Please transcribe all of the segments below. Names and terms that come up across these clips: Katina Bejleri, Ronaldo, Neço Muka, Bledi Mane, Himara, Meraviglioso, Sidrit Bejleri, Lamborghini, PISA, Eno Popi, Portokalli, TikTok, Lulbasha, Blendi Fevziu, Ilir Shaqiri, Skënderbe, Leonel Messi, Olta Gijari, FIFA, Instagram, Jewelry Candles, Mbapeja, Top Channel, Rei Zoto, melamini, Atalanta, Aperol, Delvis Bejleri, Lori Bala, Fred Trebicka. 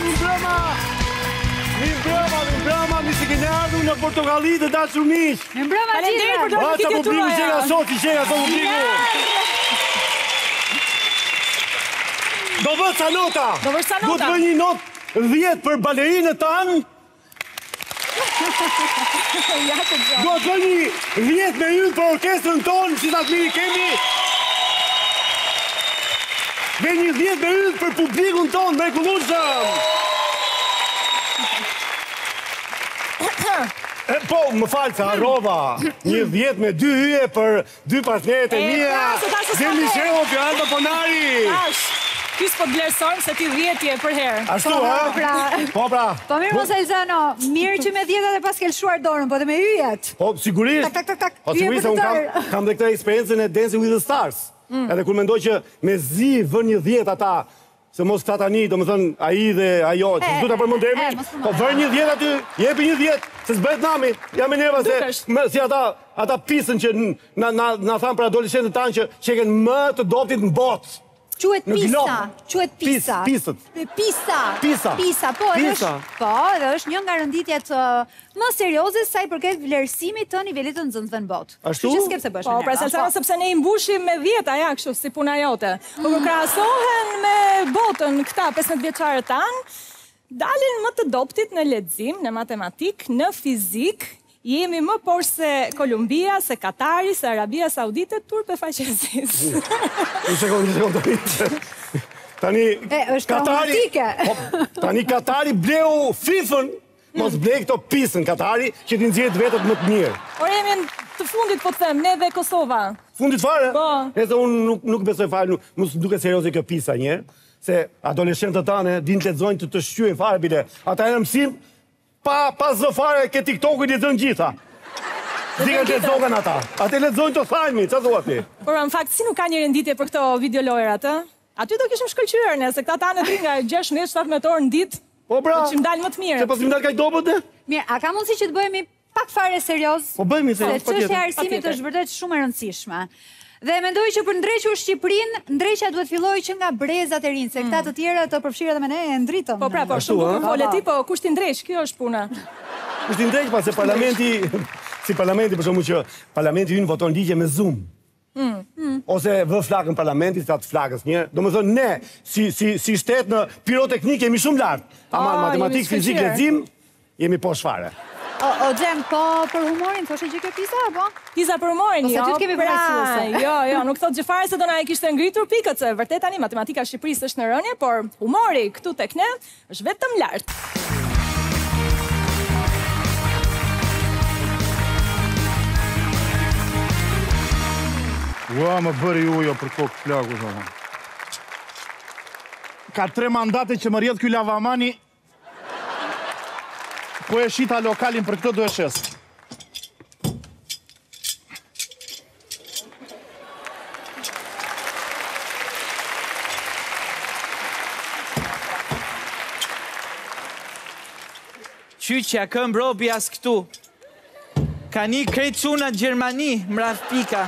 mi mbrëma, mi se kene ardhu në Portokalli të dashur miq. Mi mbrëma gjithë, për të këtë tuaj. Publiku që nga sot, Do vë salota. Do të bëj një notë 10 për balerinën tanë. Do të bëj një 10 me yll për orkestrën tonë, si ta mirë kemi. Dhe një 10 me yll për publikun tonë, mrekullueshëm. Po, më falë, sa harrova. 10 me 2 yje për 2 partnerët e mia. Xhemi Shehu, Fjoralba Ponari. Ky s'po vlerëson se ti 10 je për herë. Ashtu, ha? Po, pra. Po mirë, mos Salsano, mirë që me 10-at e pas kelshuar dorën, po dhe me yjet. Po, sigurisht. Tak. Po, sigurisht se unë kam dhe këtë eksperiencën e Dancing with the Stars. Edhe kur mendoj që me zi vën një 10 ata, se mos këta tani, do më thënë, aji dhe ajo, që s'du të përmëndemi, po vërë një 10 aty, jepi një 10, se s'bëhet nami, jam e neva se, si ata pisën që na thamë për adolescentët tanë që qeken më të doptit në botë. Quhet pisa. Pisa, po, dhe është një nga rënditjet më serioze sa i përket vlerësimit të nivelit të nxënësve në botë. Ashtu? Që s'kep se bëshën era. Po, pra Salsano, sepse ne imbushim me 10, aja kështu, si puna jote. Po krahasohen me botën këta 15 vjeçarët tanë, dalin më të doptit në lexim, në matematik, në fizik. Jemi më por se Kolumbia, se Katari, se Arabia Saudite, turpe faqesis. Një sekundë. Tani Katari bleu FIFA-n, mos blej këto pisën Katari, që ti nxjerrë vetët më të mirë. Por jemi të fundit, po të them, ne dhe Kosova. Fundit fare? Po. Nëse unë nuk besoj fare, mos duke serioze kjo pisa njerë, se adoleshentët tane din të lexojnë të shqyën fare bile. Ata e mësim, pas zëfare ke TikTok-u i lexojnë gjitha. Zikën të lexojnë ata. Ate lexojnë të thajmi, që thua ti? Por, në fakt, si nuk ka një renditje për këto videolojrat, aty do kishim shkëllqyër ne, se këta tanë të nga 16-17 orë në ditë, për që më dalë më të mirë. Se pas më dalë ka i dobët dhe? Mirë, a ka mundësi që të bëjemi pak fare serios? Po bëjemi serios, pa tjetër. Se qështja arsimit është vërtet shumë e rëndësishme. Dhe mendoj që për ndrequr Shqipërinë, ndreqja duhet filloj që nga brezat e rinë, se këta të tjera të përfshirë dhe me ne e ndritëm. Po pra, po shumë të përfoleti, po kushti ndreq, kjo është puna. Kushti ndreq, pa se parlamenti, për shumë që parlamenti ju në voton ligje me Zoom. Ose vë flakën parlamenti, sa të flakës një. Do më thënë, ne, si shtetë në piroteknik, jemi shumë lartë. Ama në matematikë, fizik, lexim, jemi po shfare. O, Xhem, po për humorin, thoshe që kjo pisa, apo? Pisa për humorin, jo, jo, nuk thot gjëfare se do na e kishtë ngritur pikët, se vërtet tani matematika Shqipërisë është në rënje, por humori këtu tek ne është vetëm lartë. Ua, më bëri ujo për kokë plaku, zonë. Ka 3 mandate që më rjedhë kjo lavamani, po e shita lokalin për këtë do e shesë. Qyqja, këm brobi as këtu. Ka një krejtë quna Gjermani, mraf pika.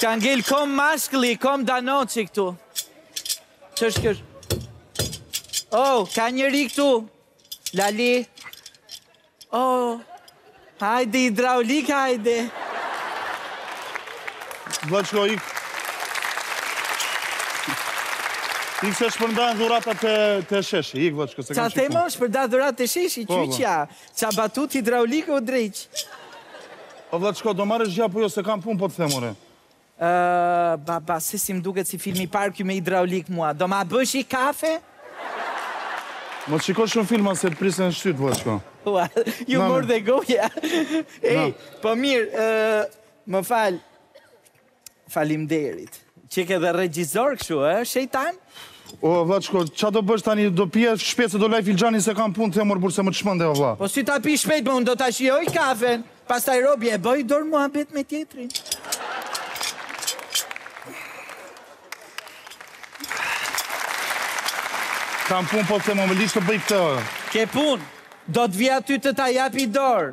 Ska ngell kom mashkëli, kom danoqi këtu. Qështë kërë? Oh, ka njëri këtu. Lali, oh, hajde hidraulik, hajde. Vlaçko, ik se shpërndan dhuratat të sheshi, ik Vlaçko, se kam shikon. Qa tema o shpërndan dhurat të sheshi, qyqja, qa batut hidraulik o drejq. O Vlaçko, do marrë shgja, po jo se kam pun, po të themore. Baba, se si më duket si filmi parë kjo me hidraulik mua, do ma bësh i kafe? Më të shikosh shumë filma se të prisën në shtytë, Vlaçko. Ua, ju mërë dhe goja. Ej, po mirë, më falë, faleminderit. Që ke dhe regjizor këshu, shejtan? O, Vlaçko, qa do bësh tani, do pje shpejt se do laj filxani se kam punë, të mërë burë se më të shmënde, o vla. Po si ta pi shpejt, më unë do ta shioj kafen, pas taj robi e bëj, dorë mua bet me tjetrin. Kam pun, po të se më më lishtë të bëjt të... Ke pun, do të vja ty të ta japi dorë.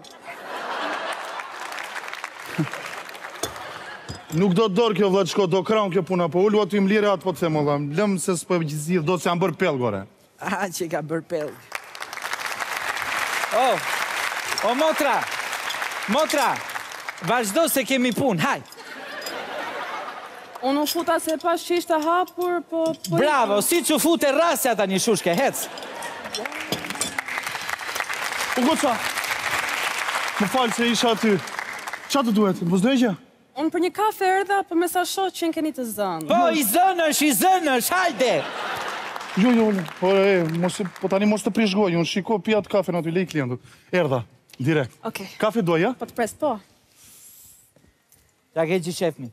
Nuk do të dorë kjo Vlaçko, do kraun kjo puna, po ullu aty më lirë atë po të se më lëmë se s'pë gjithë, do të se jam bërë pelgore. A, që ka bërë pelg. O, motra, motra, vazhdo se kemi pun, haj. Unë u futa se pash që ishte hapur, po... Bravo, si që fute rasja ta një shushke, hec. U goca, më falë se isha aty. Qa të duhet, vëzdojgja? Unë për një kafe erdha, për me sa shoqë që në keni të zënë. Po, i zënësh, hajde! Jo, po tani mos të prishgoj, unë shiko pia të kafe në aty, lej klientët. Erda, direkt. Kafe doj, ja? Po të pres, po. Ja ke gjithë shefmi.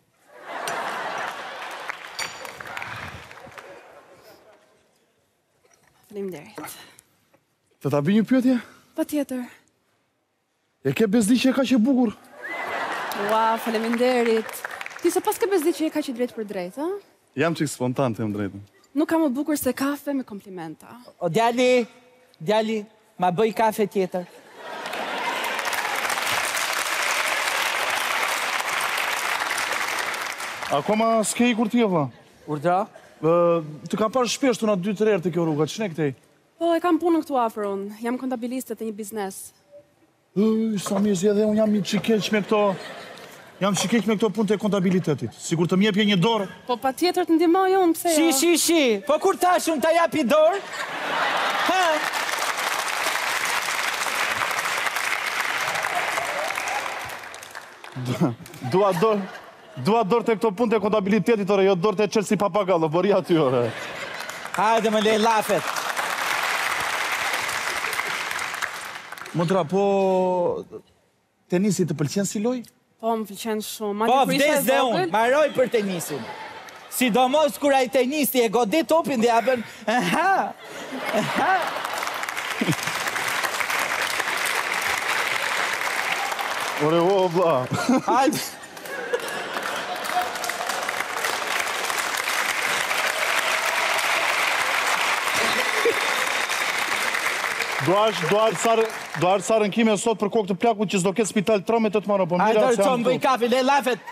Faleminderit. Të ta bëj një pyetje? Pa tjetër. E ke bezdiqe e ka që bukur? Ua, faleminderit. Ti se pas ke bezdiqe e ka që drejt për drejt, ha? Jam qik spontan të jem drejtën. Nuk ka më bukur se kafe me komplimenta. O, djali, djali, ma bëj kafe tjetër. Akoma s'ke i kur t'je, vla? Urdra? Të kam parë shpeshtu nga 2-3 herë të kjo rruga, që ne këtej? Po, e kam punën këtu afër unë, jam kontabiliste të një biznes. Sa mirë zjedhe, unë jam i qikeq me këto... Jam shikeq me këto punë të kontabilitetit. Sigur të mjepje një dorë. Po pa tjetër të ndimoj unë, pse jo? Shi. Po kur tash unë ta japi dorë? Ha? Dua dorë të këto punë të kontabilitetit, ore, jo dorë të qëllë si papagallo, bori aty, ore. Hajde më lej lafet. Motra, po... Tenisi të pëlqen si loj? Po, më pëlqenë shumë. Po, vdes dhe unë, maroj për tenisin. Sidomos, kura i tenisi e godit topin dhe abën... Aha! Ore, o, vla. Hajde. Doarë sarën kime sot për kokë të plaku që s'do ketë spital tramet të të marë. Ajdo rëqon, bëj kafe, le lafet.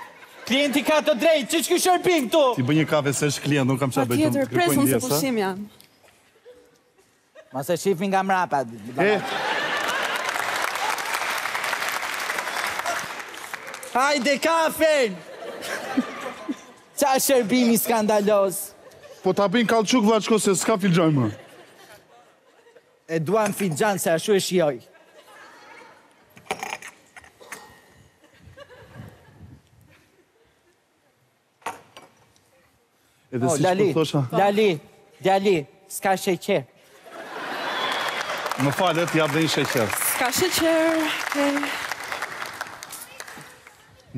Klienti ka të drejt, që shky shërping tu? Ti bëj një kafe se është klient, nuk kam qa bëjtëm. Pa tjetër, presun se pushim janë. Ma se shifin nga mrapa. Hajde kafen! Qa shërbimi skandalos. Po ta bëjnë kalquk vlaçko se s'ka filgjojmë. E duam filxhan se ashu e shioj. O, Lali, Djali, s'ka sheqer. Më falet, jabë dhe një sheqer. S'ka sheqer.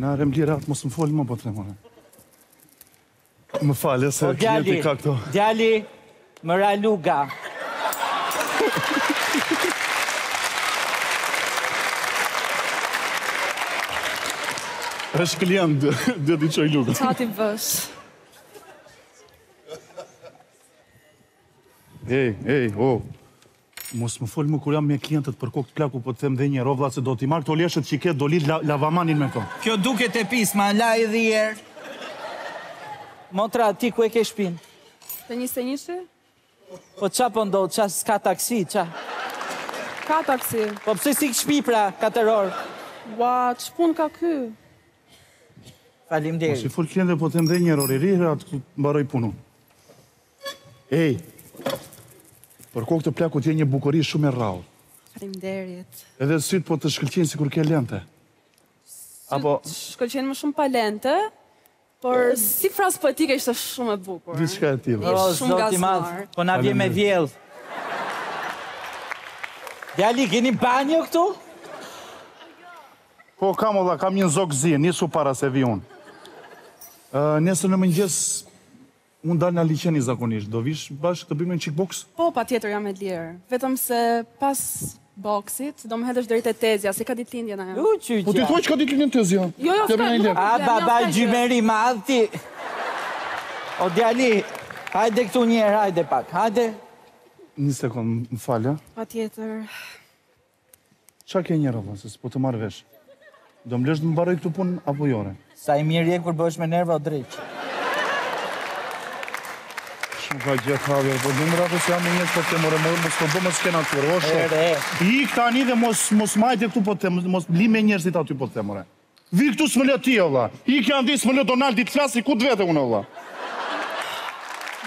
Na remlira atë, mos më folë më, po të remore. Më falet, se klienti ka këto. Djali, më raluga. Êshtë klient dhe t'i qoj lukë. Qa t'i bësh? Ej, mos më folë më kur jam me klientët për kokë të plaku, po të them dhe njerë, o vla, se do t'i marrë, to leshët që i ketë, do li lavamanin me to. Kjo duke të pisma, la e dhijer. Motra, ti ku e ke shpinë? Të një se njështë? Po qa po ndohë, qa s'ka taksi, qa? Ka taksi? Po pëse si këshpi pra, kateror? Ua, që pun ka ky? Falim deri. Mos i full klientëve, po të më dhe njerë orë, rihra atë mbaroj punën. Ej, për kokë të plaku t'je një bukori shumë e rrallë. Falim derit. Edhe sytë po të shkëllqenë si kur ke lente. Sytë shkëllqenë më shumë pa lente, por si frasë poetike ishte shumë e bukur. Dishka e tila. Ishte shumë gazmar. Po na vje me vjellë. Djali, keni banjo këtu? Po, kam o dha, kam një zokë zi, nisu para se vi unë. Nesër në mëngjes, unë dalë në liqeni zakonisht. Do vish bashkë të bimë në kickbox? Po, pa tjetër jam e lirë. Vetëm se pas boxit, do më hedësh drejt e tezja, se ka ditë lindja në jam. U, qyqa. Po, ti thua që ka ditë lindja në tezja. Jo, s'ka një. A, baba, gjymeri, ma adhti. O, djali, hajde këtu njerë, hajde pak, hajde. Një sekundë, më falja. Pa tjetër. Qa ke njerë, o do më leshtë më baroj këtu punë, apo jore? Sa i mirë jenë kur bësh me nerva o drejtë. Nuk ka gjë thavi, po në më ratë se jam njësë për të mërë mërë, mos të bëmë s'ke naturë, o shë. I këtani dhe mos majte këtu po të temë, mos lime njërësit aty po të temë, re. Vi këtu s'më lëti, o vla. I këja ndi s'më lëtë Donaldi të flasë, i ku të vete unë, o vla.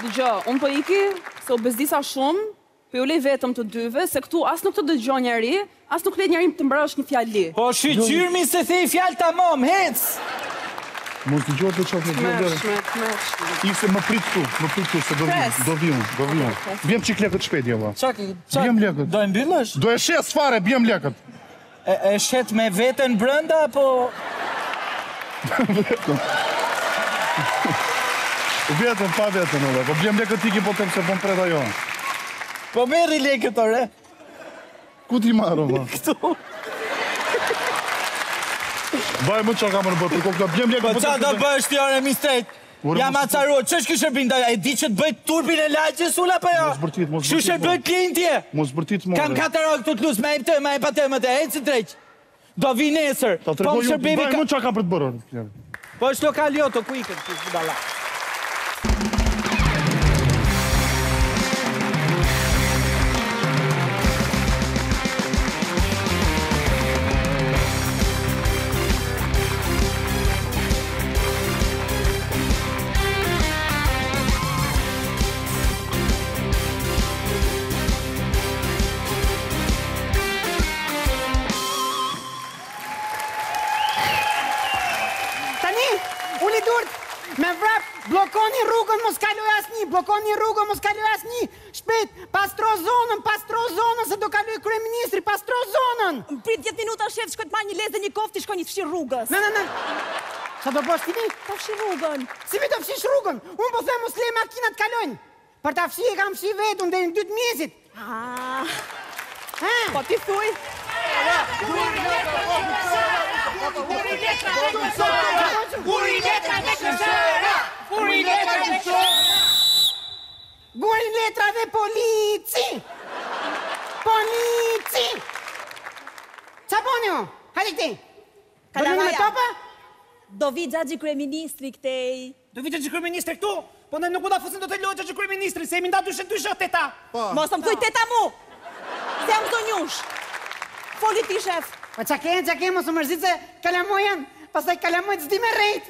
Dëgjo, unë për iki, se u bezdisa shumë, për ju le vetëm të dyve, se këtu asë nuk të dëgjo njëri, asë nuk le njërim të mbërësh një fjalli. Po, shqyqyrmi se the i fjallë të mom, hec! Mos të gjojë të qofë në gjojë dërë. Ise më pritë tu, se do vion, do vion. Bjem qik lekët shpedje, vla. Bjem lekët. Do e mbyllësh? Do e shes fare, bjem lekët. E shet me vetën brënda, po... Vetën. Vetën, pa vetën, ure. Po bjem lekët tiki po tëmë se po më preda jonë. Po meri leket, ore. Ku t'i marrë, ma? Këtu. Baj, më qa ka më në bërë, përko këta bjem leket... Po qa do bësh t'i ore, mistejt? Jam acaru, që shkë shërbinda? E di që t'bëjt turbin e lagjes, ula për jo? Mos bërtit, mos bërtit. Shushe bëjt lintje? Mos bërtit, more. Kam katerok të t'lus, me e pëtë, me e pëtë, me të hecë drejt. Do vi nesër. Ta të rego ju, baj më qa ka për t'bërë. Po është lokal jo të kuikën, që s'u dala. Blokoni rrugën, mos kaloj asni, blokoni rrugën, mos kaloj asni, shpejt, pastro zonën, se do kaloj kryeministri, pastro zonën. Prit 10 minuta, shef, shkoj të marr një lezë dhe një koftë, ti shkoj një të fshi rrugës. Ne, sa do bësh ti mi? Ta fshi rrugën. Si mi të fshish rrugën? Unë po them mos le makinat kalojnë. Për ta fshi e kam fshi vetëm deri në 2 mjesit. Po ti thuj? Burin letra dhe këshora! Burin letra dhe polici! Polici! Qa boni o? Hajde këtej! Dojnë me topa? Dovi Gjaxhi Kryeministri këtej! Dovi Gjaxhi Kryeministri këtu? Po ne nuk u da fusin do të lojë Gjaxhi Kryeministri, se jemi nda dyshe teta! Mos të më thuj teta mu! Se jam zonjush! Foli ti, shef! Po qa kenë, mos u mërzit se kalamojan, pasaj kalamojt zdi me rejt!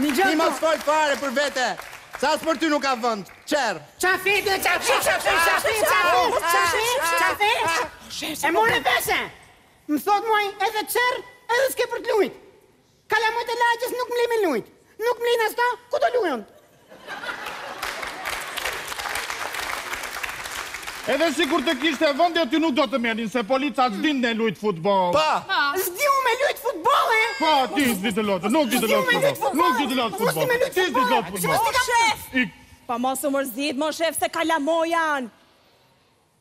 Ti mos folë fare për vete, sa së për ty nuk ka vënd, qërë. Qafi, qafi, e mërë e peshe, më thot muaj edhe qërë, edhe s'ke për t'lujt. Kalamojt e lagjes nuk më li me lujt, nuk më li në sta, ku do lujën? Edhe si kur të kishtë e vëndja, ty nuk do të menin, se polica s'din në lujt futbol. Pa! S'diu me lujt futbol, e? Pa, ti s'di të lotë, nuk di të lotë futbol. Nuk di të lotë futbol. Nuk di të lotë futbol. O, shef! Pa, mos u mërzit, mos shef, se kalamoj janë.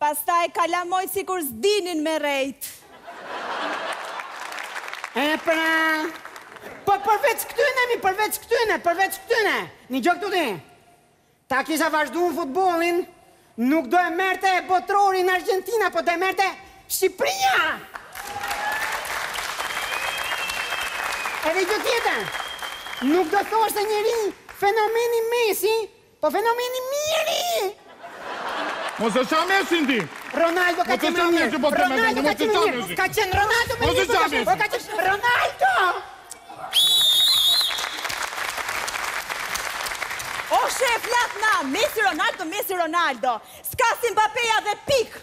Pastaj kalamoj si kur s'dinin me rejt. E pra... Po, përveç këtyne. Një gjok të ti. Ta kisha vazhdu në futbolin, nuk do e merte e botrori në Argentina, po do e merte Shqipëria! Edhe gjë tjetër, nuk do thosh të njëri fenomeni Messi, po fenomeni Miri! Mos e qa Messi ndi? Ronaldo ka qenë mirë, Ronaldo ka qenë mirë, ka qenë Ronaldo me një përshë, po ka qenë Ronaldo! O, shef, latë na, Messi Ronaldo, s'ka si Mbapeja dhe pik!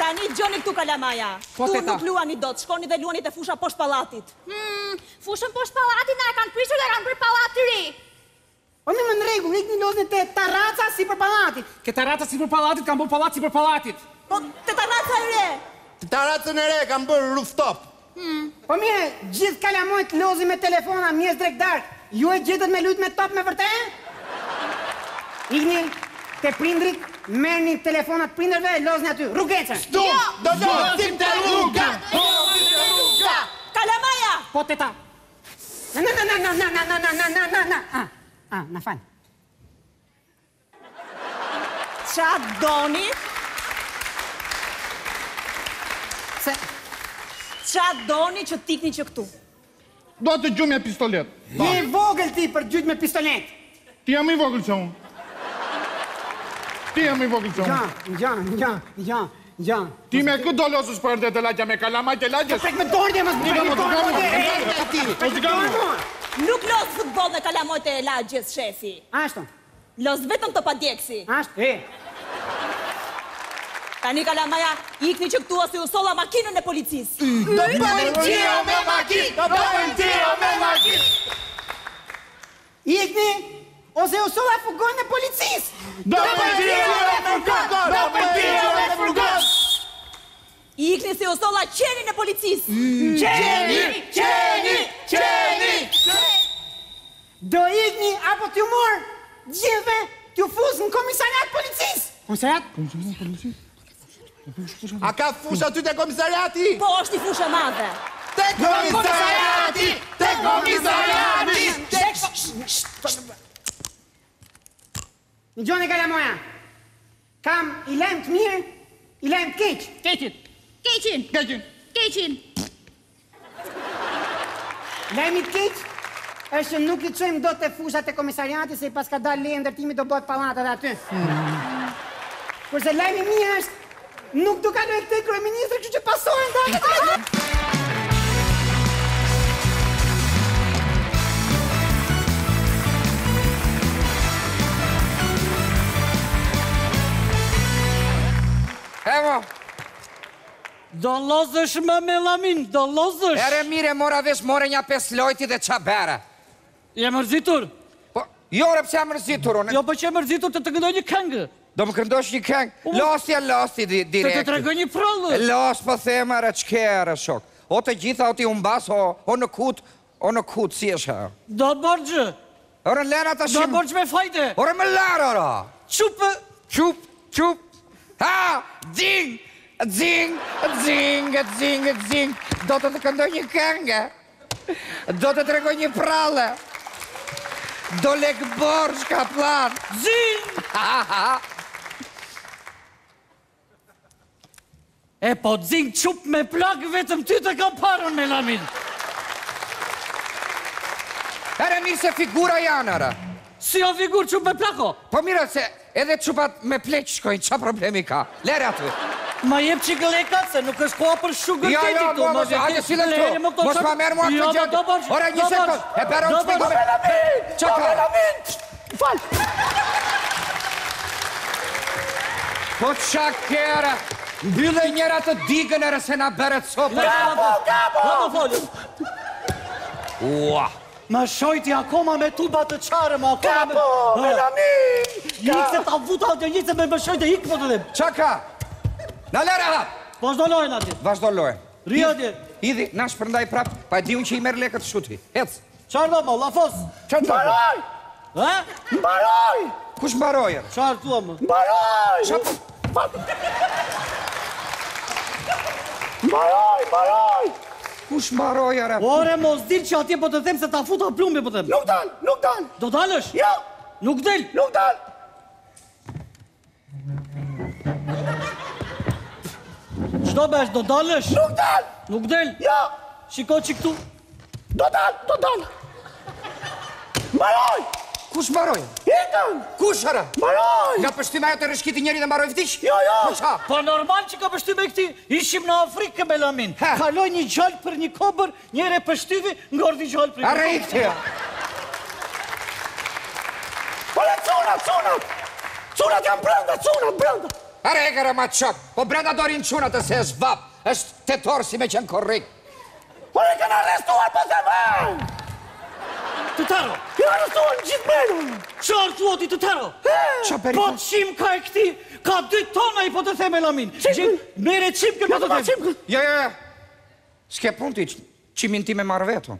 Tani, gjoni këtu kalamaja, këtu nuk luani do të shkoni dhe luani të fusha poshtë palatit. Fushën poshtë palatit, na e kanë prishur dhe kanë bërë palat të ri. O, në më në regu, në ikë një lozën të taraca si për palatit. Ke taraca si për palatit, kanë bërë palat si për palatit. Po, të taraca e re. Të taraca e re, kanë bërë rooftop. Po mire, gjithë kalamojt lozi me telefona, mjes drekdark, ju e gjithët me lujt me top me vërte? Igni, te prindrit, merni telefonat prinderve, lozni aty, rrugecën! Stup, do do, tim të rruga, tim të rruga! Kalamaja! Po të ta! Na falj. Qa doni? Se... Qa doni që tikni që këtu? Do të gjumë me pistolet. Je i vogël ti për gjytë me pistolet. Ti jam i vogël që unë. Ti jam i vogël që unë. Nja. Ti me këtë do losës për dhe të lagja, me kalamajt e lagjës. Të prek me dorënje, më zbërë me dorënje. Nuk losë futbol me kalamajt e lagjës, shefi. Ashtë? Losë vetëm të padjeksi. Ashtë? Tani kalamaja, ikni që këtu ose ju sola makinën e policis. Do bëjmë tiro me makinë, do bëjmë tiro me makinë. Ikni, ose ju sola furgonë e policis. Do bëjmë tiro me furgonë, do bëjmë tiro me furgonë. Ikni se ju sola qenin e policis. Qeni. Do ikni, apo t'ju morë, gjithve t'ju fusë në komisariat policis. Komisariat? Komisariat policis? A ka fusha ty të komisariati? Po, është i fusha madhe. Të komisariati! Të komisariati! Në gjone kalamoja, kam i lem të mirë, i lem të keq. Keqin. Lemi të keq është që nuk i qëjmë do të fusha të komisariati, se i pas ka dalë lejë ndërtimi do bëtë palata dhe aty. Kurse lemi mirë është nuk do kaloj këtë kryeministër, kështu që pasojnë dhe këtë. Evo. Do lozësh më me lamin, do lozësh. Ere mire, mora vesh, more nja 5 lojti dhe qabere. Je mërzitur? Po, jo re pëse mërzitur, unë. Jo, po që mërzitur të këndoj një këngë. Do më këndosh një këngë, losti direkt. Të të tregoj një prollë. Los, po thema, reçkere, shok. O të gjitha, o t'i umbas, o në kutë, si është ha. Do borgjë. Ore, lera të shimë. Do borgjë me fajte. Ore, me lera, ora. Qupë. Qupë. Ha, dzing, dzing, dzing, dzing, dzing. Do të të këndoj një këngë. Do të tregoj një prallë. Do lek borgjë ka planë. Dzing. Ha. E po, dzing qup me plak, vetëm ty të kam parën me lamin. Ere, mirë se figura janë, ere. Si o figur qup me plako? Po mirë se edhe qupat me pleq shkojnë, qa problemi ka? Lere aty. Ma jep që gëleka, se nuk është koha për shugër të ditu. Ate si dhe këtu, mos ma merë mua këtë gjëndë. Ore, një sekund, e peron që pikë me lamin, do me lamin. Falë. Po qa kërë. Mbyllë e njëra të digën e rëse nga bërët sopër. Gabo! Në më folju. Ua! Më shojti akoma me tuba të qarëm. Gabo! Melamin! Ikë se ta vuta të njëtë me më shojti ikë për të dhebë. Qa ka? Në lera hap! Vazhdojnë ati. Vazhdojnë. Rjëti. Idhi, na shpërndaj prapë, pa e di unë që i merë lekët shuti. Hec. Qardo më, lafos. Qardo më. Mbaroj! He? Mbaroj! Kush mbarojër? Qardo më. Mbaroj! Mbaroj! Kush mbaroj, ere? Ore, mos dil që atje po të them se ta futa plumbi po të them. Nuk dal! Do dalësh? Jo! Nuk dal! Qdo besh, do dalësh? Nuk dal! Jo! Shiko që këtu? Do dal! Mbaroj! Kush mbaroj? Jetën! Kush, ere? Mbaroj! Nga pështyme ajo të rëshkiti njeri dhe mbaroj vdish? Jo! Po normal që ka pështyme këti, ishim në Afrikë, Belamin. Kaloj një gjallë për një kobër, njere pështyvi, ngordi gjallë për një kobër. Are i këtëja! Pole, cunat! Cunat jam brënda! Are e kërë ma qëk, po brënda dorin cunat e se është vap, është të torë si me qenë korrik. Pole, kënë arrestuar për të vënë! Të taro! Ja rësonë gjithë menën! Qa artuoti të taro? Po qim ka e këti, ka 2 tona i po të theme lamin. Mere qim kërë po të theme. Ja. Ske pun ti, qimin ti me marrë veto.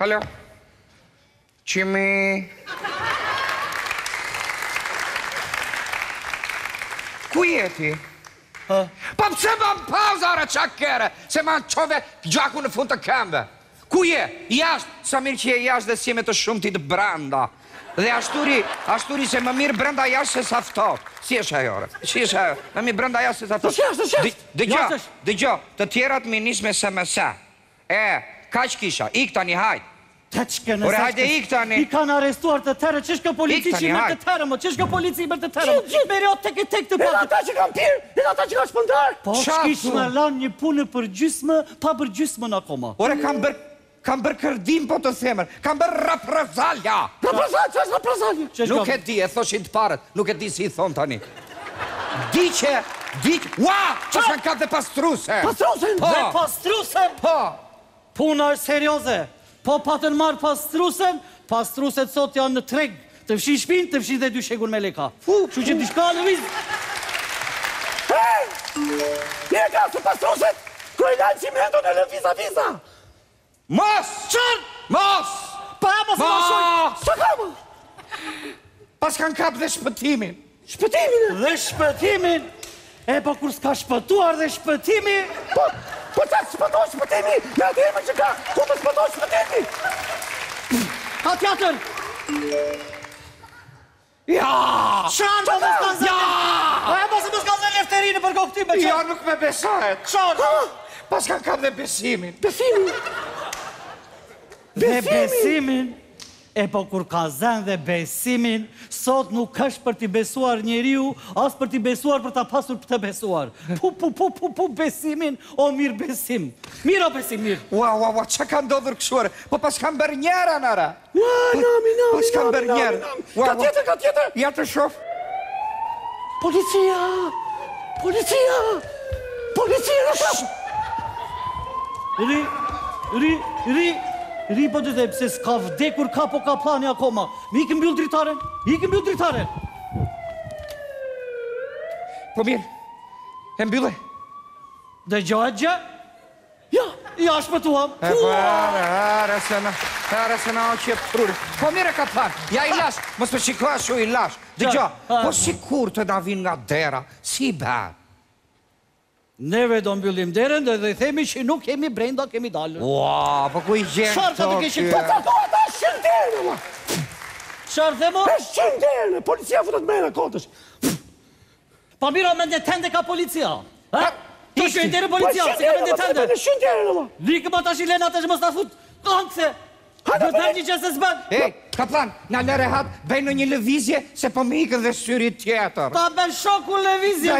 Halo. Qimi... Ku jeti? Pa pëse më në pauzare qa kere, se më në qove gjaku në fund të këmbe. Ku je? Jashtë, sa mirë që je jashtë dhe si me të shumë ti të branda. Dhe ashturi se më mirë brënda jashtë se sa fto. Si e shajore? Si e shajore? Më mirë brënda jashtë se sa fto. Dëgjo, të tjerat më nisë me SMS. Ka që kisha, ik tani hajt. Ure hajde ik tani. I kanë arestuar të tërë, qishka polici qimer të tërë, më qishka polici qimer të tërë. Mere o tek e tek të patë. Edhe ata që kam pirë, edhe ata që kam shpëndar. Po, shkish me lan një punë për gjysme, pa për gjysme në akoma. Ure kam bërë kërdim po të themer, kam bërë raprazalja. Raprazalja, që është raprazalja? Nuk e di, e thoshin të parët, nuk e di si i thonë tani. Di që, ua, që shën ka dhe pastruse. Pastruse? Dhe pastruse? Po. Puna është serioze, po patën marë pastrusen, pastruset sot janë në treg, të fshi shpin, të fshi dhe dy shegun me leka. Që që dishka lëviz. Hej, një e ka së pastruset, kërëjnë që me ndu në lëviza-viza. Mos! Qërë? Mos! Pa e mos ma shojnë! Së ka më? Pas kanë kap dhe shpëtimin. Shpëtimin e? Dhe shpëtimin? E po kur s'ka shpëtuar dhe shpëtimi? Po që shpëtoj shpëtimi? Në atërime që ka, ku të shpëtoj shpëtimi? A tjetër! Ja! Shanë po mos kanë zënë! Ja! E mos e mos kanë zënë lefterinë për kokëtime që... Ja, nuk me besahet. Shanë! Pas kanë kap dhe besimin. Besimin? Dhe besimin, e po kur ka zënë dhe besimin, sot nuk është për t'i besuar njeriu, as për t'i besuar për t'a pasur për t'a besuar. Besimin, o mirë besim. Mirë o besim, mirë. Ua, që ka ndodhur këshuar? Po pas kam bërë njera, nara. Ua, nami. Pas kam bërë njera. Ka tjetër. Ja të shof. Policia! Ri po të dhe pëse s'ka vdekur ka po ka plani akoma. Mi i këmbyllë dritaren, Po mirë, e mbyllë. Dhe gjohet gjë? Ja, shpëtuam. E përë, arësëna o që e përruri. Po mirë e ka plani, ja i lash, mos për shikosh o i lash. Dhe gjo, po si kur të da vin nga dera, si bërë? Neve do mbyllim derën dhe themi që nuk kemi brenda, kemi dalën. Ua, po ku i gjenë të të këshin... Po të doa ta shqin derën, ma! Qarë dhe mo? Ta shqin derën, policia fëtët mena kotësh. Pa mira me ndetende ka policia. Të shqin derën policia, se ka me ndetende. Pa shqin derën, ma! Likë ma ta shqin lena të shmës ta futë. Kankëse! Dhe të një që se zbëtë. Ej, ka planë, në lere hatë, bëjnë një lëvizje, se po me ikën dhe syri tjetër. Ta bën shoku lëvizje.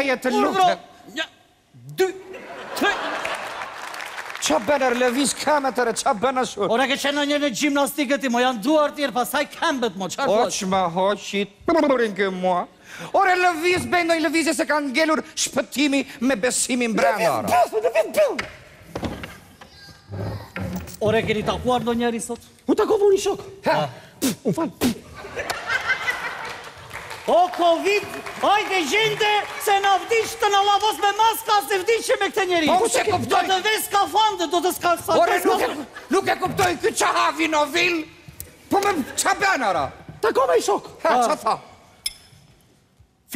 Qa bënër lëviz kametër e qa bënër shurë? Ora ke qenë njërë në gjimnastikë ti, mo janë duar tjerë, pasaj këmbët mo, qarë bësh? O që ma hoqit, përën ke mua. Ore lëviz bëndoj lëvizje se kanë ngelur shpëtimi me besimin brenda. Lëviz bëndoj! Ore keni takuar do njeri sot? Unë takova unë i shok. Unë falë. O Covid, ojtë e gjinde se në vdishtë të në lavos me maska se vdishtë me këtë njeri. Po, se kuptoj... Do të vej s'ka fandë, do të s'ka... Ore, nuk e kuptoj këtë që havi në vilë, po me që benëra. Ta kome i shokë. Ha, që tha?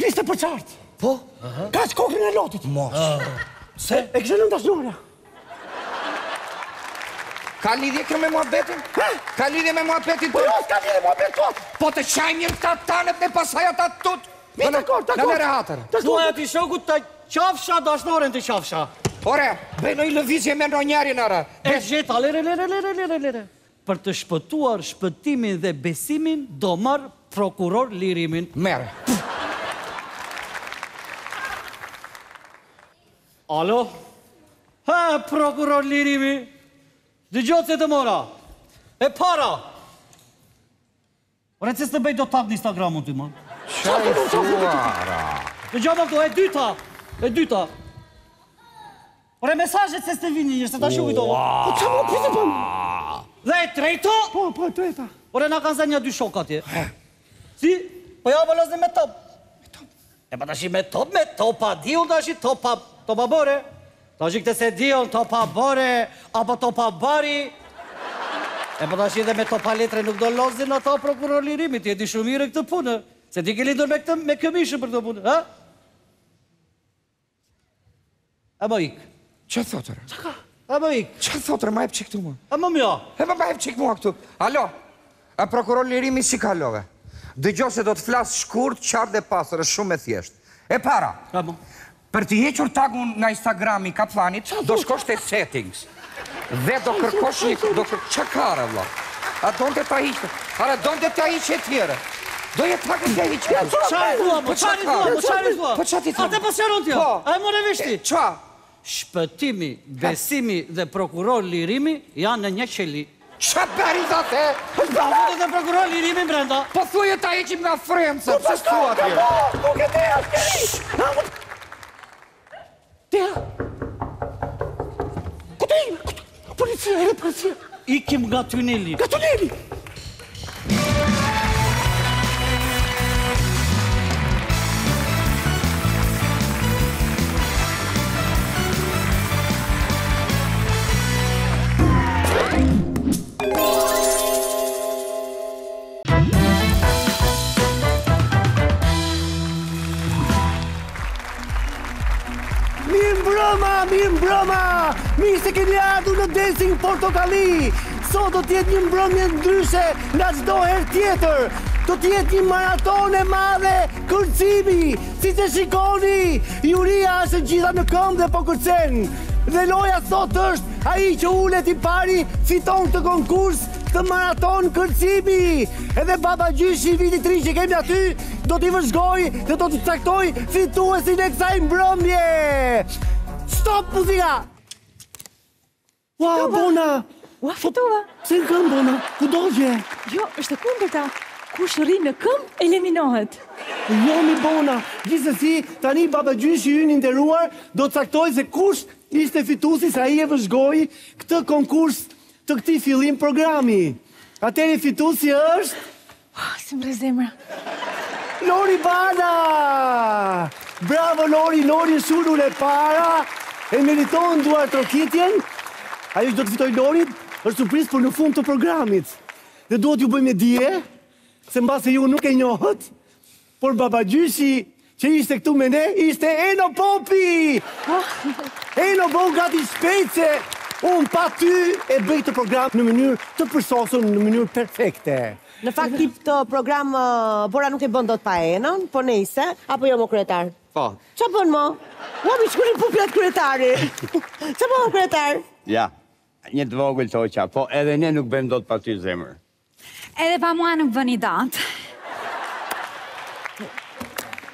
Fliste për qartë. Po? Ka që kokën e lotit. Mos. Se? E kështë në ndashnore. Ka lidhje kërë me mua betin? Ka lidhje me mua betin të? Po jo, s'ka lidhje mua betin të! Po të qajmë njën të tanët në pasaja të tut! Mi takor! Në lere hatër! Tua e t'i shokut të qafësha, dashnoren të qafësha! Ore, bëjnë i lëvizje me në njeri nërë! E gjeta, lere! Për të shpëtuar shpëtimin dhe besimin, do marë prokuror lirimin. Mere! Alo? Ha, prokuror lirimi! Dhe gjotë se të mora, e para. Ore, cës të bëjt do t'pap në Instagram unë t'i ma. Qaj suara. Dhe gjotë më këto, e dyta. Ore, mesajët cës të vini njështë, ta shu kujtova. Po, që më piti për më? Dhe e trejto? Po, e trejta. Ore, nga kanë zënë një dy shok atje. Si? Po ja, bëllos në me top. E pa tashi me top, a di unë tashi top a bore. Ta shikë të se dion, topa bore, apo topa bari. E përta shikë dhe me topa letre nuk do lozin ata prokuror lirimi, ti e di shumire këtë punë. Se ti ke lindur me këmishën për të punë, ha? E më ikë. Që thotërë? Që ka? E më ikë. Që thotërë, ma e për qikë të mua? E më mja. E më e për qikë mua këtu. Alo, prokuror lirimi si kalove? Dëgjoj se do të flas shkurt, qartë dhe pastër, është shumë e thjeshtë. E para, për të hequr tagun nga Instagrami Kaplanit, do shkosh te settings dhe do kërkosh një çakare vëlla. A donte ta hiqë? A donte ta hiqë tjerë? Do jetë pak e të hiqë. Po çfarë thua? Atë pasionon ti. A morë veshti? Çfarë? Shpëtimi, besimi dhe prokuror lirimi janë në një qeli. Qa berit atë e? Shpëtimi dhe prokuror lirimi brenda. Po thuje ta heqim nga Fremca, pëse thua atje? Nuk e te, s'keri! Teha! Këtë ime! Policia, e policia! Ikim nga tuneli. Nga tuneli! Mbrëma, mirë se keni ardhur në Dancing Portokalli. Sot do t'jetë një mbrëmje ndryshe nga çdo herë tjetër. Do t'jetë një maratone madhe kërcimi. Si të shikoni, Juria është gjitha në këmbë dhe po kërcen. Dhe loja sot është ai që ulet i pari fiton këtë konkurs të maraton kërcimi. Edhe baba gjyshi vitit ri që kemi aty do t'i vëzhgoj dhe do t'i caktoj fituesin e kësaj mbrëmje. Stop, muzika! Ua, Bona! Ua, fitova! Se në këmë, Bona? Ku dojgje? Jo, është e kundërta. Kush rri në këmë, eliminohet. Jomi, Bona! Gjithsesi, tani baba gjyshi ynë nderuar do të caktoj se kush ishte fituesi sa ai e vëzhgoi këtë konkurs të këtij fillim programi. Atëherë fituesi është... Si më rezemra! Lori Bana! Bravo, Lori! Lori është shurur e para, e meriton duar trokitjen. Ajo që do të fitoj Lorit, është surprizë për në fund të programit. Dhe duhet ju bëjmë e dije, se mbase ju nuk e njohët, por baba gjyshi që ishte këtu me ne, ishte Eno Popi! Eno bëu gati shpejt se unë pa ty e bëj të program në mënyrë të përsosur, në mënyrë perfekte. Në fakt, tip të program Bora nuk e bën do të pa Enon, po ne ise, apo jo më kryetar? Po. Qa bën mo? Ua, mi shkurin puplat kryetari. Qa bën mo kryetar? Ja, një të vogël të oqa, po edhe ne nuk bëjmë do të pa ty zemër. Edhe pa mua nuk bën i datë.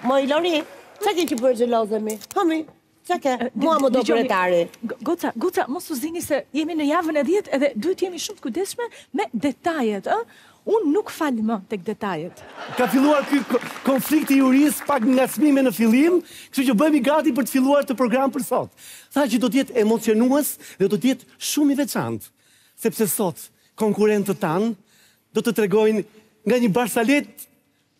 Moj, Lori, qa ke që bërë gjelozemi? Hëmi, qa ke? Mua më do kryetari. Goca, mos u zini se jemi në javën e 10 edhe duhet jemi shumë të kujdesshme me detajet, unë nuk falë më të këtë detajet. Ka filluar konflikti juris pak nga smime në fillim, kështu që bëjmë i gati për të filluar të program për sot. Tha që do t'jetë emocionues dhe do t'jetë shumë i veçantë, sepse sot konkurentët tanë do të tregojnë nga një barsalet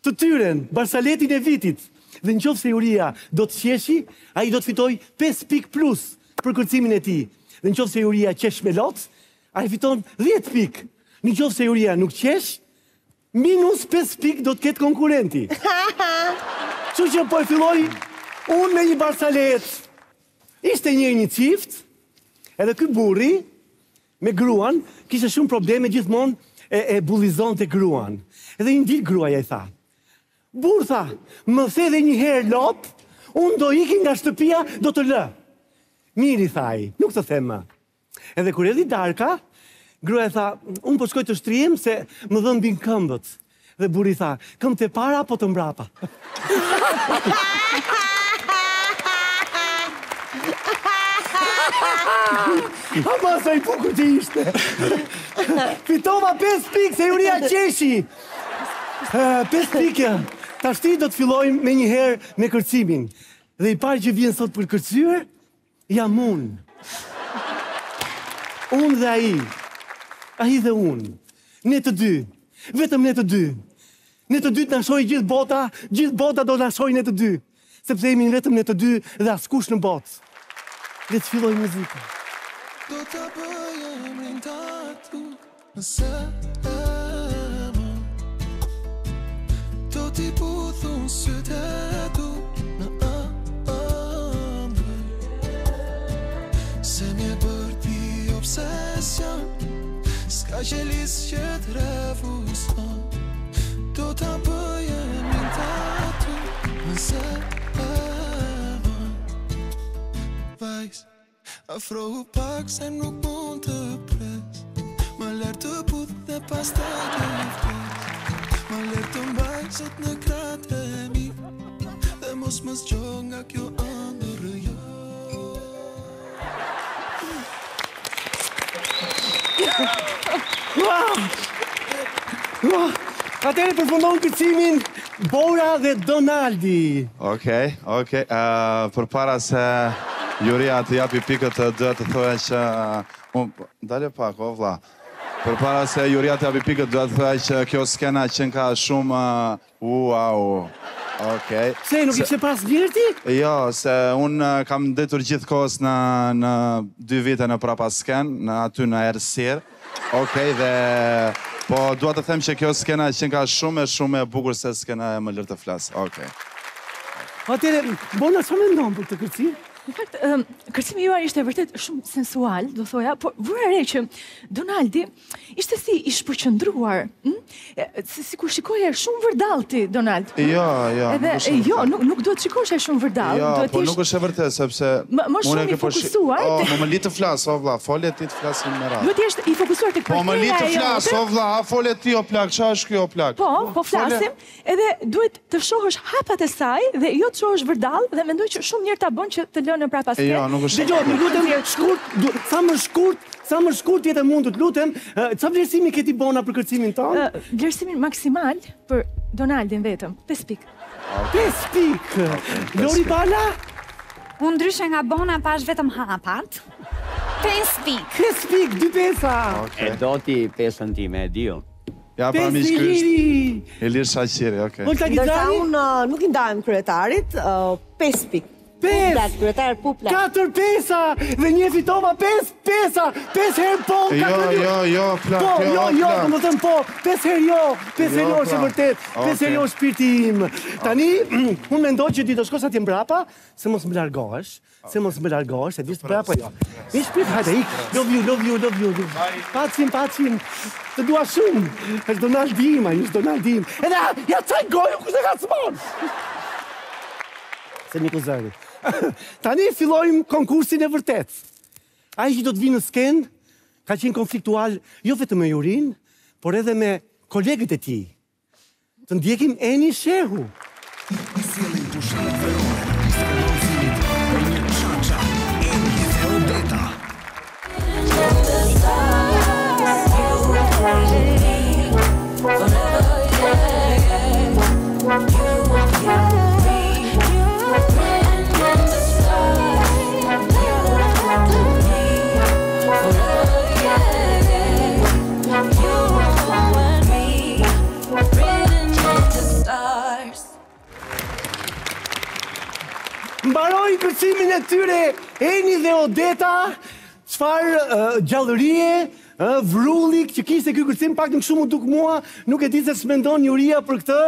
të tyren, barsaletin e vitit. Dhe në qofë se juria do të qeshi, a i do të fitoj 5 pik plus për kërcimin e ti. Dhe në qofë se juria qesh me lot, a i fiton 10 pik. Në qovë se juria nuk qesh, minus 5 pik do të ketë konkurenti. Që që po e filloj, unë me një barsalet. Ishte një qift, edhe këtë burri, me gruan, kishtë shumë probleme gjithmonë e bulizon të gruan. Edhe një ditë gruaja i tha, burë tha, më the dhe një herë lopë, unë do ikin nga shtëpia, do të lë. Miri thaj, nuk të thema. Edhe kur edhi darka, gruaja tha, unë po shkoj të shtrijem se më dhëmbin këmbët. Dhe burri tha, këmbë të para apo të mbrapa? A masa i bukur që ishte. Fitova 5 pikë se juria qeshi. 5 pikë. Tashti do të fillojmë me njëherë me kërcimin. Dhe i parë që vjen sot për kërcyer, jam unë. Unë dhe aji. Ahi dhe unë, ne të dy, vetëm ne të dy. Ne të dy të nashoj gjithë bota do nashoj ne të dy. Sepse jemi në vetëm ne të dy dhe askush në botë. Dhe të filloj muzika. Do të bëjë emrin të atë, nëse e më. Do t'i puthun sytetu, në andër. Se mje bërti obsesion, s'ka që lisë që të refusën. Do Afrohu pak se nuk mund të pres Më lër të put dhe pas të gjefres Më lër të mbaj sot në kratë e mi Dhe mos më zgjo nga kjo andërë jo Atëherë përfundon këtësimin Bora dhe Donaldi. Okej, për para se... Juria të japi pikët dhe të thëhen që... Ndale pak, o vla. Për para se Juria të japi pikët dhe të thëhen që kjo skena qenë ka shumë... Okej. Se, nuk ishe pas Gjerti? Jo, se unë kam ndetur gjithë kohës në 2 vite në prapa sken, në aty në Ersir. Okej, dhe... Po, duat të them që kjo skena qenë ka shumë e bukur se skena e më lërë të flasë. Okej. Atere, Bona, që me ndonë për të kërcirë? Në fakt, kërcimi juar ishte vërtet shumë sensual, do thoja, por vërë re që Donaldi ishte si ishpërqëndruar, si kur shikoje shumë vërdalti, Donald. Jo, nuk do të shikoje shumë vërdal. Jo, po nuk është e vërtet, sepse... Më shumë i fokusuar... O, më li të flasë, o vla, folje ti të flasë në mëra. Duhet jeshtë i fokusuar të këpërtëra e... Po, më li të flasë, o vla, a folje ti o plak, qa është kjo o plak? Po, flasim, edhe duhet të shohësh hapat e saj dhe jo të shohësh vërdal dhe mendoj që shumë njerë ta bën që të lënë në prapa s'kret. Jo, nuk është... Dhe gjohë, sa më shkurt jetë mund të lutem, ca vlerësimi këti Bona për kërcimin tonë? Vlerësimin maksimal për Donaldin vetëm, 5 pikë. 5 pikë! Lori Pala? Unë ndryshe nga Bona pash vetëm hapat. 5 pikë. 5 pikë, 2 pesa. E do ti 5-ën time, e dio. Ja, pra mi shkysht. E lirë shashiri, okej. Ndërta unë nuk i ndajmë kryetarit, 5 pikë. 4 pesa dhe një fitova 5 pesa 5 herë po. Jo, 5 herë jo është e vërtet, 5 herë jo shpirti im. Tani, unë mendoj që ti do shkosh atje mbrapa, se mos më largohesh, e disë mbrapa jo. Mi shpirti, hajde, ik, love you. Pacim, të dua shumë, është Donaldi im. Edhe, ja qaj gojë, kështë e ka smon. Se një kuzari. Tani fillojmë konkursin e vërtet. Ai që do të vinë në skenë, ka qenë konfliktual jo vetëm me Jurin, por edhe me kolegët e tij. Të ndjekim Xhemi Shehu. Mbarojnë kërcimin e tyre Eni dhe Odeta. Çfarë gjallërie, vrullik që kishte ky kërcim, pak më shumë u duk mua, nuk e di se ç'mendon Juria për këtë.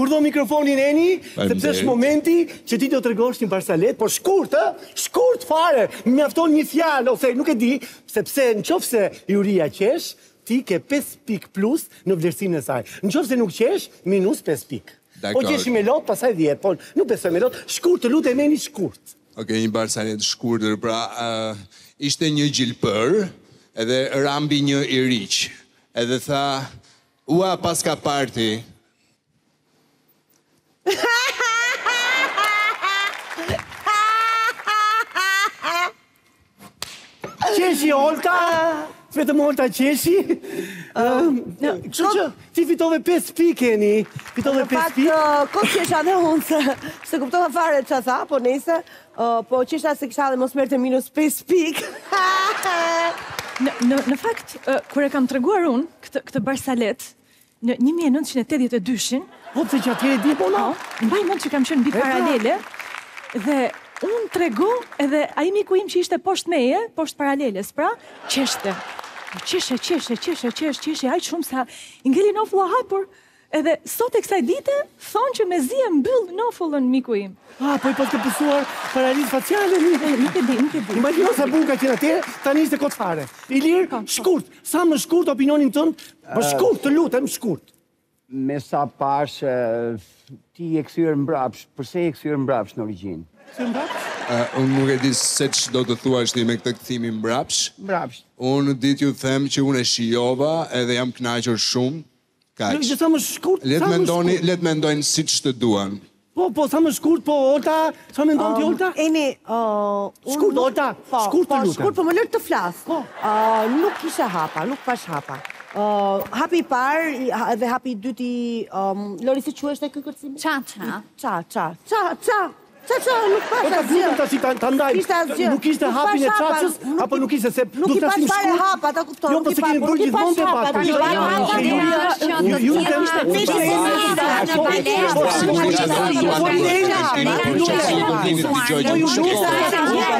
Urdhon mikrofonin Eni, sepse është momenti që ti do t'rregosh një barsalet, por shkurt, shkurt fare. Mjafton një fjalë ose nuk e di, sepse nëse Juria qesh, ti ke 5 pikë plus në vlerësimin e saj. Nëse nuk qesh, minus 5 pikë. O gjeshim e lot, pasaj 10, po nuk besoj me lot, shkurt të lutë e meni shkurt. Okej, një barsalet shkurtër, pra ishte një gjilpër, edhe rambi një iriq, edhe tha, ua pas ka parti. Qeshi Olta, vetëm Olta Qeshi. Kështë që ti fitove 5 pikë, Eni. Fitove 5 pikë. Në fakt, këtë qesha dhe unë, se kuptova fare që tha, po nëjse, po qesha se kësha dhe mos mërë të minus 5 pikë. Në fakt, kërë kam të reguar unë këtë barsalet, në 1982-shin... Hopë se që atje e di, po na? Mbaj mund që kam qënë bi paralele, dhe... Unë të regu edhe a imi ku im që ishte poshtë meje, poshtë paraleles, pra, qeshte. Qeshe, ajtë shumë sa ngeli në ofullë a hapur, edhe sot e kësaj dite, thonë që me zi e mbyllë në ofullën miku im. A, po i pas të pësuar paralizë faciale, nuk e di. Në bajnë nësa buka që në atere, tani ishte kotë fare. Ilir, shkurt, sa më shkurt opinionin tënë, më shkurt, të lutem, shkurt. me sa pash, ti e kësyrë mbrapsh, përse e kësyrë mbrapsh në origjinë? Kësyrë mbrapsh? Unë nuk e di se që do të thua është ti me këtë këthimin mbrapsh. Mbrapsh. Unë dit ju them që unë e shiova edhe jam knaqër shumë. Kaq. Nuk që sa më shkurt, sa më shkurt. Letë me ndojnë si që të duan. Po, sa më shkurt, po, Olta, sa me ndojnë ti, Olta? Eni, shkurt, Olta, shkurt të lutem. Shkurt, po më lërë të flasë. Nuk kisha hapa, nuk pash hapa. Hapi par dhe hapi dyti, Lori si që është e këkërcimi? Qa, nuk pash asgjë. Nuk ishte hapin e qaqës, apo nuk ishte se... Nuk i pash pare hapa, ta kuptonë. Jo, përse kemi bërë gjithmonë të patë. Ju të ishte pështë e një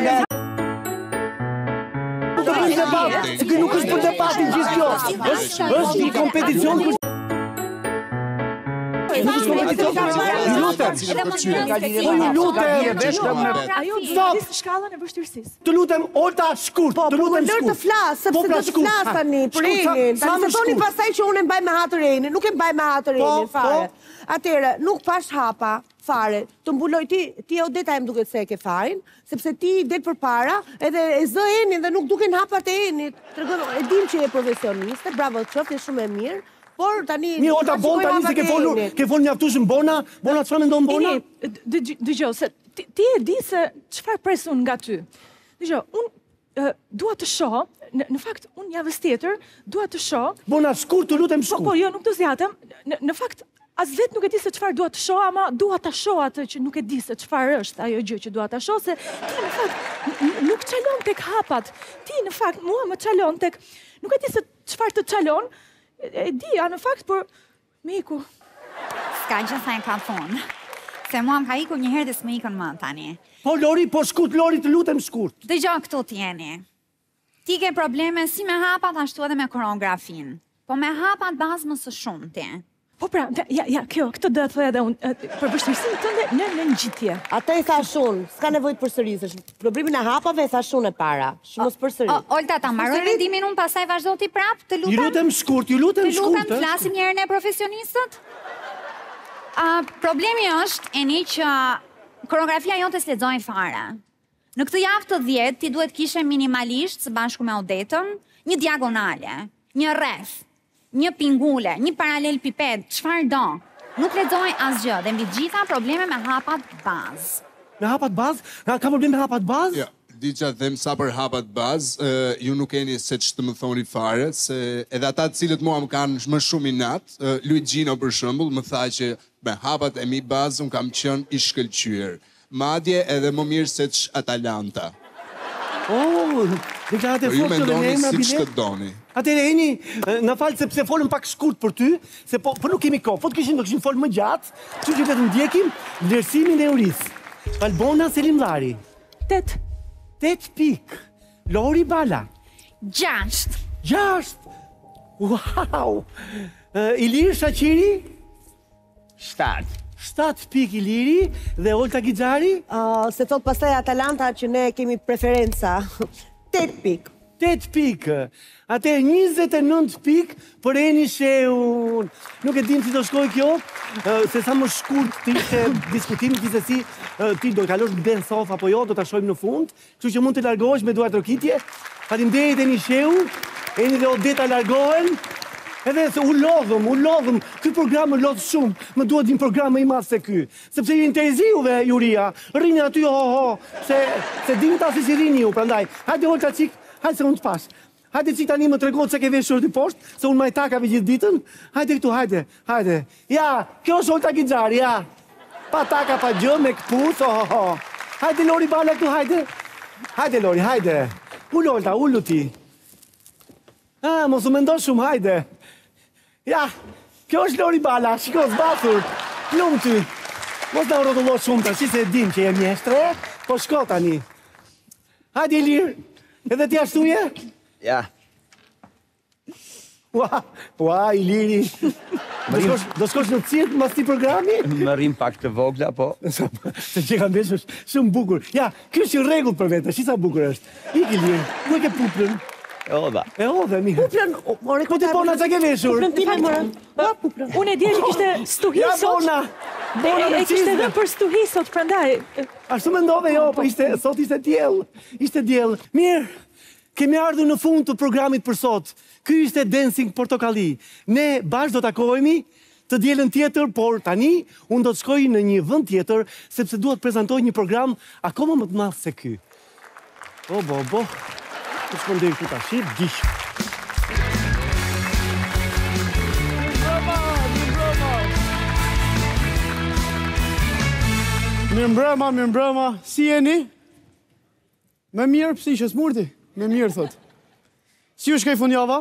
dhe. Nuk është për debatin gjithë kjo. Është një kompeticion kështë... Nuk është kompeticion kështë... Ju lutem. Po ju lutem. Stop. Të lutem, Olta, shkurt. Të lutem shkurt. Po, më lërë të flasë, sepse do të flasë tani, për Enin. Ta se toni pasaj që unë e mbaj me hatër Enin. Nuk e mbaj me hatër Enin, fare. Atere, nuk pash hapa, fare, të mbuloj ti e Odeta e më duket se e ke farin, sepse ti i del për para, edhe e zë Enin dhe nuk duken hapat e Enit. E dim që e profesioniste, bravo të qoftë, e shumë e mirë, por tani... Mirë, Olta, bon, tani se ke folë një aftushën Bona, Bona, qëfar me ndonë Bona? Dëgjo, se ti e di se qëfar presë unë nga ty. Dëgjo, unë dua të shohë, në fakt, unë javës tjetër, dua të shohë... Bona, shkur të lutem shkur. Po, jo, nuk të zjatem, në fakt... As vetë nuk e di se qëfar duha të shoha, ama duha të shoha të që nuk e di se qëfar është ajo gjë që duha të shoha, se ti në fakt nuk qalon të këhapat, ti në fakt mua më qalon të kë... Nuk e di se qëfar të qalon, e di, a në fakt, për... Miku... Ska gjë sa e ka thonë, se mua më ka iku njëherë dhe s'me ikon më tani. Po, Lori, po shkurt, Lori, të lutem shkurt. Dhe gjo këtu t'jeni. Ti ke probleme si me hapat, ashtu edhe me koreografin. Po me hapat bazë më së shumë ti. Po pra, ja, kjo, këtë dhe të thoja dhe unë, për vështirësin të ndë në ngjitje. Ate e sa shumë, s'ka nevojtë përsërisësh, problemin e hapave e sa shumë e para, shumës përsërit. Olta, ta marroj vendimin unë pasaj vazhdo t'i prapë, të lutem... Ju lutem shkurt, të flasim njerën e profesionistët? Problemi është, Eni, që koreografia jo të s'ledzojnë fare. Në këtë javë të 10, ti duhet kishe minimalisht, së bashku me Odetën, një diagonale, një rreth. Një pingule, një paralel piped, qëfar do? Nuk ledzoj asgjë dhe mbi gjitha probleme me hapat bazë. Me hapat bazë? Ka probleme me hapat bazë? Ja, di që atëhem sa për hapat bazë, ju nuk e një se që të më thoni fare, se edhe ata cilët mua më kanë më shumë i natë, Luigino për shëmbull më tha që me hapat e mi bazë më kam qënë i shkëllqyër. Madje edhe më mirë se që Atalanta. Po ju me ndoni si që të doni. Atere, Eni, në falë, sepse folëm pak shkurt për ty, se po nuk kemi ko, po të këshin folë më gjatë, që që vetë ndjekim, lërsimin e Eurisë. Albona Selim Lari. 8. 8 pikë. Lori Bala. 6. 6. Wow. Ilir Shaqiri. 7. 7 pik i liri dhe Olta Gijari? Se thot pasaj Atalanta që ne kemi preferenca. 8 pik. 8 pik. Ate 29 pik për Xhemi Shehu. Nuk e dim si të shkoj kjo, se sa më shkurt të ishte diskutimit, se si ti do t'kalosh në ben sof apo jo, do t'a shojmë në fund, që që mund të largohesh me duar të rokitje. Faleminderit Xhemi Shehu, Eni dhe Odeta largohen. Edhe se u lodhëm, këtë program më lodhë shumë, më duhet një program më i masë se ky. Sepse i interziuve, Juria, rinjë aty ho, se dim të asë si rinjë ju, prandaj. Hajde, Olta, qik, hajde se unë të pash. Hajde, qik, tani më të regotë se ke veshur të poshtë, se unë ma i takave gjithë ditën. Hajde këtu, hajde. Ja, kjo është Olta Gijari, ja. Pa taka, pa gjë, me këpus, ho. Hajde, Lori, bala këtu, hajde. Hajde, Lori, hajde. Ullë, Olta, ullu ti. Ah, mos u mendon shumë, hajde. Ja, kjo është Lori Bala, shiko zbatur, plumë ty. Mos në rotullo shumë të, se dim që jemi eshtre, po shko tani. Hajde Ilir, edhe ti ashtuje? Ja. Ua, Iliri. Do shkosh në cirk, mas ti programi? Më rrim pak të vogla, po. Se që kam beshë shumë bukur. Ja, kjo është i regull për vete, shisa bukur është. Ik Ilir, ku e ke puplën? E odha, mirë. Puplën, more, këtë të bona të keveshur. Puplën time, more. Unë e dje që kishte stuhi sot. E kishte dhe për stuhi sot, prandaj. Ashtu me ndove, jo, për sot ishte djel. Ishte djel. Mirë, kemi ardhur në fund të programit për sot. Ky ishte Dancing Portokalli. Ne bashkë do takohemi të djelën tjetër, por tani unë do të shkoj në një vënd tjetër, sepse duhet prezentoj një program akoma më të madh se ky. Bo, bo, bo. Të shkondejnë këta shqip, gjishë. Një mbrëma, një mbrëma. Një mbrëma, një mbrëma. Si jeni? Me mirë, pësi ishë smurti? Me mirë, thotë. Si u shkaj funjava?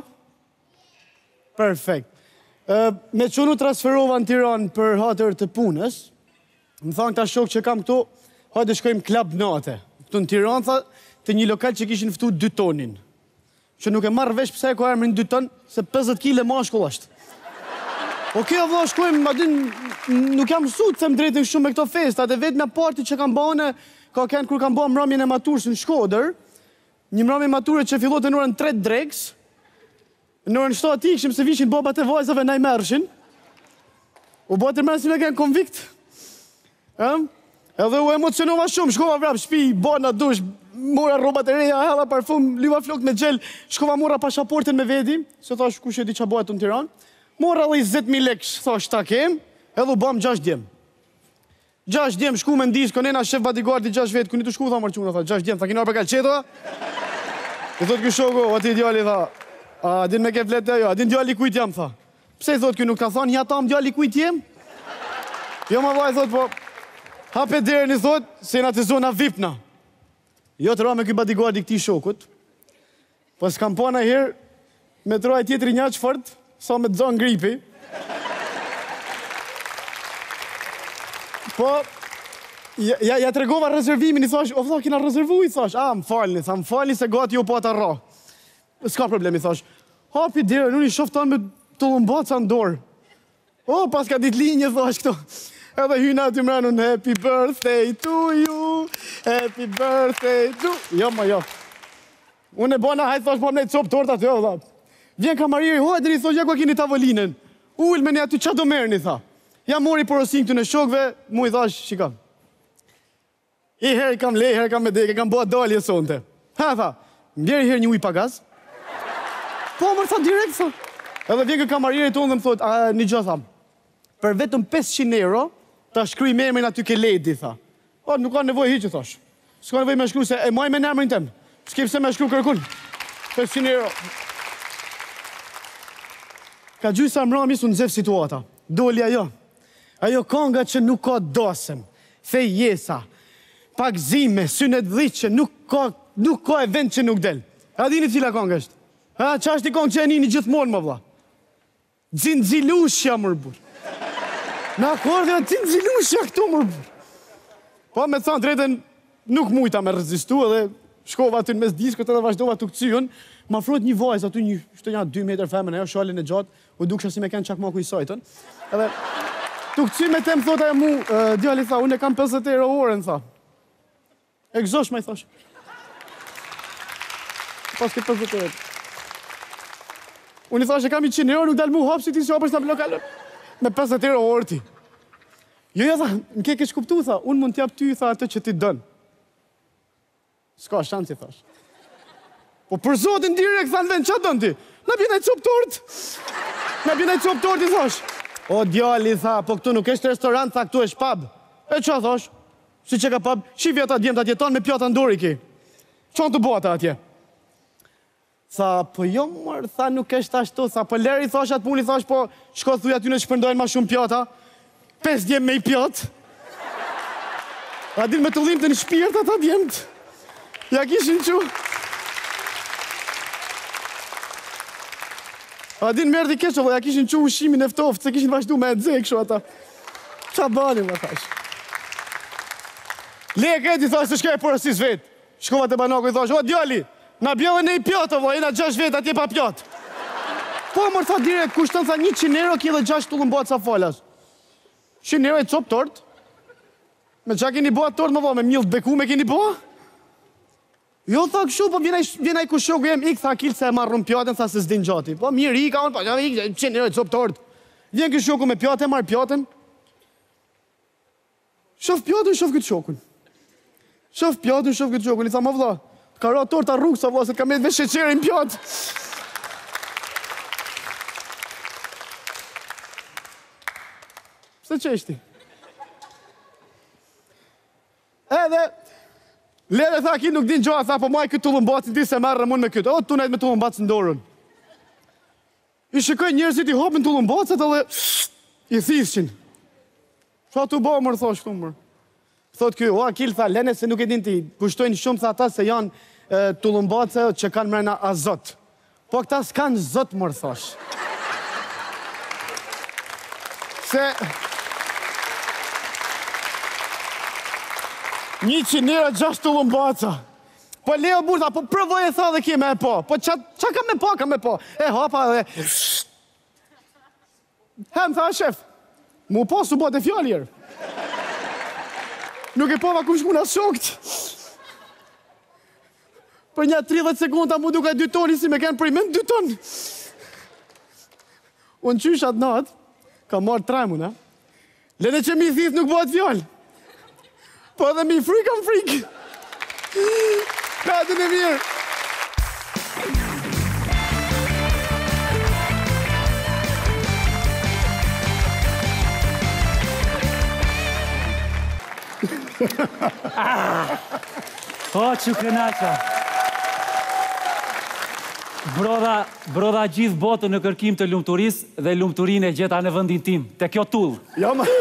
Perfekt. Me qënu transferova në Tiran për hatër të punës, më thanë këta shokë që kam këto, hajde shkojmë klub nate. Këtu në Tiran, thaë, të një lokal që kishin fëtu 2 tonin. Që nuk e marrë vesh pëse e ko erë më në 2 ton, se 50 kile ma shkull ashtë. O kjo vla shkojmë, ma din, nuk jam sutë se më drejtën shumë me këto fest, atë vetë me parti që kam bane, ka kënë kur kam bane mramjen e maturës në Shkodër, një mramjen maturë që fillot e në orën 3 drekës, në orën 7 ati këshim se vishin bobat e vajzave na i mërëshin, u batër mërësim e kënë konvikt, edhe u emocionova shumë, shkova vrap, shpi, bana, dush, mora robat e reja, hella, parfum, lyva flok me gjel, shkova mora pashaportin me vedi, se thash kushe di qa bajtu në Tiran, mora dhe 10.000 leksh, thash ta kem, edhe u bam 6 djem. 6 djem, shku me ndis, konena shef bodyguardi 6 vetë, këni të shku, tha mërquna, tha 6 djem, tha kina për kalqeta, e thot kë shoko, ati djali, tha, a din me ke flete, jo, a din djali kujt jam, tha. Pse i thot kë nuk ka than, ja tam djali kujt jem? Jo ma vaj, thot, po, hape derën i thot, se në të zona vipna. Jo të ra me këj bodyguardi këti shokut, po s'kam po në herë, me të raj tjetëri një që fërt, sa me të zonë gripi. Po, ja të regova rezervimin, i thash, o tha, kina rezervu, i thash, a, më falni, se gati jo po ata ra. S'ka problem, i thash, hapi derën, unë i shoftan me të lumbat sa ndorë. O, pas ka ditë linje, thash këto. Edhe hyna të mrenun, happy birthday to you, happy birthday to... Jo, ma jo. Unë e bona, hajtë thash, po më nejtë copë tortat, jo, tha. Vjen kamariri, hojë, dhe një thosh, ja ku e kini tavolinen. Ullë me një aty, qa do merëni, tha. Ja mori porosin këtu në shokve, mu i thash, shika. I herë kam lej, herë kam me deke, kam boa dalje sonte. Ha, tha, mdjeri herë një uj pagas. Po, mërë, tha, direkt, tha. Edhe vjen kë kamariri tonë dhe më thot, a, një gjo, tham. Për vetëm 500 euro, ta shkruj me emrin aty ke ledi, tha. O, nuk ka nevoj hiqë, thash. Ska nevoj me shkru se e maj me në emrin tem. S'kip se me shkru kërkun. 500 euro. Ka gjyë sa mra misu në zef situata. Doli ajo. Ajo konga që nuk ka dosem. Fejesa. Pakzime, synet dhiqe, nuk ka e vend që nuk del. A dini cila konga është? A, që ashtë i kongë që e nini gjithmonë, më vla. Zinzilu shja mërbur. Në akorde e të zilusha këtu mërbër. Pa me të sanë drejten nuk mujta me rezistu edhe shkova aty në mes diskët edhe vazhdova të këcijun. Ma frot një vajzë aty një shtë një 2 meter femen e jo, shalin e gjatë, u duksha si me kënë qakmaku i sajtën. Edhe të këcijun me temë thota e mu, djali tha, unë e kam 50 euro orën, tha. E këzosh me i thash. Pas këtë 50 euro. Unë i thash e kam 100 euro, nuk dalë mu hapë si ti si hapër së në lokalën. Me 50 euro orti. Jo, ja, tha, në ke kesh kuptu, tha, unë mund t'jap ty, tha, atë që ti dënë. Ska shansi, thash. Po për zotin direk, tha, në venë, që dënë ti? Në bjene qopë tort. Në bjene qopë tort, i thash. O, djali, tha, po këtu nuk eshte restorant, tha, këtu eshtë pub. E që, thash, si që ka pub, shivja ta djemë të atje tanë me pjata ndori ki. Qonë të bota atje. Tha, po jo mërë, tha, nuk eshtë ashtu, tha, po leri, thash, atë puni, thash, po shko thuj aty në shpërndojnë ma shumë pjata, 5 djemë me i pjatë, a din me të llim të në shpirët ata djemët, ja kishin që. A din merdi kesho, ja kishin që ushimin e ftoftë, se kishin vazhdu me e dzek, shu ata. Qa banim, a thash. Lek e ti, thash, të shka e porosis vetë. Shkova të banako, i thash, o, djali, na bjeve ne i pjatë, vla, jena 6 vetë, atje pa pjatë. Po, mërë, tha direkt, kushtën, tha, 100 euro, kje dhe 6 tullën bëtë sa falas. 100 euro e copë tort. Me qa keni bëtë tort, më vla, me mjëllë beku me keni bëtë? Jo, tha këshu, po vjena i kushoku jem, ik tha kilë se e marrë rëmë pjatën, tha se s'din gjati. Po, mirë i ka, po, ik, qenë njërë, copë tërtë. Vjen këshoku me pjatën, e marrë pjatën. Shof pjatën, shof këtë shokun. Shof pjatën, shof këtë shokun. I tha, ma vla, ka ra tërta rrugë, sa vla, se t'ka me dhe sheqerin pjatë. Pse qeshti? Edhe... Lere, tha, ki nuk din gjoha, tha, po maj këtë tullën bacin ti se merë rëmun me këtë. O, të tunajt me tullën bacin dorën. I shikoj njerësit i hopin tullën bacet edhe i thishin. Qa të ba, mërë, tha, shtu, mërë. Thot kjo, o, akil, tha, lene, se nuk e din ti, kushtojnë shumë, tha, ta se janë tullën bacet që kanë mërëna azot. Po, këta s'kanë zot, mërë, thash. Se... 106 të lëmbaca. Po leo burë, tha, po përvoj e tha dhe ki me e po. Po qa ka me po, ka me po. E hapa dhe... Hem, tha, shef, mu po su bote fjalljer. Nuk e pova kush muna shokt. Për një 30 sekunda mu duke 2 toni, si me kenë përjmen 2 toni. Unë qysh atë natë, ka marrë tremuna. Lene që mi thith nuk bote fjallë. Po edhe mi frikë më frikë. Patën e mirë. Po, që kënaqa. Brodha gjithë botën në kërkim të lumëturis dhe lumëturin e gjeta në vëndin tim. Te kjo tullë. Jo, ma...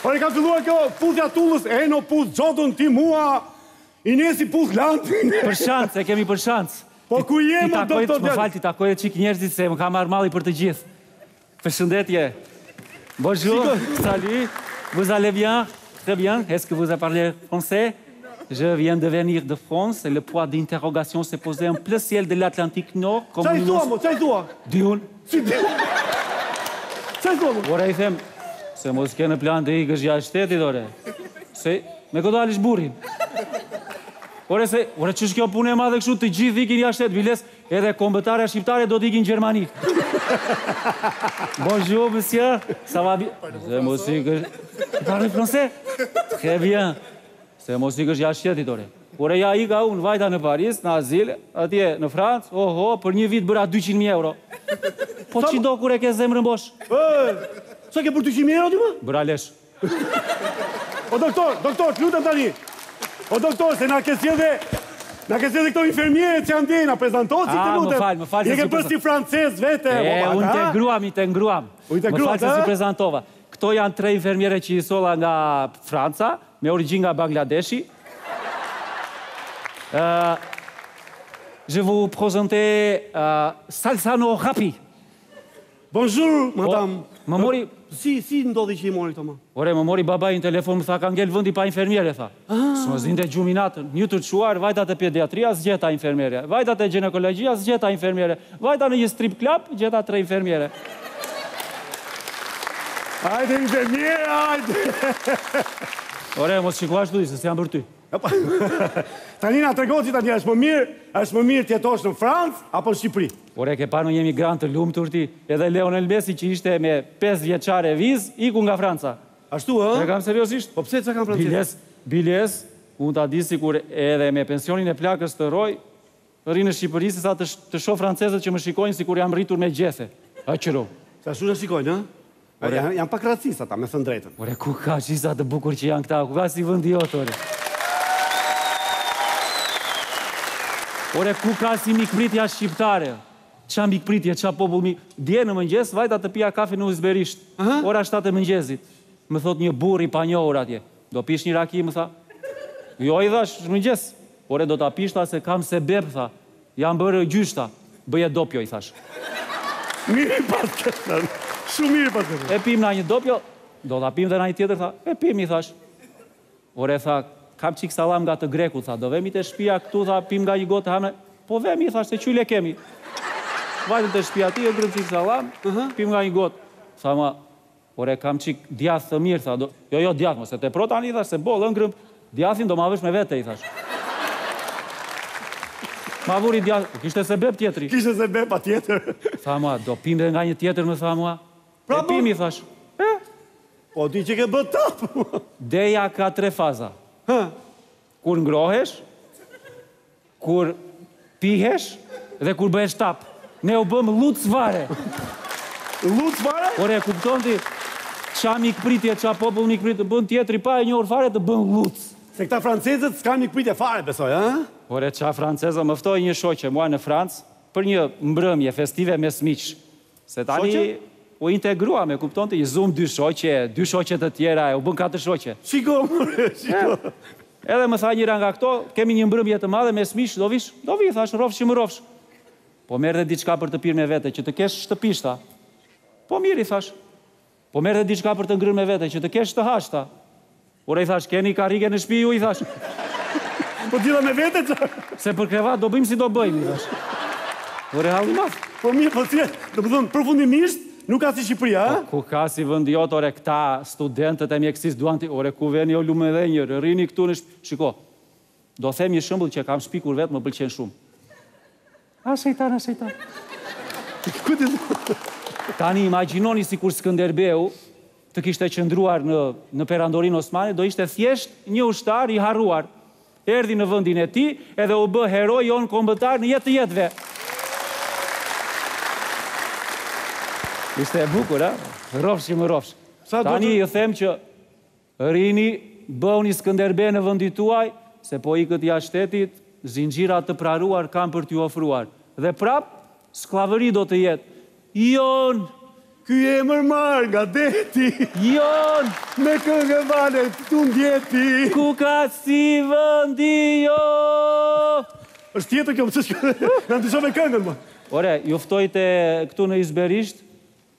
Por e ka filluar kjo putja tullës, e no putë gjotën ti mua, i njesi putë lampin. Për shansë, e kemi për shansë. Po ku jemë do të djetë? Më falë, ti takoj e qik njerëzit se më ka marrë mali për të gjithë. Për shëndetje. Bonjour, salut, vous allez bien, très bien, est-ce que vous parlez français? Je viens de venir de France, le point d'interrogation s'est posé en plein ciel de l'Atlantique Nord. Qa i thua, mo, qa i thua? Dune. Si Dune? Qa i thua, mo? Ora i them... Se mos kene plan të ikë është ja shtetit, ore. Se, me këtë alish burin. Ore, se, ore, që shkjo punë e madhe këshu të gjithë ikin ja shtetit, biles, edhe kombëtare a shqiptare do t'ikin Gjermani. Bonjour, monsieur, ça va bien? Se mos ikë është... Parle français? Très bien. Se mos ikë është ja shtetit, ore. Ore, ja ikë unë vajta në Paris, në Azil, atje në Francë, oho, për një vit bëra 200.000 euro. Po që do kure ke zemrën bosh? Sa ke për 200.000 euro, t'ima? Bëra lesh. O, doktor, doktor, t'lutëm tani. O, doktor, se na kësje dhe... Na kësje dhe këto infermierët që janë djena, prezentoci, t'lutëm. Më falë, jeke përsi francez vete. E, unë të ngruam, i të ngruam. Më falë se si prezentova. Këto janë 3 infermierët që isola nga Franca, me origin nga Bangladeshi. Je vous présenter Salsano Rrapi. Bonjour, madame. Më mori... Si ndodhi që i mori të ma? Ore, më mori babaj në telefon, më tha, ka ngell vëndi pa infermiere, tha. Së më zinde gjuminatë, një të quar, vajtat e pediatria, zgjeta infermiere. Vajtat e ginekologia, zgjeta infermiere. Vajtat në një strip club, gjeta 3 infermiere. Ajde, infermiere, ajde! Ore, mos shikua shtu di, se si jam për ty. Tanina, të regoci, tani, është më mirë tjetosh në Francë, apo në Shqipëri? Ore, ke panu një migrant të lumë tërti, edhe Leonel Messi që ishte me 5 vjeqare viz, iku nga Franca. Ashtu, e? E kam seriosisht. Po pëse të kam francesisht? Biles, unë të adisi kur edhe me pensionin e plakës të roj, rinë në Shqipëri, si sa të shoh franceset që më shikojnë si kur jam rritur me gjethe. A qëro. Sa shu në shikojnë, ha? Jam pak racis ata, me thënë drejtën. Ore, ku ka që isa të bukur që janë këta, ku ka si vëndiot, ore. Ore, ku ka si mikpritja shqiptare. Qa mikpritje, qa popullmi... Dje në mëngjes, vajta të pia kafe në uzberisht. Ora 7 e mëngjezit. Më thot një burri pa njohur atje. Do pish një raki, më tha. Jo, i dhash, mëngjes. Ore, do ta pish, tha, se kam se beb, tha. Jam bërë gjyshta. Bëje dopjo, i thash. Mirë pas këtë, shumë mirë pas këtë. E pim na një dopjo, do ta pim dhe na një tjetër, tha. E pim, i thash. Ore, tha, kam qik salam nga të greku, tha. Do vemi të shpia këtu, tha, pim nga i gotë, hame. Po vemi, i thash, se qyle kemi. Vajtën të shpia ti, e grëmë qikë salam, pim nga një gotë. Tha ma, ore, kam qikë djathë të mirë, tha, jo, jo, djathë, mos e te pro tani, thash, se bolë, në grëmë, djathin do ma vesh me vete, i thash. Favori djathtë, kishte sebeb tjetëri. Kishte sebeb pa tjetër. Tha mua, do pinte nga një tjetër më tha mua. E pimi, thash. Po ti që ke bët tapë. Deja ka 3 faza. Kur ngrohesh, kur pihesh, dhe kur bëhesh tapë. Ne u bëm lucvare. Lucvare? Por e kupton ti, qa mikpritje, qa popull mikpritje, bën tjetëri pa e një orë fare të bën lucë. Se këta francezët s'ka mikpritje fare, besoj, ha? Por e qa francezët më ftoi një shoqe mua në Francë për një mbrëmje festive me miq. Se tani... Shoqe? U integrua me, kupton të i zumë 2 shoqe të tjera, u bën 4 shoqe. Shiko, mërë, shiko. Edhe më tha njëra nga këto, kemi një mbrëmje të madhe, me smish, do vish, thash, rofsh që më rofsh. Po merë dhe diçka për të pirë me vete, që të kesh shtëpish, tha. Po mirë, i thash. Po merë dhe diçka për të ngrën me vete, që të kesh të hash, tha. Ure, i thash, keni karike në shpi ju, i thash. Po dira me vete, që? Se për krevat do bëjmë si do bëjmë, i thash. Ure, halumat. Po mirë, po si, do përdojmë përfundimisht. Nuk ka si Shqipëria, ha? Ku ka si vëndiot, ore, këta studentët e mjekësis duan të... Ore, ku veni o lume dhe njërë, rini këtu në shpë... Shiko, do them një shëmbull që kam shpikur vetë, më pëlqen shumë. A, shejtan, a, shejtan. Tani, imaginoni si kur Skënderbeu të kishte qëndruar në perandorin Osmane, do ishte thjesht një ushtar i harruar. Erdi në vëndin e ti, edhe u bë heroj onë kombëtar në jetë të jetëve. Ishte e bukur, ha? Rofsh që më rofsh. Tani ju them që rini bëhuni Skënderbe në vëndit tuaj, se po ikët jashtetit, zinxhirat të praruar kam për t'ju ofruar. Dhe prap, sklavëri do të jetë. Jon! Ky e mërmar nga deti! Jon! Me këngë vane t'u ndjeti! Ku ka si vëndi jo! Është tjetër kjo më qështë këndë, në ndryshove këngën, ma. Ore, juftojte këtu në Izberisht,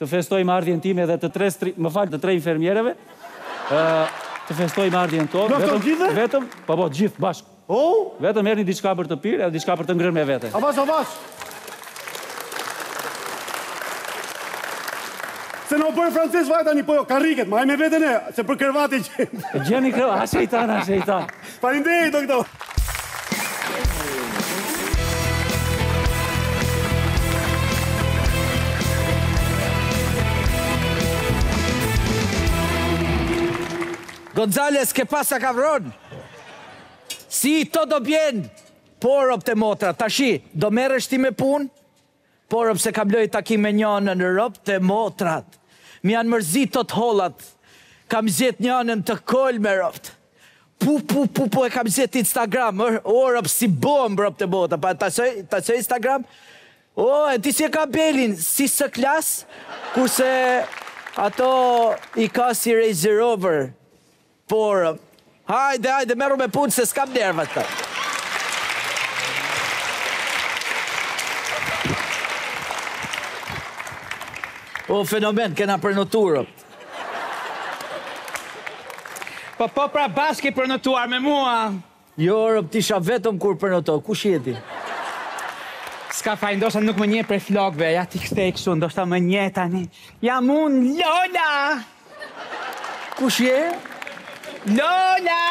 të festojmë ardhjen time dhe të 3 infermiereve, të festojmë ardhjen tonë, vetëm, po po, gjithë, bashkë. Vetëm erë një diçka për të pirë, edhe diçka për të ngrënë me vete. Avas, avas! Se në bërë frances vajta një pojo, karriket, ma e me vete ne, se për kërvat e gjenë. E gjenë i kërvat, a shejtan, a shejtan. Parindej, doktor! Gonzales, ke pasa kavron? Si, to do bjen, porop të motra, tashi, do merresh ti me pun? Porop se kam loj takim me njënën në rop të motrat, mi janë mërzit të holat, kam zjet njënën të koll me ropt, pu, e kam zjet Instagram, orop si bombë rop të motra, pa tasoj Instagram, e ti si e ka belin, si së klas, kurse ato i ka si Razor Rover. Por, hajde, meru me punë, se s'kam nerva të. O, fenomen, kena përnoturë. Po, pra bashki përnotuar me mua. Jorë, t'isha vetëm kur përnotuar, ku shjeti? Ska faj, ndoshta nuk më nje për flokve, ja t'i kështë e kështu, ndoshta më nje tani. Jam unë, Lola! Ku shje? Lola!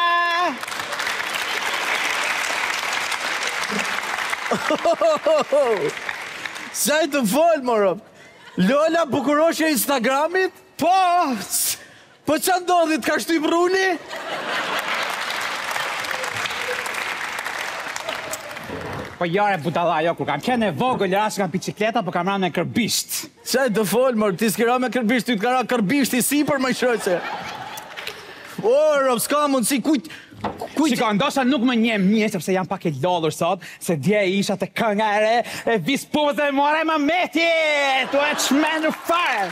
Saj të folë, morëm. Lola, bukuroshe Instagramit? Po! Po që ndodhit, ka shtu i bruni? Po jare budala, jo, kur kam qene vogël, rash kam bicikleta, po kam ra me kërbisht. Saj të folë, morëm, ti s'kira me kërbisht, ti t'ka ra kërbisht, ti si për më shoqe. Orë, s'ka mundësi, kujtë... Shiko, ndosha nuk më nje, sepse jam pak e lodhur sot, se dje isha të kënga e re, e vis pumët dhe more më meti, tu e qmenur fare.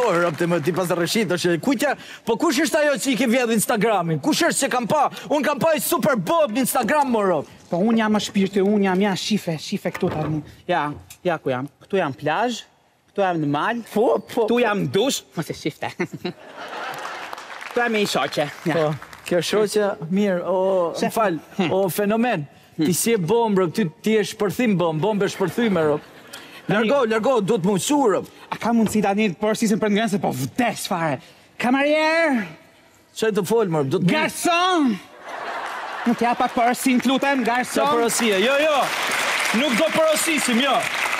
Orë, të më ti pas rëshit, doshe, kujtja, po kush është ajo që i ke vjedhë Instagramin? Kush është që kam pa? Unë kam pa i super bob në Instagram, morë. Po, unë jam më shpirti, unë jam, shife këtu të armi. Ja, ku jam? Këtu jam plajë, këtu jam në malë, këtu jam dush, mëse shifte. Këto e me i shoqe. Kjo shoqe, mirë, më falë, fenomen. Ti si e bombë, ti e shpërthim bombë, bombë e shpërthime, rëpë. Lërgo, do të mundësu, rëpë. A ka mundësi të anit përësisën për ngrenë, se po vdes, fare. Kamarierë! Qaj të folë, mërëpë, do të mundësu. Garson! Nuk ja pak përësin, klutem, garson! Qa përësia, jo! Nuk do porosisim, jo.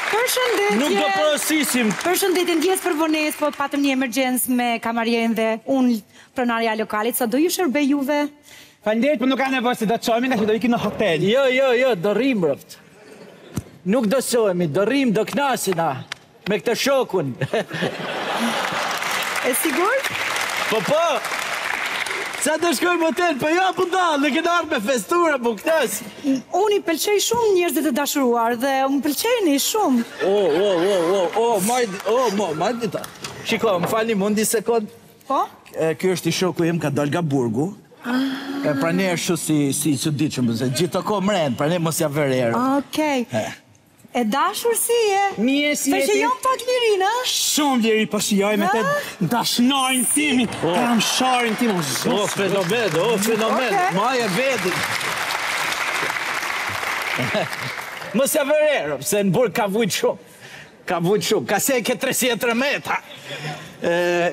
Përshëndetje. Nuk do porosisim. Përshëndetje, ndjes për vonesë, po patëm një emergjencë me kamarierin dhe unë pronarja lokalit, sa do ju shërbej juve? Falënderit, po nuk ka nevojë se do të çohemi, do ikim në hotel. Jo, jo, jo, do rrim rroft. Nuk do çohemi, do rrim, do knasina me këtë shokun. E sigurt? Po, po. Sa të shkojmë hotel, për ja përnda, në kënë arë me festura, për këtës. Unë i pëlqej shumë njerëzit të dashuruar dhe unë pëlqejni shumë. Majdi ta. Shiko, më falni mundi sekund. Po? Kjo është i shoku im ka dal nga burgu. Pra ne është shu si që diqëm, gjithë të ko mrenë, pra ne mos ja vërë erë. Okej. E dashur si e? Mje si e ti? Për që jam pak lirin, a? Shumë lirin, për që jojme të dashnarin timin, kramsharin timin. O, fenomen, o, fenomen, maje vedin. Mësja vërerëm, se në burë ka vujtë shumë. Ka vujtë shumë, ka se ke 33 metra.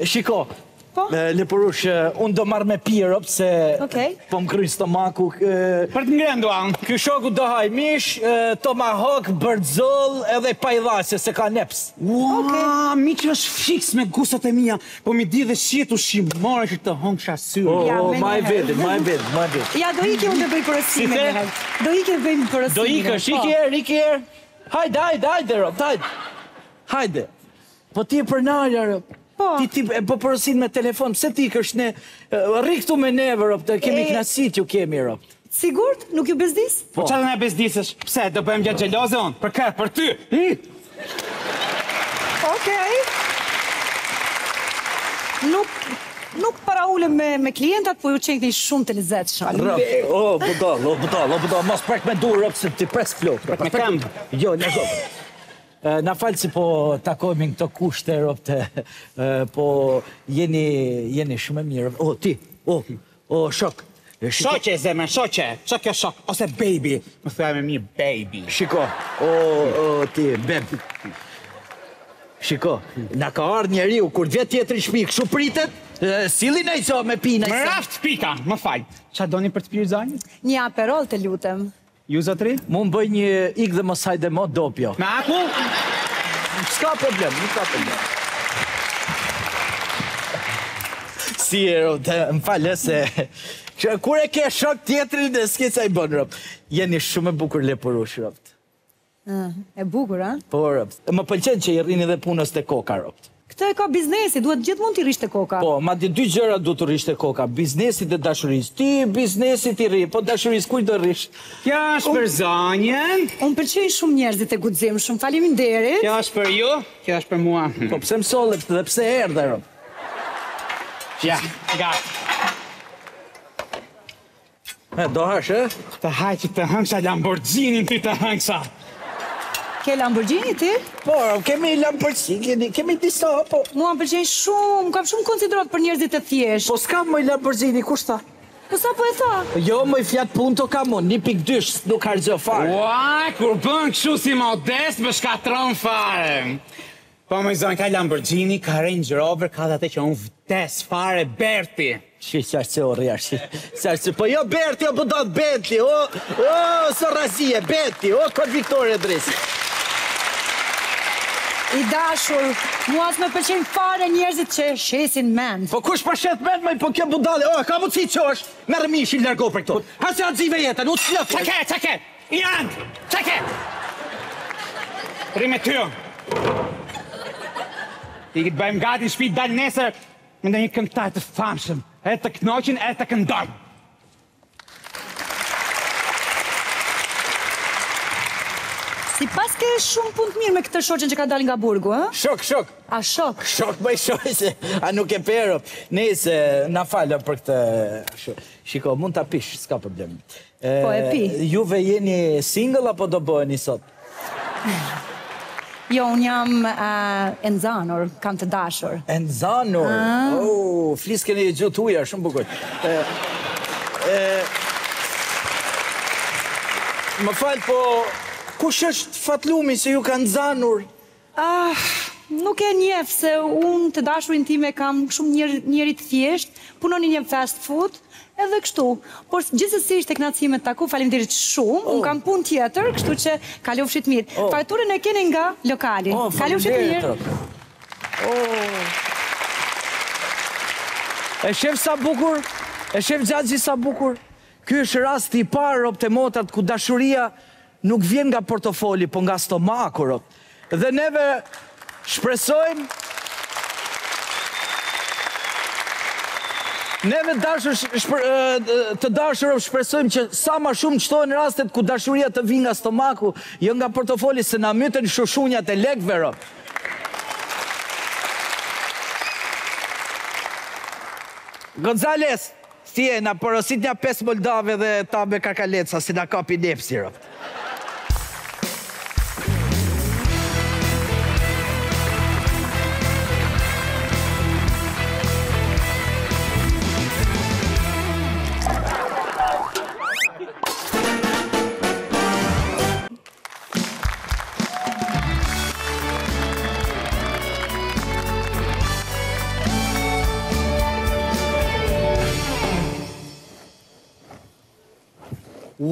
Shiko, Leporush, unë do marrë me pirop, se po më krynë stomaku. Për të ngrenduan. Ky shoku do hajmish, tomahawk, bërdzol edhe pajdhasje, se ka neps. Ua, mi që është fiks me gusat e mija, po mi di dhe shjetu shimore që të hongë shasyrë. O, ma e vedin. Ja, do ike unë të bëj përësime. Si te? Do ike bëjmë përësime. Do ike, shikjer. Hajde. Po ti e përnarja, rëp. Ti po porosin me telefon, pëse ti kësh ne, rikëtu me neve, rëpë, kemi knasit ju kemi, rëpë. Sigurt? Nuk ju bezdis? Po që dhe ne bezdisësh, pëse, do bëhem gjatë gjeloze onë, për kërë, për ty. Okej. Nuk para ule me klientat, po ju qenjë shumë të lezet shumë. Rëpë, o, budal, mos prek me du, rëpë, se ti pres flokë. Prek me kam. Jo, në zopë. Na falë si po takojmë në këto kushtë e ropte, po jeni shumë e mirë. O, ti, o, shok. Shoqe, zemë, shoqe, ose baby. Më thujame mi, baby. Shiko, o, ti, baby. Shiko, na ka ardhë njeriu, kur vjetë jetër i shpikë, shu pritet, sili në i co me pina. Më raftë pika, më falë. Qa doni për të pirë zanjë? Një aperol të lutëm. Ju zotri? Mu më bëj një ikë dhe mos hajde mo dopjo. Me aku? Ska problem. Si e rëpë, më falë se... Kur e ke shok tjetëri dhe s'ke ca i bënë rëpë. Jeni shumë e bukur Leporush rëpë. E bukur, a? Po rëpë. Më pëlqen që i rrini dhe punës të koka rëpë. Këto e ka biznesi, duhet gjithë mund t'i rishtë e koka. Po, ma di dy gjëra duhet të rishtë e koka, biznesit dhe dashuris. Ti biznesit i rishtë, po dashuris kuj do rishtë? Kja është për zanjen. Unë përqenj shumë njerëzit e gudzim, shumë faleminderit. Kja është për ju, kja është për mua. Po, pse më sollet dhe pse erdhe, rëmë? Ja, gati. Do hashë, e? Të hajtë të hëngsa Lamborghini ty të hëngsa. Ke Lamborghini ti? Po, kemi Lamborghini, kemi disa, po... Mua më përqenj shumë, kam shumë konsiderat për njerëzit e thjesht. Po s'kam më i Lamborghini, kush ta? Po sa po e tha? Jo, më i fjatë punë të kam unë, 1.2 nuk hargjë farë. Ua, kur bën këshu si modest, më shkatron fare. Po më i zonë, ka Lamborghini, ka Range Rover, ka dhe që unë vdes fare, Berti. Qarë që po jo Berti, o budot Benti, o Sorazie, Benti, o konviktore dresi. I dashur, mua s'me përqenjë fare njerëzit që shesin mend. Po kush përshet mend, me i po kjo budale, o, ka mundësi që është, me rëmish i lërgo për këto. Hase atë zive jetën, u të slëfë. Qake, i andë, qake. Rime t'jo. I këtë bëjmë gati, shpit dalë nesër, me në një këngëtar të famshëm, e të knoqin, e të këndojmë. Si pas ke shumë punë të mirë me këtë shoqen që ka dalin nga burgu, ha? Shok. A shok? Shok, bëj shoqe, a nuk e perop. Nese, na falë për këtë... Shiko, mund të apish, s'ka problem. Po, e pi. Juve jeni single, apo do bëheni sot? Jo, unë jam enzanor, kam të dashur. Enzanor? O, flisken e gjutë uja, shumë bukur. Më falë, po... Kush është fatlumi që ju kanë zanur? Ah, nuk e njeh se unë të dashurin time kam shumë njerëz të thjesht, punon në një fast food, edhe kështu. Por gjithsesi ishte kënaqësi me taku, faleminderit shumë. Unë kam punë tjetër, kështu që kalofshit mirë. Faturën e keni nga lokali. Kalofshit mirë. E shef sa bukur, e shef Xhaxhi sa bukur. Ky është rasti i parë optë motat ku dashuria nuk vjen nga portofoli, po nga stomaku. Dhe neve shpresojmë, neve të dashurëm shpresojmë që sa ma shumë qëtojnë rastet ku dashuria të vinë nga stomaku, jo nga portofoli, se na mytën shushunjat e lekëve. Gonzales, si e na porosit nja 5 Moldave dhe tabe kakaleca, si na kapi nepsi.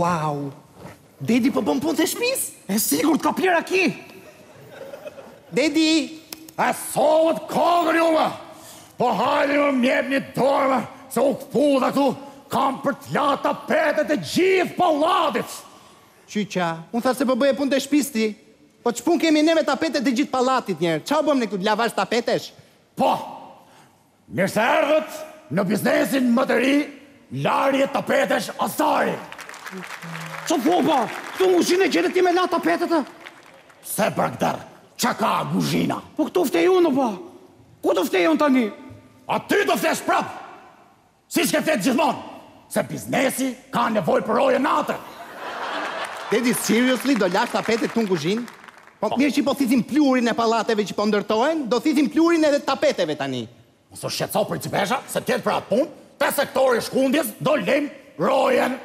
Wow, Dedi përbën punë të shpis? E sigur t'ka plera ki. Dedi, e sot kogër juve, po hajde më mjep një dorëve, se u këpudha këtu, kam për t'lata petet e gjithë palatit. Qyqa, unë thasë se përbëje punë të shpis ti, po që punë kemi neve tapetet e gjithë palatit njerë, qa bëm në këtu lavash tapetesh? Po, mirë se erdhët në biznesin më të ri, larje tapetesh asari. Që popa, këtu ngushine gjene ti me la tapetet e? Se për këder, që ka ngushina? Po këtu ftejun o pa, ku të ftejun tani? A ty të ftesh prap, si shke ftet gjithmon, se biznesi ka nevoj për roje natër. Dedi, seriously, do lash tapetet këtu ngushin? Po mirë që po thisim plurin e palateve që po ndërtojnë, do thisim plurin edhe tapeteve tani. Mësë shqetso për qipesha, se tjetë për atë pun, te sektori shkundjes do lim rojen.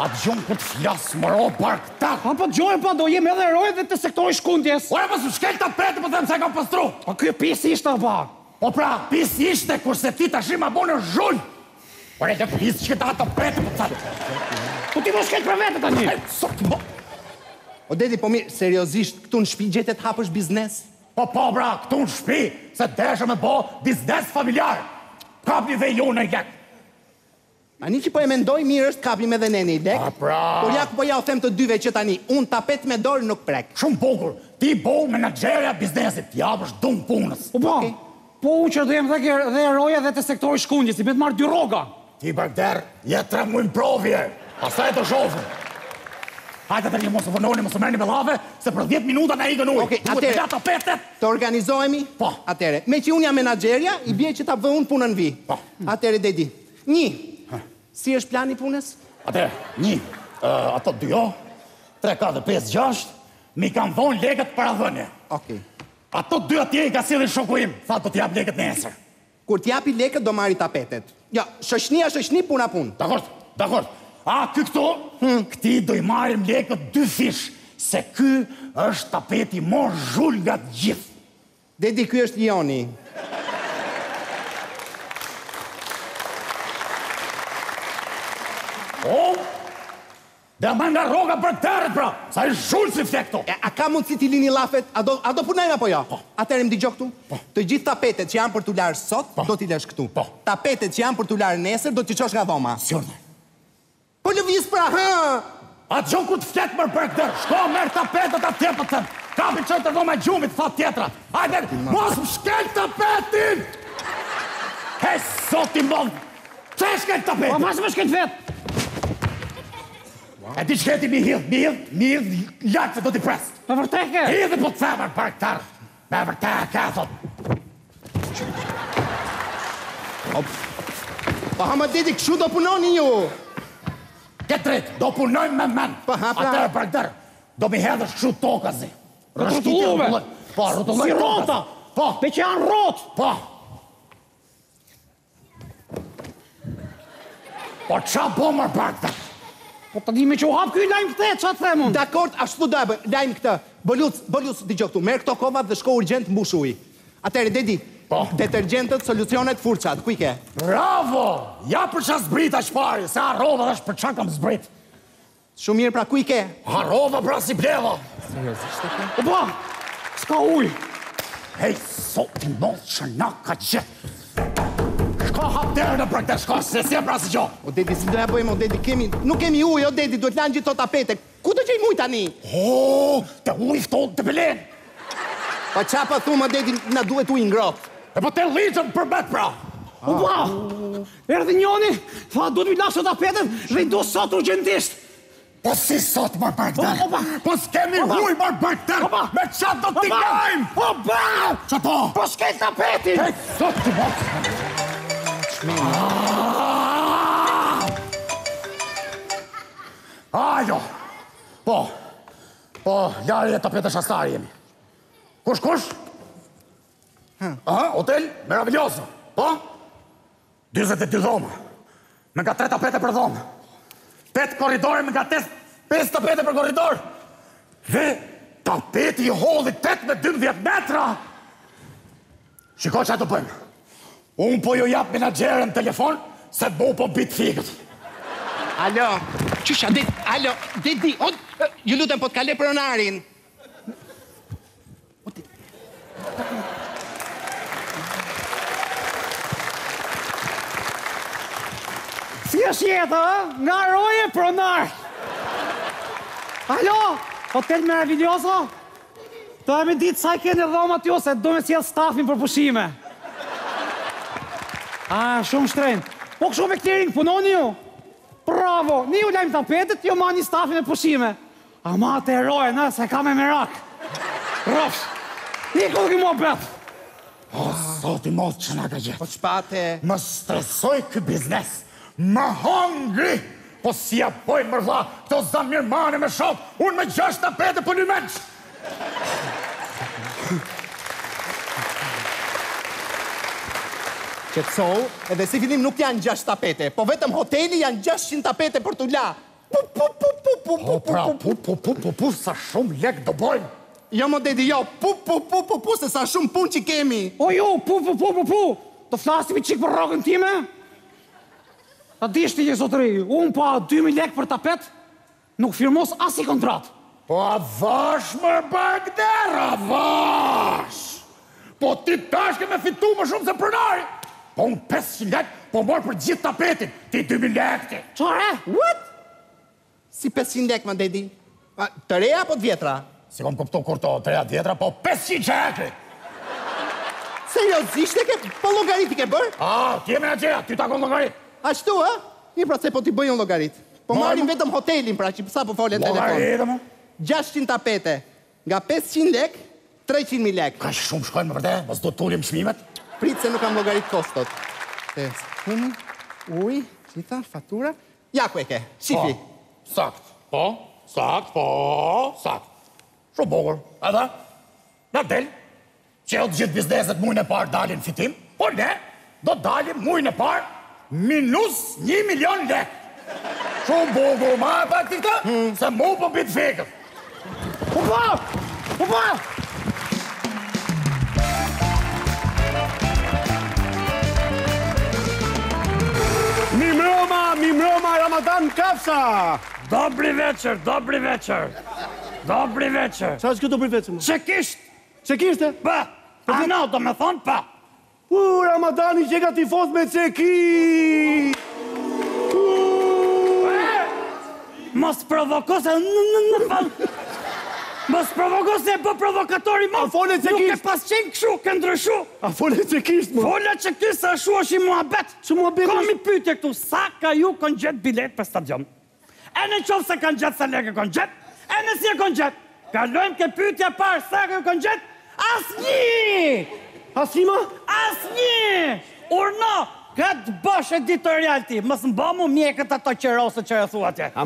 A të gjumë këtë flasë mëro barë këta. A për të gjumë e pa do jemë edhe erojë dhe të sektori shkundjes. O e mësë shkel të apretë për të mëse kam pëstru. A kjo pisë ishte a barë. O pra, pisë ishte kurse ti të shima bo në zhullë. O e dhe pisë që këta të apretë për të të. Po ti më shkel për vetë të një. Sot më. O Dedi, po mirë, seriosisht, këtu në shpi gjetet hapësh biznes? Po po, bra, këtu në shpi, se deshe me bo biznes familjarë. Kapni dhe ju në jekë. Ani që po e mendoj, mirë është kapim edhe nene i lek. A pra... Por jakë po ja o them të dyve që tani, unë tapet me dorë nuk prek. Shumë bukur, ti bo menagjerja biznesit, jabë është dumë punës. U ba, po u që dujem dhe eroja dhe të sektori shkundjes, i betë marrë dy roga. Ti bërder, jetë tre mujnë provje, asaj të shofën. Hajtë të një mosë vënoni, mosë mërni me lave, se për 10 minuta na i gënoj. Oke, atere, të organizojemi, atere. Me që unë jam menagjerja, i bje që ta vë unë punën vi. Atere, Dedi, një. Si është plani punës? Ate, një, ato dyjo, 3, 4, 5, 6, mi kam dhonë legët para dhënje. Okej. Ato dyjo tje i ka silin shoku im, tha do t'jap legët në esër. Kur t'japi legët do marri tapetet. Ja, shëshni puna punë. Dakord, dakord. A, këto, këti do i marim legët 2 fish, se kë është tapeti më zhull nga gjithë. Dedi, kë është Lioni. O, dhe ma nga roga për tërët, pra, sa e zhullë si ftekto. A ka mundë si ti lini lafet, a do punajnë apo ja? Atërë më di gjo këtu, të gjithë tapetet që janë për t'u larë sot, do t'i lesh këtu. Tapetet që janë për t'u larë nesër, do t'i qosh nga dhoma. Sjornaj. Po lëviz pra, A të gjo ku t'fletë mërë për këtër, shko mërë tapetet atë tjepët tërë, kapi qëtë të dhoma gjumit, fa tjetra. Hajder, mos më shkel tapetin! He, sot i mund, që shkel tapetin? Pa mas më shkel vetë. E ti shketi mi hidhë, lakëve do t'i presë. Me vërteke? Hidhë po të femër për këtarë. Me vërteke, thotë. Pa hama Dedi, këshu do punoni ju. Këtë rritë, do punojnë me menë. Atërë për këtarë, do mi hedhë këshu tokazi. Rëtullume. Po, rëtullume. Si rota. Po. Pe që janë rotë. Po. Po qa bomër për këtarë. Po të dhimi që u hapë, këj lajmë këte, që atë themun? Dakord, ashtu da, lajmë këte. Bëlluc, di gjoktu, merë këto kovat dhe shko urgent mbush uj. Atere, dedi, detergentët, solucionet, furqat, ku i ke? Bravo! Ja për që zbrit ashtë pari, se harova dhe ashtë për që kam zbrit. Shumë mirë, pra ku i ke? Harova, pra si bleva. O ba, s'ka uj. Hej, sotin mos që na ka gjithë. Shko hap derë në prakte, shko se si e pra si gjo. O dedi, si do e bojmë, o dedi, nuk kemi ujë, o dedi, duhet lanë gjithë të tapete. Ku të gjejmë ujë tani? Ho, të ujë ftonë të belen. Pa qa pa thumë, o dedi, na duhet ujë ngrohtë. E po të liqëm për betë pra. U ba, erdi njoni, tha duhet mi lashtë të tapetën dhe i du sot urgjentisht. Po si sot mërë bërkëtër, po s'kemi huj mërë bërkëtër, me qatë do t'i gajmë! Po ba! Qato! Po shkej tapetin! Hej, sot t'i bërkë! Ajo! Po, ljarë e tapete shastarë jemi. Kush? Aha, hotel, meraviglioso, po? 22 dhoma, me nga 3 tapete për dhoma. 8 koridore me nga 5 tapete për koridor dhe tapeti i hollit 8 me 12 metra. Shiko që atë përmë, unë po ju japë menagerën telefon se të bu po bitë figët. Alo, qësha, alo, dedi, ju lutëm po të kale pronarin. Si është jetë, nga roje pronar. Alo, hotel meraviglioso? Të e me ditë sa i kene dhoma t'jo, se do me si jetë stafin për pushime. A, shumë shtrenë. Po këshu me clearing punoni ju? Bravo, një u lajmë tapetet, jo ma një stafin e pushime. A ma të e roje, në, se ka me merak. Rofsh, një këllë këmë o betë. O, soti mos që nga ka gjithë. Po qëpate? Më stresoj kë biznes. Më hongri, po si e pojnë mërvla, këto zanë mirëmane me shokë, unë me 6 tapete për një menqë. Qetësohu, edhe si fillim nuk janë 6 tapete, po vetëm hoteli janë 600 tapete për t'u la. Po pra, pu, sa shumë lek do bojnë. Jo, më dedi, jo, pu, se sa shumë pun që kemi. O jo, pu, të flasim i qikë për rogën time? Ta dishti një sotëri, unë pa 2.000 lek për tapet, nuk firmos asi kontrat. Po avash më bagder, avash! Po ti tashke me fitu më shumë se pronari! Po unë 500 lek, po morë për gjithë tapetin, ti 2.000 lek ti! Qare? What? Si 500 lek, më dedi? Të reja po të vjetra? Si kom këptu kur të reja të vjetra, po 500 që e kri! Seriosisht e ke, po logarit i ke bërë? A, ti e me në gjera, ty takon logarit! Ashtu, ha? Një pra se po t'i bëjnë logarit. Po marim vetëm hotelin, pra, që përsa po foljen telefon. Logarit, më? 600 tapete. Nga 500 lek, 300.000 lek. Ka shumë shkojnë, më përte? Mos do t'ullim shmimet? Pritë se nuk kam logarit kostot. Hemi, uj, qita, fatura. Ja ku e ke, shifi. Sakt, po, sakt, po, sakt. Shumë bogur, edhe? Nga del, që e të gjithë bizneset mujnë e parë dalin fitim, por ne, do dalin mujnë e parë minus 1.000.000 lek. Shumë bogur ma e pa këta, se mu po bitë fikët. U pa! Mi mroma, Ramadan Kafsa! Dobri veqër. Sa është këtë dobri veqër, më? Qekishtë? Pa, anau do me thonë pa. U, Ramadani që e ka tifos me ceki! Mos provokose e bë provokatori mo! A fole cekisht! Nuk e pas qenë këshu, këndrëshu! A fole cekisht, mo! Fole që këty së shu është i muhabet! Që muhabet është? Komi pytje këtu, sa ka ju kanë gjetë bilet për stadion? E në qovë se kanë gjetë, sa leke kanë gjetë? E në si e kanë gjetë? Kalojmë ke pytje parë, sa ka ju kanë gjetë? Asnjë! Asnjë? Asnjë! Urna, këtë bësh editorial ti, mësë mba mu mjekët ato qërosë që e thua tje. A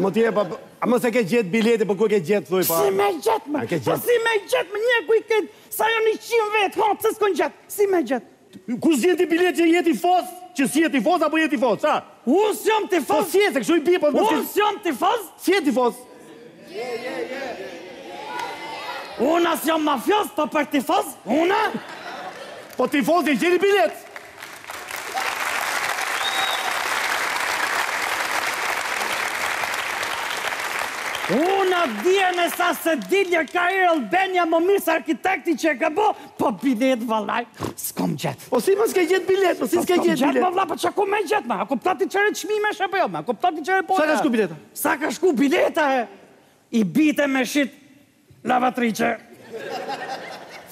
mësë e ke gjithë bileti, për ku e ke gjithë, thuj pa? Si me gjithë, më një ku i këtë, sa jo 100 vetë, hapë, se s'kon gjithë, si me gjithë. Kus jeti bileti, jeti fosë? që si e tifoz apo je tifoz, sa? Unë s'jam tifoz. Po si e se kështu i bie, po unë s'jam tifoz. Si e tifoz? Unë s'jam mafioz, po për tifoz, unë? Po tifoz e gjeni bilet. Unë dhjen e sa se dilje ka e Albania më mirës arkitekti që e ka bo, po bilet valaj, s'kom gjetë. Po si më s'ke gjetë bilet, po si s'ke gjetë bilet. S'kom gjetë, po vla, po që ako me gjetë, ma, ako pëtati qëre qmime shë pëjo, ma, ako pëtati qëre pojta. Sa ka shku bileta? Sa ka shku bileta, he? I bite me shit, lavatriqe,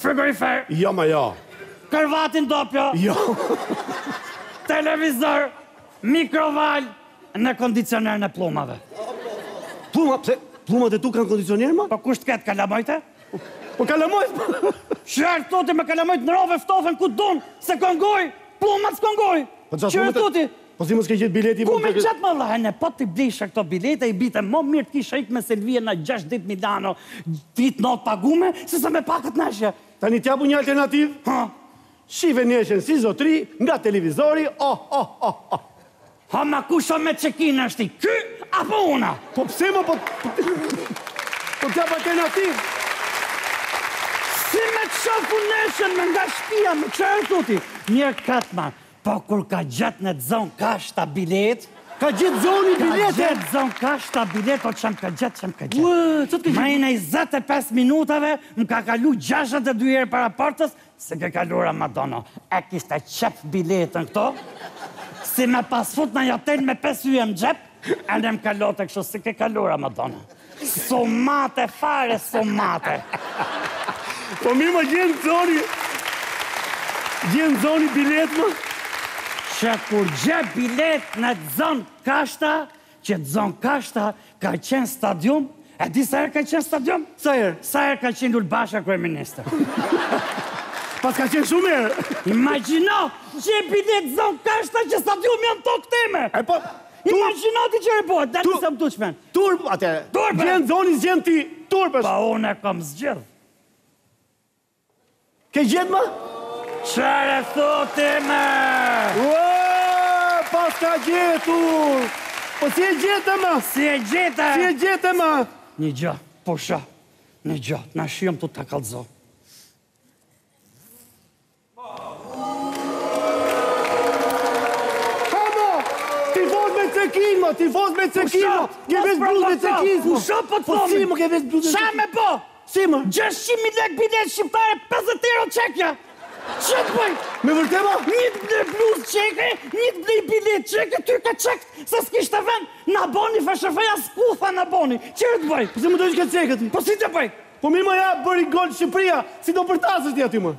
frigorifer. Jo, ma, jo. Kërvatin dopjo. Jo. Televizor, mikroval, në kondicioner në plumave. Pluma, pse? Plumat e tu kanë kondicionerë, ma? Pa kusht këtë kalamajte? Po kalamajtë? Shërë tuti me kalamajtë në rove ftofen ku dunë, se kongoj, plumat s'kongoj. Qërë tuti? Po si mos ke qëtë bileti... Ku me qëtë më lëhene, po t'i blisha këto bilete, i bite më mirë t'kisha ikë me Selvije në 6 dit Milano, dit not pagume, se se me pakët nëshje. Ta një t'jabu një alternativ? Ha? Shive nëshën si zotri, nga televizori, oh. Ha ma kusho me qekinë është i ky, apo una? Po pëse më po... Po t'ja për alternativë. Si me të shofu neshen me nga shpia, me që e tuti? Mjerë Katman, po kur ka gjatë në të zonë ka shtabilet... Ka gjatë zonë i bilet, e? Ka gjatë zonë ka shtabilet, po qëmë ka gjatë. Uë, qëtë ka gjatë? Majnë e 25 minutave, më ka kalu 62 herë para partës, se ke kalura Madonna. E kishtë e qepë biletën këto? Si me pas fut në jaten me 5 ujë më gjep, e në më kalot e kështu, si ke kalura, më donë. Somate, fare, somate. Po mi më gjenë zoni bilet më? Që kur gjep bilet në zonë kashta, ka qenë stadium, e di sa herë ka qenë stadium? Sa herë? Sa herë ka qenë Lulbasha kryeministër. Pas ka qenë shumë erë. Imagino që e bilet zonë kashta që stadium janë tokë teme. E po... Imagino ti që repot, da ti se më tuqmen. Turp, atë... Turp, gjenë zonë i zjenë ti turpës. Pa unë e kam zgjedh. Ke gjenë ma? Qërë e thotë me? Uë, pas ka gjetë turp. Po si e gjetë ma? Si e gjetë ma? Një gja, posha, një gja, në shimë të të kalzohë. Tifoz me cekin, ma! Keve zbruz me cekin, ma! Kusha po të thomi? Po si, ma, keve zbruz me cekin? Shame po! Si, ma? 600.000 lek bilet shqiptare, 50 euro qekja! Që të bëj? Me vërte, ma? Një të blej bluz qekje, një të blej bilet qekje, ty ka qekt, se s'kishtë të ven, në aboni, feshefeja s'kutha në aboni. Që të bëj? Po se më dojnë këtë qeket? Po si të bëj? Po mi, ma, ja, bëri gol Shqipëria, si do përtasës ti aty, ma?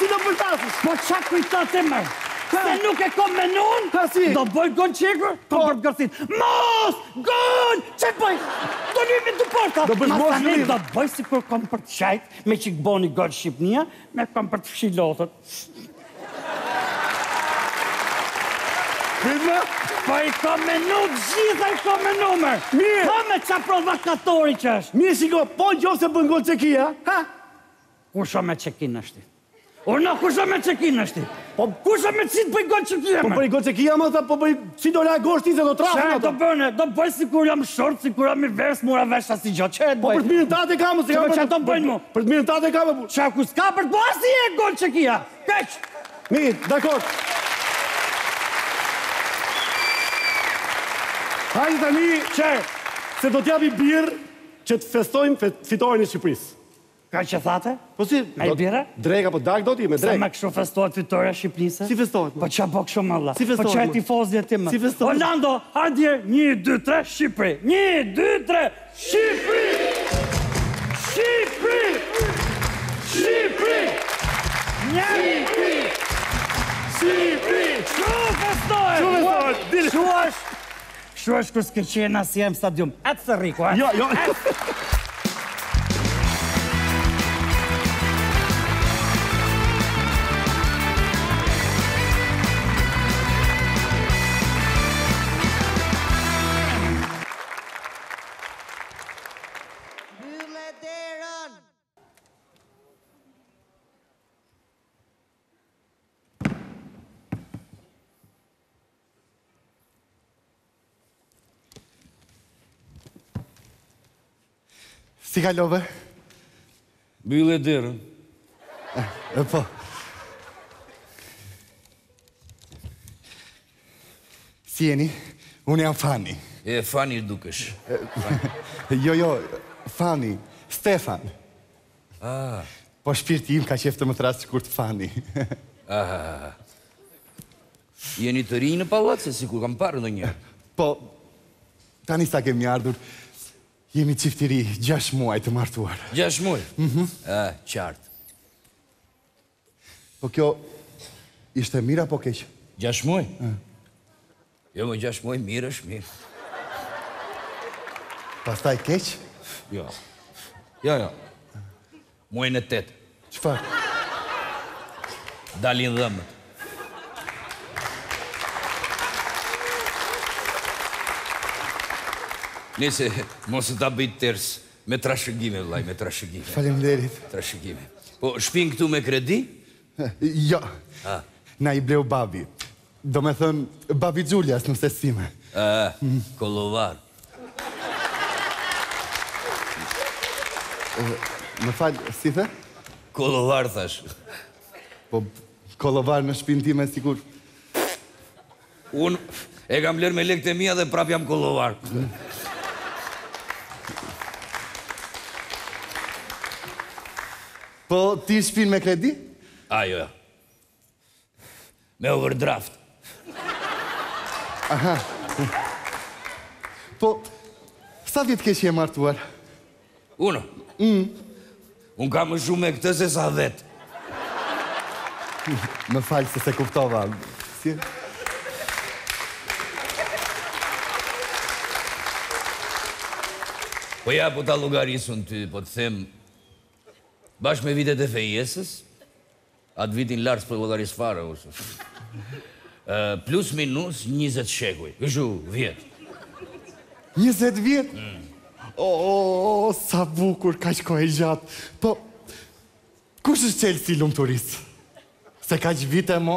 Si do përtasës? Po qa kujtat e mërë? Se nuk e kom me nënë? Do bëjt gënë qekër? Kom për të gërësit. Mos! Gënë! Që bëjt? Do njëmi të porta! Masanin do bëjt si kur kom për të qajtë, me që këboni gënë Shqipnia, me kom për të fshilotët. Pidme? Po i kom me nëmë, gjitha i kom me nëmër. Mirë! Po me qa provokatori që është. Mirë, shiko, po në gjohë se bëjnë gënë qekia, ha? Kusho me qekin është ti. Urna, kusha me qekinë është ti? Po kusha me qitë për i gotë qekia me? Po për i gotë qekia me, po për i qitë do le a goshti se do trafën ato. Qërë do bërne, do bëj si kur jam shortë, si kur jam i versë, mura veshë asë i gjotë, qërë do bëj? Po për të mirën tate kamë, se kamë... Qërë do bëjnë mu? Për të mirën tate kamë, bu... Qërë kus ka për të mu, asë i e gotë qekia, keq! Mirë, dakor. Hajtë të mi, qërë, se do t'jabi birë që të festojmë fitojnë e Shqipërisë. Ka që thate? Po si... Me i bire? Drek apo dak do t'i me drek. Se me këshu festohet fitoria Shqipnise? Si festohet? Po që bëk shumë Allah. Si festohet? Po që e tifozje ti me. Si festohet? Orlando, hardje, 1, 2, 3, Shqipri. 1, 2, 3, Shqipri! Shqipri! Shqipri! Shqipri! Shqipri! Shu festohet! Shu festohet! Shu është kërës këqena si e më stadium. Atë së riku, e? Jo. Si kalove? Bile derën. E po. Si jeni? Unë jam Fani. E, Fani dukesh. Jo, Fani. Stefan. Po shpirti im ka qeftë më të rasë që kur të Fani. Jeni të rinjë në pallatë, si kur kam parë në njerë. Po, tani sa kemi ardhur, jemi qiftiri 6 muaj të martuar. 6 muaj? Qartë. Po kjo, ishte mirë apo keqë? 6 muaj? Jo, më 6 muaj mirë është mirë. Pastaj keqë? Jo. Muajnë e 8. Qëfar? Dalin dhëmët. Nese, mosë ta bëjt tërës, me trashëgime, vëllaj, me trashëgime. Faleminderit. Trashëgime. Po, shpin këtu me kredi? Jo, na i bleu babi. Do me thënë, babi Gjuljas në sesime. Kolovar. Më falë, si the? Kolovar, thash. Po, kolovar në shpin time, sikur. Unë e kam lerë me lekët e mija dhe prap jam kolovar. Po, ti shpinë me kredi? Jo. Me overdraft. Aha. Po, sa vjetë keqë je martuar? Unë? Unë ka më shumë me këtë se sa 10. Më falë se se kuptova. Po ja, po ta lugarisën ty, po të them... Bashkë me vitet e fejesës, atë vitin lartës për vëllaris fare, plus minus 20 shekuj, këshu, vjetë. 20 vjetë? O, sa bukur, ka që kohë e gjatë. Po, kush është qelë si lumë turistë? Se ka që vite mo...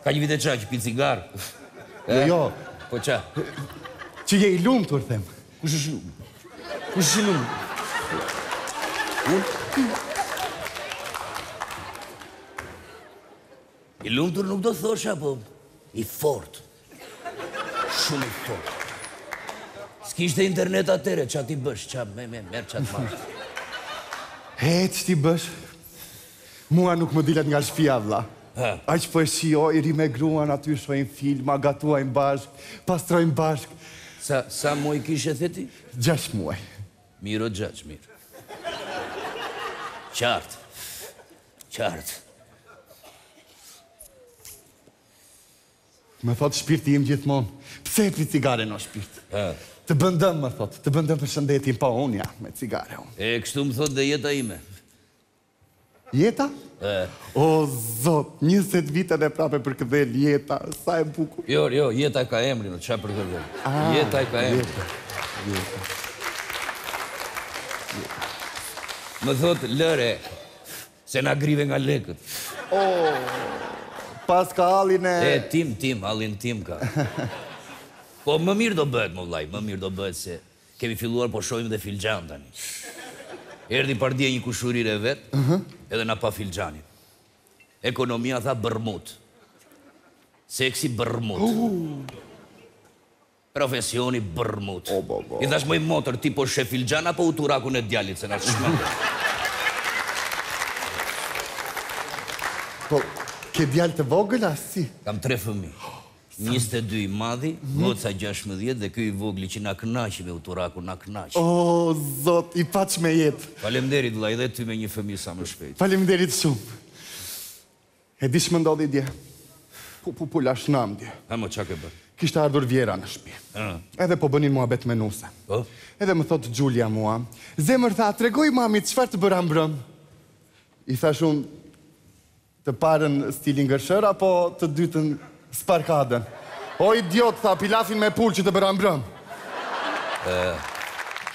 Ka që vite qa, që pi cigarë? Jo. Po qa? Që je i lumë tur, them. Kush është lumë? Kush është lumë? Unë? I lumëtur nuk do thosha, po i fort. Shumë i fort. S'kishte internet atere, qa ti bësh, qa merë qa të marë. He, që ti bësh? Mua nuk më dilet nga shpia, vla. A që po e shio, i rime gruan, aty shojnë filma, gatuajnë bashkë, pastrojnë bashkë. Sa muaj kishe theti? 6 muaj. Miro 6, mirë. Qartë. Më thotë shpirti im gjithmonë, pse e pri cigare në shpirtë? Të bëndëm, më thotë, të bëndëm për shëndetin, pa unë ja, me cigare unë. E, kështu më thotë dhe jeta ime. Jeta? O, Zotë, 20 vitën e prape për këdhel, jeta, sa e bukur. Jo, jeta ka emri, në qa për këdhel. Jeta ka emri. Më thotë, lëre, se na grive nga lekët. Pas ka halin e... Halin tim ka. Po më mirë do bëhet, më vlaj, më mirë do bëhet se kemi filluar po shojmë dhe filxan tani. Erdi pardje një kushurir e vetë, edhe na pa filxanit. Ekonomia tha bërmut. Seksi bërmut. Profesioni bërmut. I thash më i motër, ti po shë filxan apo u turakun e djalit, se na shmatë. Po... Ke djallë të vogël, asë si? Kam 3 fëmi. 22 i madhi, goca 16 dhe kjo i vogli që na kënaqi me uturaku, na kënaqi. O, Zot, i paq me jetë. Faleminderit, vllai, edhe ty me një fëmi sa më shpejt. Faleminderit shumë. E di që më ndodhi dje. Po lash nam dje. Mo, çka ke bërë? Kishtë ardhur Vjera në shtëpi. Edhe po bënin mua bet menuse. Edhe më thotë Gjulia mua, zemër tha, tregoj mami, çfarë të bëra mbrëm? I thash unë, të parën stilin gërshër, apo të dytën sparkadën? O, idiot, tha, pilafin me pull që të bëram brëm.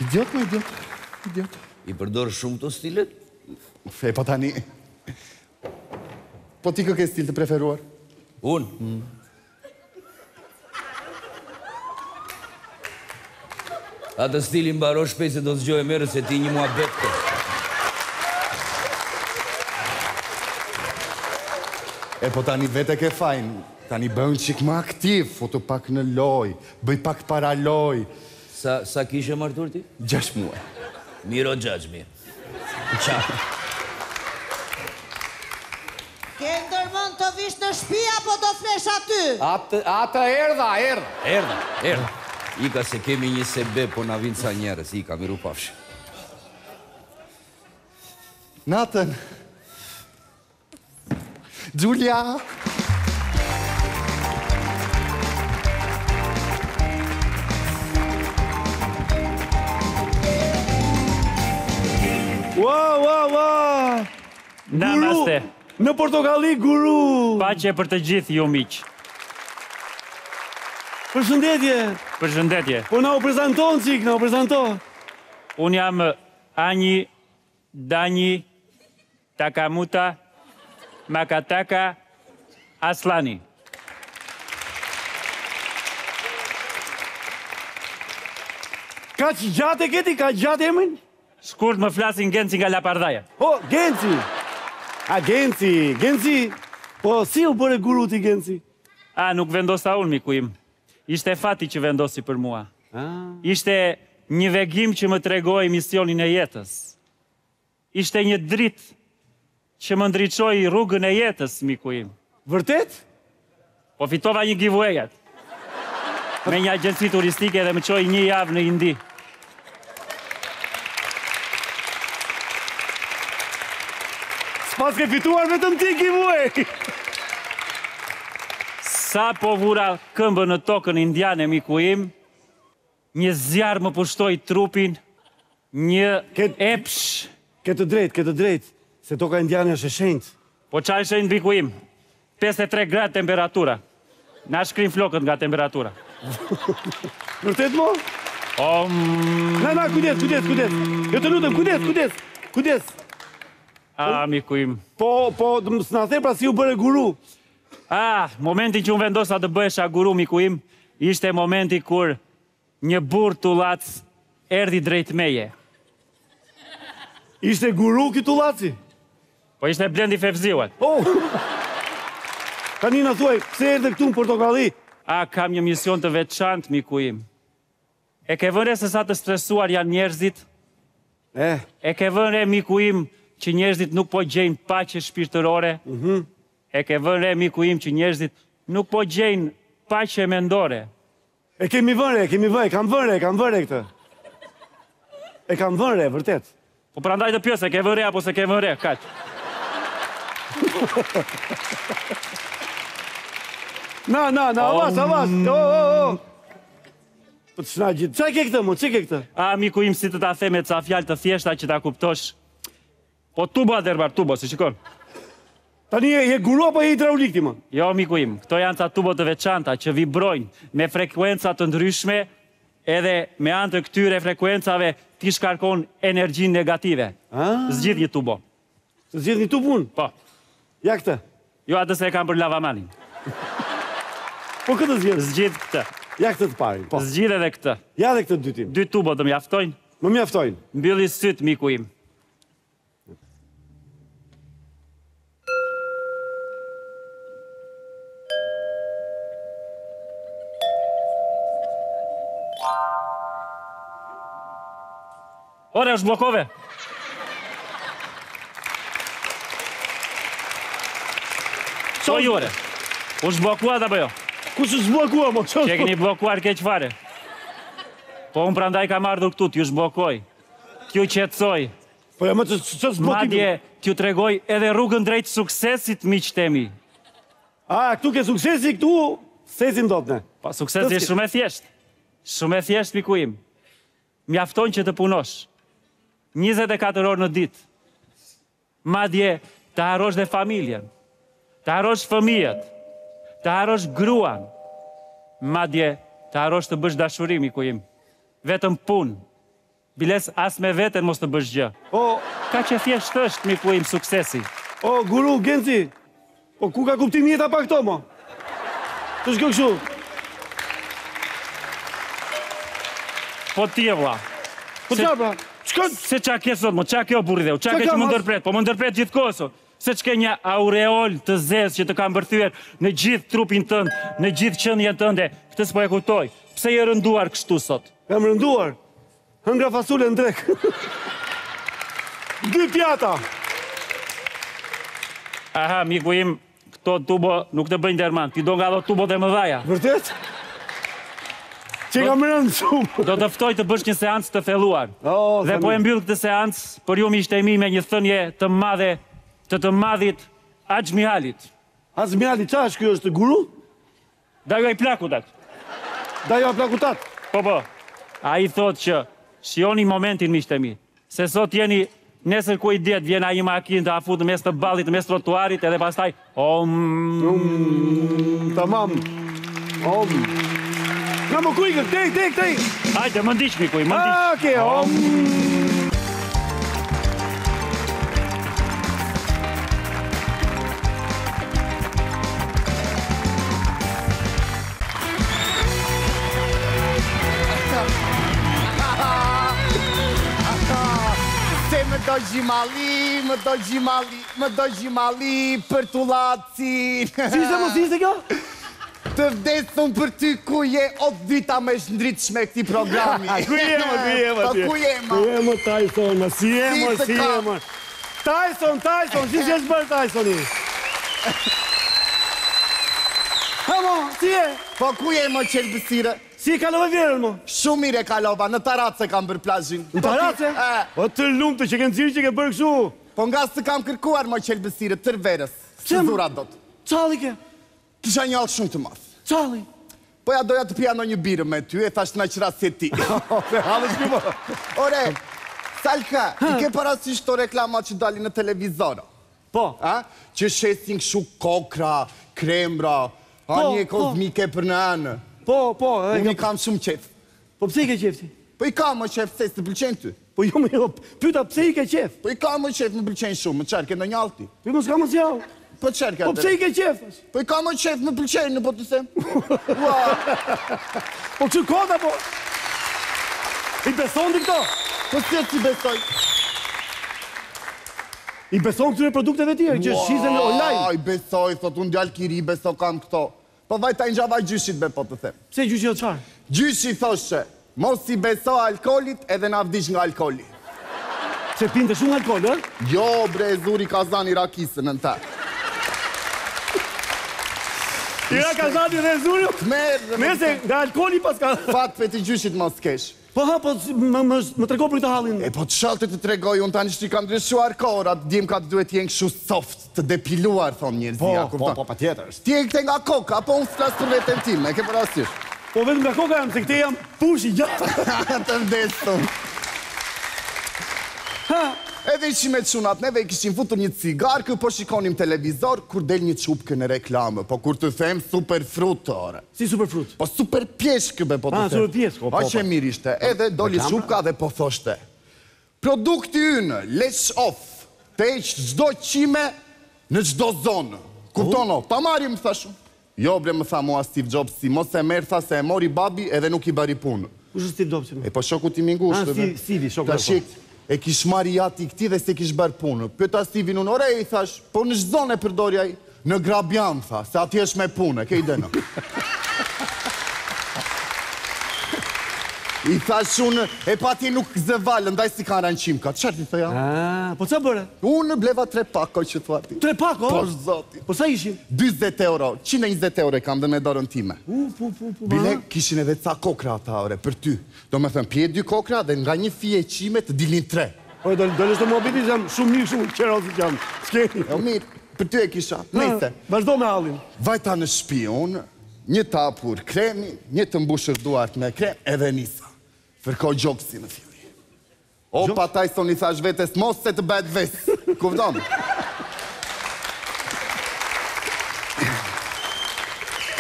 Idiot. I përdor shumë të stilet? E, po tani. Po ti këke stil të preferuar? Unë? A të stili mbaro shpejt se do të zgjoj merë se ti një mua betë. E po tani vete ke fajnë, tani bënë qik më aktiv, foto pak në loj, bëj pak para loj. Sa kishe martur ti? 6 muaj. Miro 6 mirë. Qa? Ke ndërmën të vish në shpia, po do flesh aty? Ata erdha. Ika se kemi një sebe, po na vinë sa njerës, Ika, miru pafshë. Natën. Gjulia. Wa. Namaste. Në Portokalli, guru. Pache për të gjithë, ju miqë. Përshëndetje. Po na u prezenton, qik, na u prezenton. Unë jam Anji, Danji, Takamuta, Makataka, Aslani. Ka që gjatë e këti, ka gjatë emën? Shkurt më flasin Genci nga Lapardaja. O, Genci! A, Genci! Po, si u bërë guru ti, Genci? A, nuk vendosa unë, miku im. Ishte fati që vendosi për mua. Ishte një vegim që më tregoi misionin e jetës. Ishte një dritë që më ndriçoi rrugën e jetës, miku im. Vërtet? Po fitova një giveaway-at. Me një agjenci turistike dhe më çoi një javë në Indi. S'pas ke fituar vetëm ti giveaway. Sa po vura këmbë në tokën indiane, miku im, një zjarë më pushtoj trupin, një epsh. Këtë drejt, se toka indiane është e shenjtë. Po qa e shenjtë, miku im? 53 gradë temperatura. Na shkrim flokët nga temperatura. Vërtet mo? Na, kujdes. Jo të lutëm, kujdes. A, miku im. Po, s'na the pra si u bërë guru. Momentin që unë vendosa të bëhesha guru, miku im, ishte momenti kur një burr tullac erdi drejt meje. Ishte guru ky tullaci? Po ishte Blendi Fevziuat. Tani na thuaj, pse erdhe këtu në Portokalli? Kam një mision të veçantë, miku im. E ke vënë se sa të stresuar janë njerëzit? E ke vënë, miku im, që njerëzit nuk po gjejnë paqe shpirtërore? E ke vënë, miku im, që njerëzit nuk po gjejnë paqe mendore. E kam vënë, vërtet. Po prandaj të pyes, e ke vënë apo se ke vënë, kaq. Na, avas. Po të shna gjithë. Çka ke këtë? Miku im, si të ta theme ca fjalë të thjeshta që ta kuptosh. Po tuba, si shikon. Tani e guru apo e hidraulik ti, më? Jo, miku im, këto janë ca tubot të veçanta që vibrojnë me frekuenca të ndryshme edhe me anë të këtyre frekuencave ti shkarkon energjinë negative. Zgjidh një tubo. Zgjidh një tubun? Po. Ja këtë? Jo, atë se e kam për lavamanin. Po këtë zgjidh? Zgjidh këtë. Ja këtë të parin, po. Zgjidh edhe këtë. Ja dhe këtë dytim. 2 tubot të mjaftojnë. Më mjaftojnë? Mbylli sytë, miku im. Ore, është blokove. Qoj ore. U shblokuat apo jo? Kush u shblokua, mo? Që keni blokuar keq fare. Po, unë prandaj kam ardhur këtu, t'ju shblokoj. T'ju qetësoj. Po, ja, më që zblokim? Madje, t'ju tregoj edhe rrugën drejt suksesit, miqtemi. Këtu ke suksesi, këtu sesim do t'ne. Pa, suksesi shumë e thjeshtë. Shumë e thjeshtë, miku im. Mjafton që të punosh 24 orë në ditë. Madje të harosh dhe familjen, të harosh fëmijët, të harosh gruan, madje të harosh të bësh dashuri, miku im. Vetëm punë, biles as me veten mos të bësh gjë. Ka që thjesht është, miku im, suksesi. Guru, Genci, ku ka kuptim jeta pa këto, mo? Të shkë këshu. Po ti e vla. Po të bra. Se qa ke sot, qa ke o burri dheu, qa ke që më ndërpret, po më ndërpret gjithë kohësot. Se që ke një aureol të zezë që të kam bërthyer në gjithë trupin tëndë, në gjithë qënjen tënde, këtës po e kutoj, pse je rënduar kështu sot? Jam rënduar, hëngra fasule në drek. Dy pjata. Aha, miku im, këto tubo nuk të bëjnë derman, ti do nga do tubo dhe më dhaja. Vërtet? Që kam rëndë shumë. Do të ftoj të bësh një seancë të feluar. Dhe po e mbyllë këtë seancë, për ju mi ishte imi me një thënje të madhe të të madhit Axhmihalit. Axhmihalit, qa është kjo është guru? Dajo i plakutat. Dajo i plakutat? Po, po. A i thot që shioni momentin mishtemi, se sot jeni nesër ku i det, vjen a i makin të afut në mes të balit, në mes trotuarit, edhe pastaj om... Tamam. Om. Nga më kuj, këtej. Hajde, më ndiq, mikuj, më ndiq. Oke, om... Më do gjimali, për të latin. Si se kjo? Të vdesëm për ty ku je, o të dyta me shëndritshme këti programi. Ku jema, Tyson, si jema. Tyson, si që shbër Tysoni? Hamo, si je? Po ku jema qelbësire? Si e kalova vjerën, mo? Shumë mire kalova, në Taratë se kam bërë plazhin. Në Taratë? O të lumë të që kënë zirë që ke bërë këshu. Po nga së të kam kërkuar, mo qelbësire, tërverës. Së dhurat do të. Cali ke? Të shanjallë shumë të madhë. Cali? Po ja doja të piano një birë me ty, e thashtë në qëra se ti. Ore, Salka, i ke parasisht të reklama që dali në televizora. Po. Që shesin këshu kokra, krembra, anje kozmike për në anë. Po... Unë i kam shumë qef. Po pëse i ke qefti? Po i kam më qef, se së të pëlqenë ty. Po jo me jo, pyta pëse i ke qef? Po i kam më qef, më pëlqenë shumë, më qërke në njalti. Po i mos kam më s'jau. Po qërke atërë. Po pëse i ke qef? Po i kam më qef, më pëlqenë në po të sem. Po që koda po? I beson të këto? Po se të besoj. I beson këtëre produkteve tjerë, që shizën online. I besoj, sot unë djallë kiri, i beso kam këto. Po vajta i njëva gjyshit be po të them. Pse gjyshit o qarë? Gjyshit thoshe, mos i beso alkoholit edhe në avdish nga alkoholi. Se pinte shumë alkohol, e? Jo, bre, zuri Kazani rakisën në ta. Ira Kazani dhe zuri? Mese, nga alkoholi pas ka... Fat për ti gjyshit mos kesh. Po ha, po më trego për këta halin. E po të shaltë të tregoj, unë tani që ti kam dreshuar korat, dim ka të duhet jenë këshu soft, të depiluar, thonë njërëzia. Po, pa tjetër. Ti e këte nga koka, po unë flasë për vetën tim, e ke për asysh. Po vetëm nga koka jam, se këte jam pushi, gjatë. Ha, të vdesu. Ha. Edhe ishim e qunat, neve i kishim futur një cigarkë, po shikonim televizor, kur del një qupkë në reklamë, po kur të them super frutore. Si super frut? Po super pjeshkë, be po të them. Super pjeshkë, po që mirë ishte, edhe doli qupka dhe po thoshte. Produkti ynë, lesh off, të eqë gjdo qime në gjdo zonë. Kuptono, ta marim, thashu. Jo, bre, më tha mua Steve Jobs, si mos e merë, tha se e mori babi edhe nuk i bari punë. Ushë Steve Jobs? E po shoku ti mingushtë. E kish marri ati këti dhe se kish bërë punë. Pëta Stivi në nore i thash, po në shzone përdorja i, në Grabian, tha, se ati është me punë, ke i deno. I thash unë, e pati nuk zëvalë, ndaj si kanë ranë qimka. Qërë ti thëja? Po ca bërë? Unë bleva 3 pako që të ati. 3 pako? Po zoti. Po sa ishin? 20 euro, 120 euro e kam dhe me dorën time. Bile kishin edhe ca kokra ata ore, për ty. Do me thëmë, pje 2 kokra dhe nga një fije qime të dilin 3. Oj, do nështë të muhabiti që jam shumë mirë shumë qëra si që jam. Skeni. E o mirë, për ty e kisha. Nejte. Vazhdo me halin. Vajta në shpion, një tapur kremi, një të mbushër duart me krem, edhe nisa. Fërkoj gjokësi në fili. O, pa taj son i thash vetës, mos se të bad ves. Kuvdom?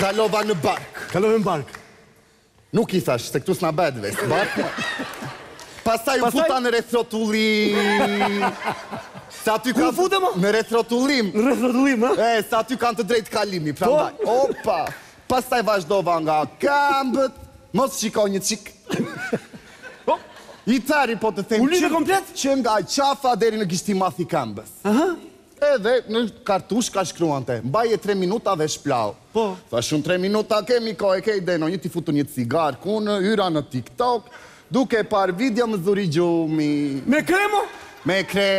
Kalova në bark. Kalova në bark. Nuk i thash, se këtu s'na bedve, së barkë. Pasaj u futa në retrotullim. Se aty kanë... Ku futa, ma? Në retrotullim. Në retrotullim, ha? E, se aty kanë të drejtë kalimi, prandaj. Opa! Pasaj vazhdova nga këmbët, mos shiko një qik. I tari po të them qënë nga qafa deri në gishtimath i kambës. Edhe në kartush ka shkruante, mbaje 3 minuta dhe shplau. Tha shumë 3 minuta kemi ka e kej deno, një t'i futu një cigar kunë, yra në TikTok, duke par vidja më zuri gjumi. Me kremo? Me kre...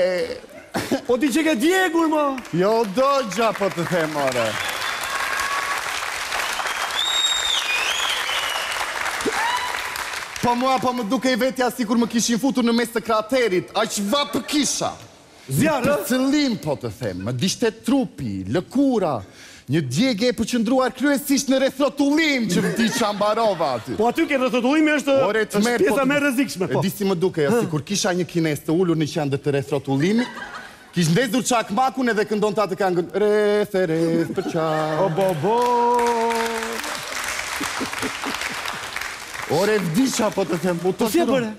Po t'i që ke djegur, mo? Jo, do gja po të them, ore. Po mua po më duke i vetja sikur më kishin futur në mes të kraterit, a që va për kisha. Zjarë? Për cëllim po të them, më dishte trupi, lëkura, një djegje e përqëndruar kryesisht në rethotullim që më ti qambarova aty. Po aty ke rethotullimi është pjesa me rëzikshme, po. E disi më duke, sikur kisha një kines të ullur një qëndër të rethotullimit, kish ndezur qakmakun edhe këndon ta të kanë gëndë, reth e reth për qak. O bo bo. Ore, vdisha po të them, po të shëron.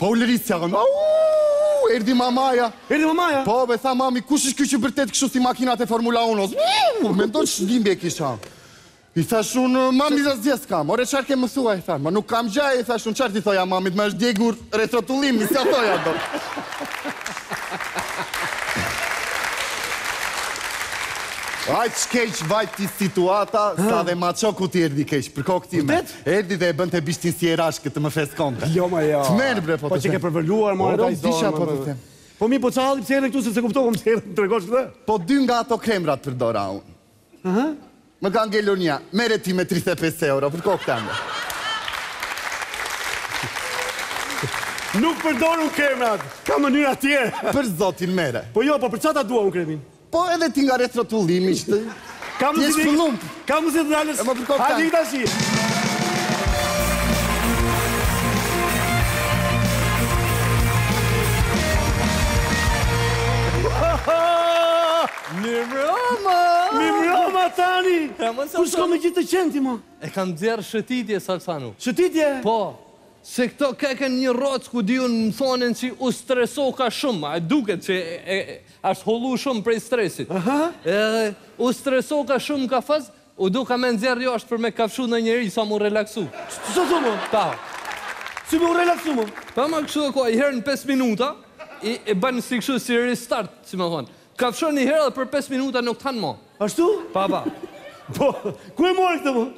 Po u lërisja, erdi mamaja. Erdi mamaja? Po, be tha mami, kush është kjo që bërtet kështu si makinat e Formula 1-os? Mendoj që shdimbje kisha. I thash unë, mami dhe zjes kam, ore qarë ke më thua, i thash, ma nuk kam gjaj, i thash unë, qarë ti thoja mamit, ma është djegur retrotullimi, s'ka thoja do. Ajtë shkeq vajtë ti situata, sa dhe ma qoku ti erdi keq, përko këtime. Erdi dhe e bënd të bishtin si e rashkë të më feskonte. Jo ma ja. Të merë bre po të tem. Po që ke përvëlluar, ma në dajzorë, ma bre. Po mi po qali pëse ere këtu, se kuptohëm pëse ere në tregosh të dhe? Po dy nga ato kremrat përdora unë. Më ka ngellur nja, mere ti me 35 euro, përko këtame. Nuk përdoru kremrat, ka mënyra tjere. Për zotin mere. Po jo, po për qata dua unë kremin? Po edhe ti nga retrotullimi që të... T'jesh pëllumpë. Ka mësit të dalës... Hajde i tashi. Mimroma! Mimroma tani! Kur shko me gjithë të qenti, mo? E kam djerë shëtitje, Salsano. Shëtitje? Po. Se këto keken një rocë ku di unë më thonin që u streso ka shumë, e duket që ashtë hollu shumë prej stresit. U streso ka shumë ka fazë, u duka me nëzirë jo ashtë për me kafshu në njeri sa mu relaksu. Sa të më? Ta. Si mu relaksu më? Ta ma kështu e koha, i herë në 5 minuta, e banë si kështu si restart, si me thonë. Kafshu një herë dhe për 5 minuta nuk tanë ma. Ashtu? Pa, pa. Po, ku e morë këtë më?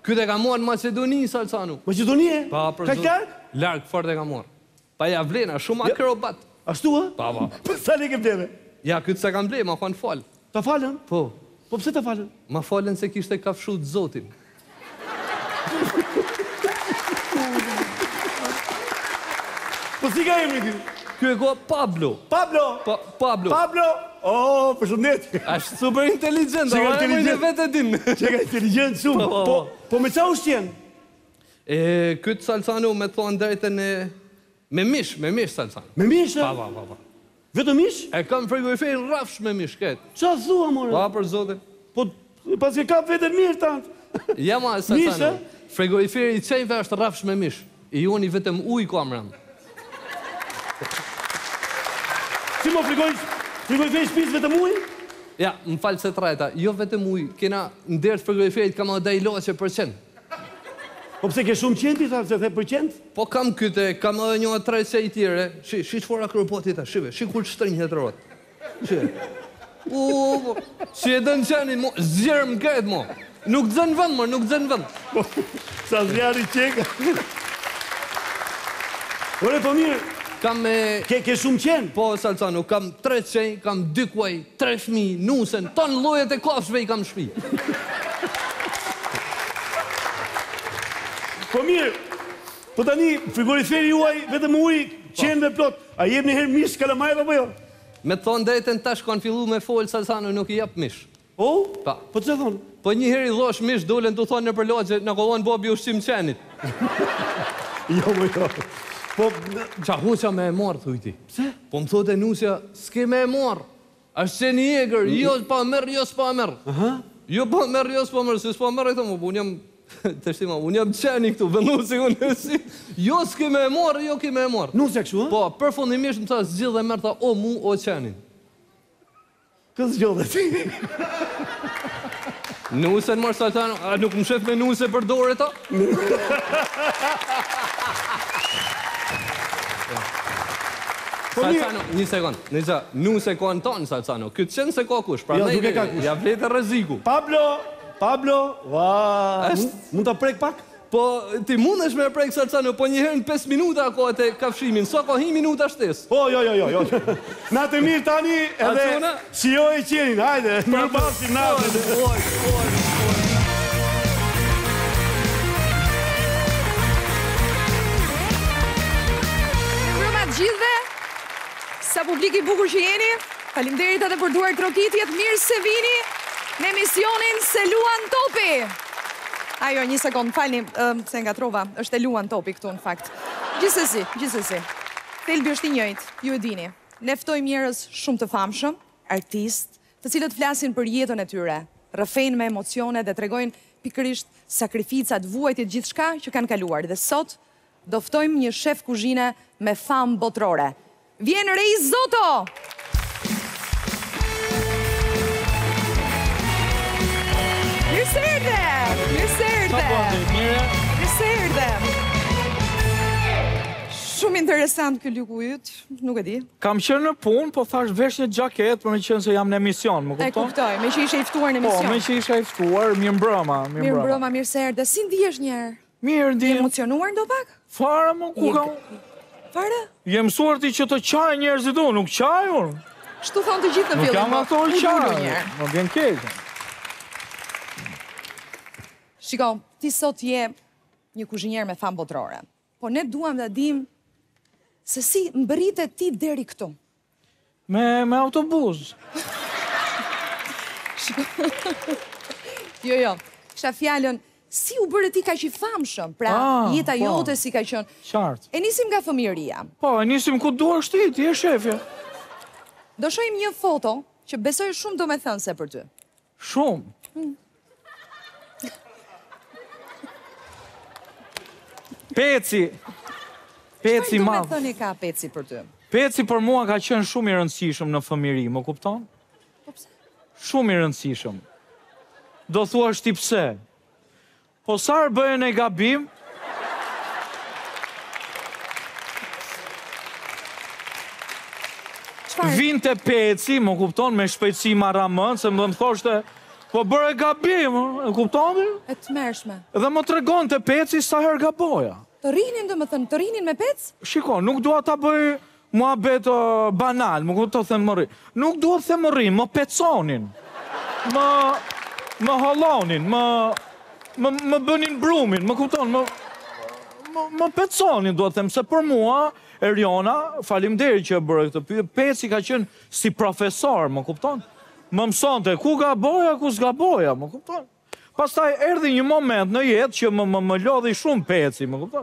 Këtë e ka morë në Macedoni, Salsano. Macedoni e? Pa, për zërë. Ka kërë? Larkë, farë e ka morë. Pa ja vlena, shumë akrobat. Ashtu, ha? Pa, pa. Për sa le ke bleve? Ja, këtë se kam bleve, ma fanë falë. Ta falën? Po. Po pëse ta falën? Ma falën se kishte kafshu të zotin. Po si ka emri ti? Kjo e ka Pablo. Pablo? Pablo. Pablo? O, përshëndetje. Ashtë super inteligent, a e mëjnë vetë e din. Që ka inteligent shumë. Po me ca ushtë jenë? Këtë Salsano me thonë drejten e... Me mish Salsano. Me mish, e? Pa. Vetë mish? E kam frigorifejnë rafsh me mish, këtë. Qa thua, more? Pa, për zote. Po, pas ke kap vetën mirë, tantë. Ja, ma, Salsano. Mish, e? Frigorifejnë i qenjve është rafsh me mish. I unë i vetëm uj kam ramë. Si më frigorifejnë? Frigoriferi shpisë vetëm ujë? Ja, më falë se trajta, jo vetëm ujë, kena ndërët frigoriferit ka më dajloa që përqen. Po pëse ke shumë qenti, tharë, se the përqent? Po kam kyte, kam edhe një atraj se i tjere, shi qëfora kërëpotita, shive, shi kur qëtërin hetërot. Shive. Uuu, shi e dënë qeni, mo, zjerë më këtë, mo. Nuk dënë vënd, mo, nuk dënë vënd. Po, sa zjarë i qeka. Ore, po mirë. Kam e... Ke shumë qenë? Po, Salsano, kam 3 qenj, kam 2 kuaj, 3 shmi, nusen, ton lojet e kafshve i kam shpi. Po mirë, po tani, frigoriferi juaj, vetëm uj, qenë dhe plot. A jem një herë mish, kalamajve apo jo? Me thonë drejten tash kanë fillu me folë, Salsano, nuk i jap mish. O? Pa. Po që thonë? Po një herë i dhosh mish, dolen të thonë në përlogje, në kolon bobi ushqim qenit. Jo, më jo. Po... Qa hoqa me e marë, thujti. Pse? Po më thote nusja, s'ke me e marë. Ashtë që një egrë, jo s'pa merë, jo s'pa merë. Jo pa merë, jo s'pa merë, se s'pa merë e këta, unë jam... Të shtima, unë jam qeni këtu, vëndusi unë e si... Jo s'ke me e marë, jo ke me e marë. Nusja këshu, ha? Po, për fundimisht më tha, s'gjith dhe merë, tha, o mu, o qenin. Kësë gjodhe ti? Nusën marë, Salsano, a nuk më shef me nuse për dore ta? Salsano, një sekund, nu se ka në tonë, Salsano, këtë qenë se ka kush, pra ne ja vlete rreziku. Pablo, mund të prek pak? Po, ti mund është me prek, Salsano, po njëherë në 5 minuta ka të kafshimin, so ka 1 minuta shtes. Po, jo, na të mirë tani edhe shijoj e qenin, hajde, përbasim natën. Gjithve, sa publik i bukur që jeni, faleminderit edhe për duar trokitjet, mirë se vini në emisionin Se luan topi. Ajo, një sekund, falni, se nga trova, është E luan topi këtu në fakt. Gjithsesi, thelbi është i njëjtë, ju e dini. Ne ftojmë njerëz shumë të famshëm, artistë, të cilët flasin për jetën e tyre, rrëfejnë me emocione dhe tregojnë pikërisht sakrificat, vuajtjet, gjithçka që kanë kaluar. Dhe sot do ftojmë një shef kuzhine me famë botrore. Vjen Rei Zoto! Mirë se erdhe! Shumë interesant kjo luku yt, nuk e di. Kam qenë në punë, po thash vesh një xhaketë, për me qenë se jam në emision, më kupton? E kuptoj, me që ishe i ftuar në emision. Po, me që ishe i ftuar, mirëmbrëma, mirë se erdhe. Si ndihesh njerë? Mirë ndihem. Emocionuar ndo pak? Fare, më ku kam... Fare? Jem suarti që të qaj njerëzit unë, nuk qaj unë. Shtu thonë të gjithë në fillim, nuk jam ato i qaj, më bjen kejtë. Shiko, ti sot je një kuzhinjer me famë botrore, po ne duam dhe dim se si mbërritet ti deri këtu. Me autobus. Shiko, jo, kësha fjallën, si u bërë ti ka që i famshëm, pra jeta jote si ka qënë. Qartë. E nisim nga fëmijëria. Po, e nisim ku duar shtit, ti e shefja. Do shohim një foto që besoj shumë do me thënëse për ty. Shumë? Peci madhë. Që do me thënë ka peci për ty? Peci për mua ka qënë shumë i rëndësishëm në fëmijëri, më kupton? Po pse? Shumë i rëndësishëm. Do thua shti pse? Po sarë bëjën e gabim. Vinë të peci, më kupton, me shpejtësi maramën, se më dhe më thoshte, po bërë e gabim, e kupton? E të mërshme. Dhe më tregon të peci sa herë gaboja. Të rinin, dhe më thënë, të rinin me pec? Shiko, nuk dua ta bëjë mua betë banal, më kupton të thëmë rrinë. Nuk dua të thëmë rrinë, më peconin, më holonin, më bënin brumin, më kupton, më peconin, do të them, se për mua, Eriona, faleminderit që e bërë këtë pyetje, peci ka qenë si profesor, më kupton, më mësonte, ku gaboja, ku s'gaboja, më kupton. Pastaj erdhi një moment në jetë që më lodhi shumë peci, më kupton,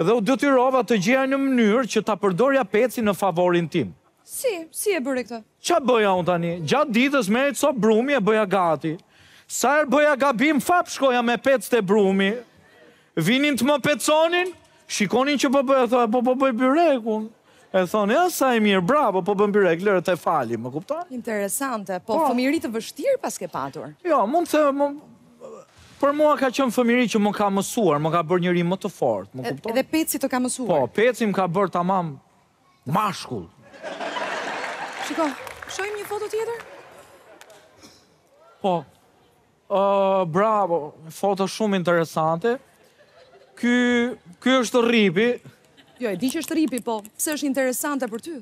dhe u detyrova të gjeja në mënyrë që ta përdorja peci në favorin tim. Si e bërë këtë? Ç'a bëja unë tani? Gjatë ditës merrej ca brumi e bëja gati. Sarë bëja gabim, fap shkoja me pec të brumi. Vinin të më peconin, shikonin që përbëja, thoja, po bëj byrekun. E thonë, ja, sa e mirë, bravo, po bëj byrek, lërë të fali, më kupton? Interesante, po fëmiri të vështirë pas ke patur? Jo, mund të... Për mua ka qënë fëmiri që më ka mësuar, më ka bërë njëri më të fort, më kupton? Edhe peci të ka mësuar? Po, peci më ka bërë tamam mashkull. Shiko, shojmë një foto tjetër? Po. Bravo, foto shumë interesante. Ky është Rripi. Jo, e di që është Rripi, po pse është interesante për ty?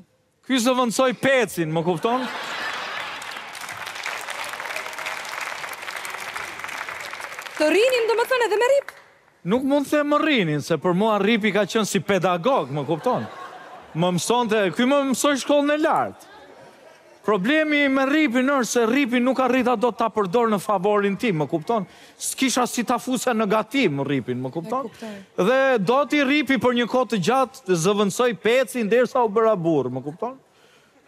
Ky se vëndsoj pecin, më kupton? Të rinin, do më thënë edhe me Rrip? Nuk mund të më rinin, se për mua Rripi ka qënë si pedagog, më kupton? Më mëson të... Ky më mësoj shkollën e lartë. Problemi me Rripin është se Rripi nuk arrita do të ta përdor në favorin tim, më kupton? S'kisha si ta fuse në gatim Rripin, më kupton? Dhe do t'i Rripi për një kohë të gjatë zëvëndsoj pecin derisa u bëra burr, më kupton?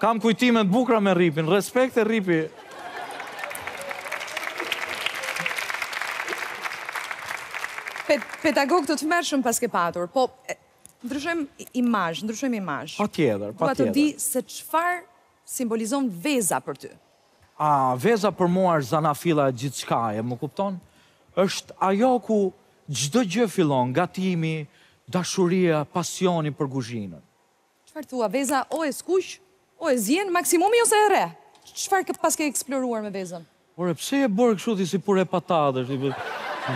Kam kujtime të bukura me Rripin, respekt e Rripi. Pedagog të tmerrshëm pas ke patur, po ndryshojmë imazh. Patjetër. Dua të di se çfarë simbolizon veza për ty. Veza për mua është zanafila gjithçkaje, më kupton? Është ajo ku çdo gjë fillon, gatimi, dashuria, pasioni për kuzhinën. Qëfar thua, veza o e skuq, o e zjen, maksimumi ose e re? Qëfar pas ke eksploruar me vezën? Por e pse e borë kështu ti si pure patatë,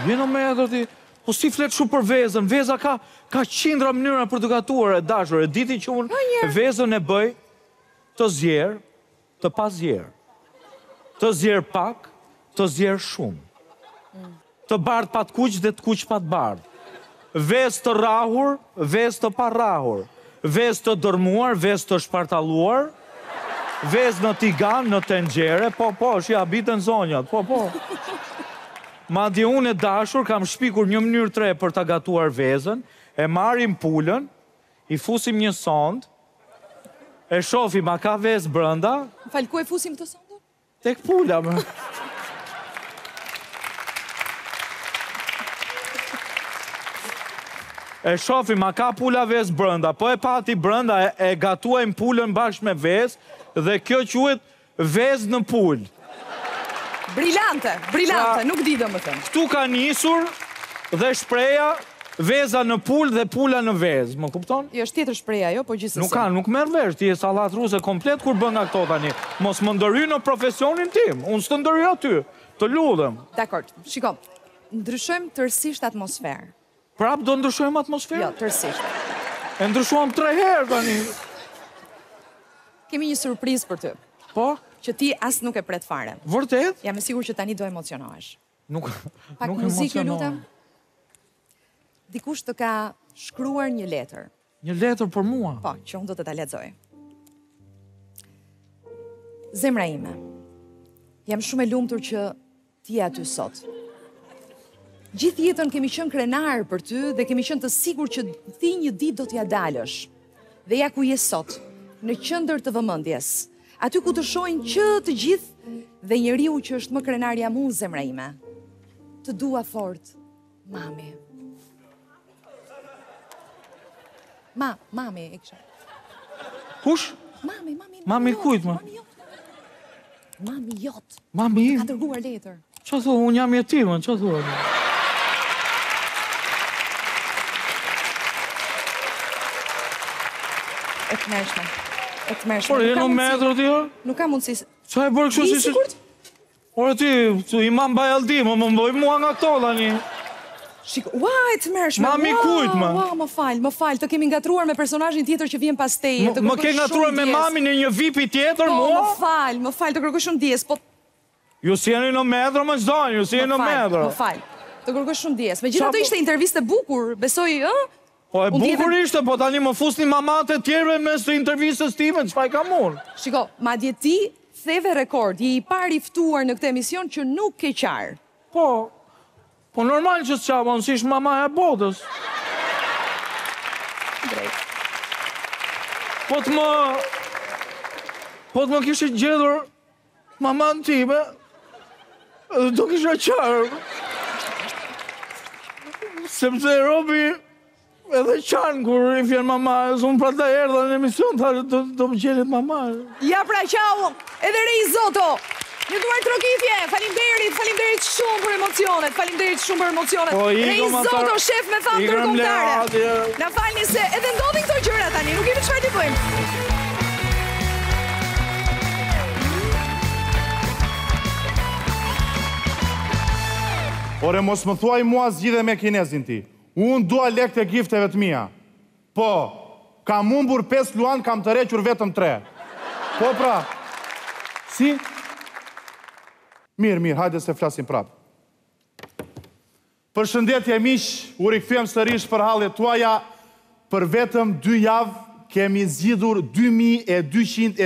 vjeno me e tërti, po si fletë shumë për vezën, veza ka qindra mënyra për të gatuar e dashur, e diti që unë vezën e bëj të zjerë, të pas zjerë, të zjerë pak, të zjerë shumë, të bardë pat kuq dhe të kuq pat bardë. Vezë të rahur, vezë të parrahur, vezë të dërmuar, vezë të shpartaluar, vezë në tigan, në tengjere, po, shia bitën zonjat, po. Ma di unë e dashur, kam shpikur një mënyrë tre për të gatuar vezën, e marim pullën, i fusim një sondë, e shofim a ka vezë brënda. Falë, ku e fusim këtë sondën? Tek pulla, më. E shofim, a ka pula vezë brënda, po e pati brënda, e gatuajmë pullën bashkë me vezë, dhe kjo quhet vezë në pullë. Brilante, nuk di më thëmë. Këtu ka nisur dhe shpreja veza në pullë dhe pulla në vezë, më kupton? Jo, është tjetër shpreja, jo, po gjithsesi. Nuk merë vesh, ti e salat ruse komplet kur bën nga këto tani. Mos më ndërry në profesionin tim, unë së të ndërry aty, të ludhem. Dakord, shiko, ndryshojmë tërësisht atmosferë. Prap do ndryshojmë atmosferë? Jo, tërësisht. E ndryshojmë 3 herë, tani. Kemi një surprizë për ty. Po? Që ti asë nuk e pret fare. Vërtet? Jam e sigur që tani do emocionohesh. Nuk emocionohesh. Pak muzikë, ju lutem. Dikush të ka shkruar një letër. Një letër për mua? Po, që unë do të ta lexoj. Zemra ime, jam shumë e lumtur që ti je aty sot. Gjithë jetën kemi qënë krenar për ty dhe kemi qënë të sigur që ti një ditë do t'ja dalësh. Dhe ja ku je sot, në qëndër të vëmendjes, aty ku të shohin që të gjithë dhe njeriu që është më krenar jam unë, zemra ime. Të dua fort, mami. Mami, e kësha. Kush? Mami. Mami kujt, ma? Mami jot. Mami? Ka dërguar letër. Që thua, unë jam jetimën, që thua? E të mërshme. Por, e në metro t'i jo? Nuk ka mundësisë. Qa e bërë kështu si... I sikurt? Ore ti, imam bajaldi, më mboj mua nga këto, tani. Shiko, ua, e të mërshme. Mami kujt, ma. Ua, më falj, të kemi ngatruar me personajin tjetër që vjen pas teje. Më ke ngatruar me mami në një vipi tjetër, mua? Po, më falj, të kërkoj shumë dijes, po... Ju si jeni në metro, më zdojnë, ju si jeni në metro. Më falj, të kërkoj shumë dijes. Me gjithë të ishte interviste bukur, besoj, po e bukur ishte, po tani më fusni mamat e tjerve mes të intervjisës time, që pa i kam unë. Shiko, ma dje ti theve rekord, je i pari ftuar në këtë emision që nuk ke qarë. Po normal që s'qa, po nësish mama e botës. Drejt. Po të më kishë gjedur mama në time, do kishë qarë. Sepse Robi... Edhe qanë, kur i fjenë mama, unë pra ta erdha në emision, ta do më gjelit mama. Ja pra qau, edhe rej zoto, në duar trokifje, falimderit shumë për emocionet, rej zoto, shef me famë tërkomtare. Na falni se edhe ndodhin këto gjëra tani, nuk imi qëfar t'i bëjmë. Ore, mos më thuaj mua zgjidhe me kinezin ti. Unë dua lekt e gifteve të mija. Po, kam umbur 5 luan, kam të requr vetëm 3. Po pra, si? Mirë, hajde se flasim prapë. Për shëndetje mish, u rikthyem sërish për hallet tuaja. Për vetëm 2 javë kemi zgjidhur 2245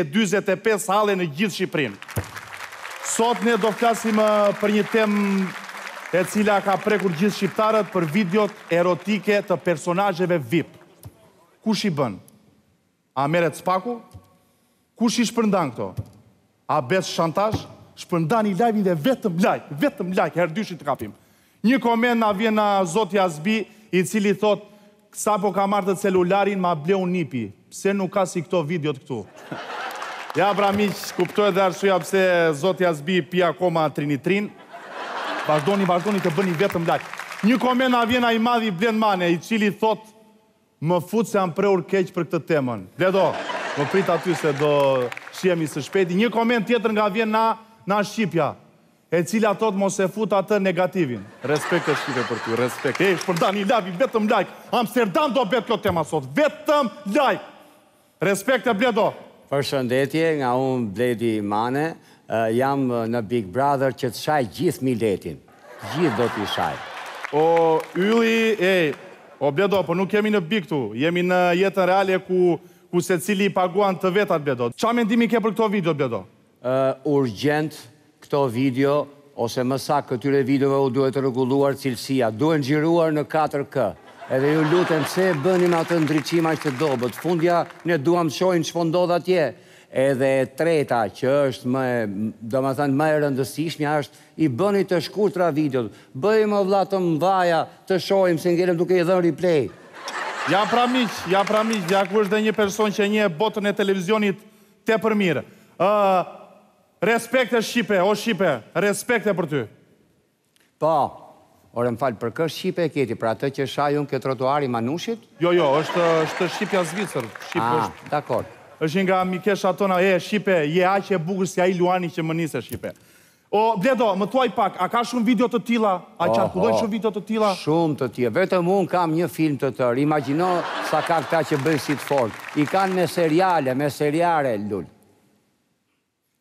halle në gjithë Shqipërinë. Sot ne do flasim për një temë e cila ka prekur gjithë shqiptarët për videot erotike të personajëve VIP. Kush i bën? A meret spaku? Kush i shpërndan këto? A bes shantash? Shpërndan i lajmin dhe vetëm lajk, herdyshit të kapim. Një komen nga vjen nga Zoti Azbi, i cili thot, sa po ka marrë të celularin, ma bleu nipi. Pse nuk ka si këto videot këtu? Ja, pra miq, kuptoj dhe arsuja pse Zoti Azbi pia akoma trinitrin. Vazhdoni të bëni vetëm lajk. Një komena vjena i madhi Blen Mane, i cili thot, më fut se jam preur keq për këtë temën. Bledo, më prit aty se do shihemi së shpejti. Një koment tjetër nga vjen nga Shqipja, e cila thot mos e fut atë negativin. Respekt e Shqipe për ty, respekt. E, shpërndani like, vetëm like. Amsterdam do bet kjo tema sot, vetëm like. Respekt e Bledo. Përshëndetje, nga unë Bledi Mane, jam në Big Brother që të shaj gjithë Miletin. Gjithë do t'i shaj. O, Ylli, ej, o Bledo, për nuk jemi në Big tu, jemi në jetën reale ku se cili i paguan të vetat, Bledo. Qa mendimi ke për këto video, Bledo? Urgent këto video, ose mësa këtyre videove u duhet të rregulluar cilësia, duhet ngjiruar në 4K. Edhe ju lutem, se bënim atë ndryqima që dobët. Fundja, ne duham të shohim ç'po ndodh atje. Edhe treta, që është më e rëndësishmja, është i bëni të shkurtra videot. Bëjmë o vëlla të mdhaja të shohim, se ngelem duke i dhënë replay. Ja pra miq, ja pra miq, ja ku është dhe një person që njeh botën e televizionit tepër mirë. Respekte Shqipe, o Shqipe, respekte për ty. Po. Ore, më falë, për kështë Shqipe e keti, pra të që shajun këtë trotuar i Manushit? Jo, jo, është Shqipja Zvicër. A, dakor. është nga mikesha tona, e, Shqipe, je aqe e bukur si a i Luani që më nise, Shqipe. O, Bledo, më tuaj pak, a ka shumë video të tila? A që arkulloj shumë video të tila? Shumë të tila, vetëm unë kam një film të tërë, imagino sa ka këta që bëjë si të fort. I kanë me seriale, lull.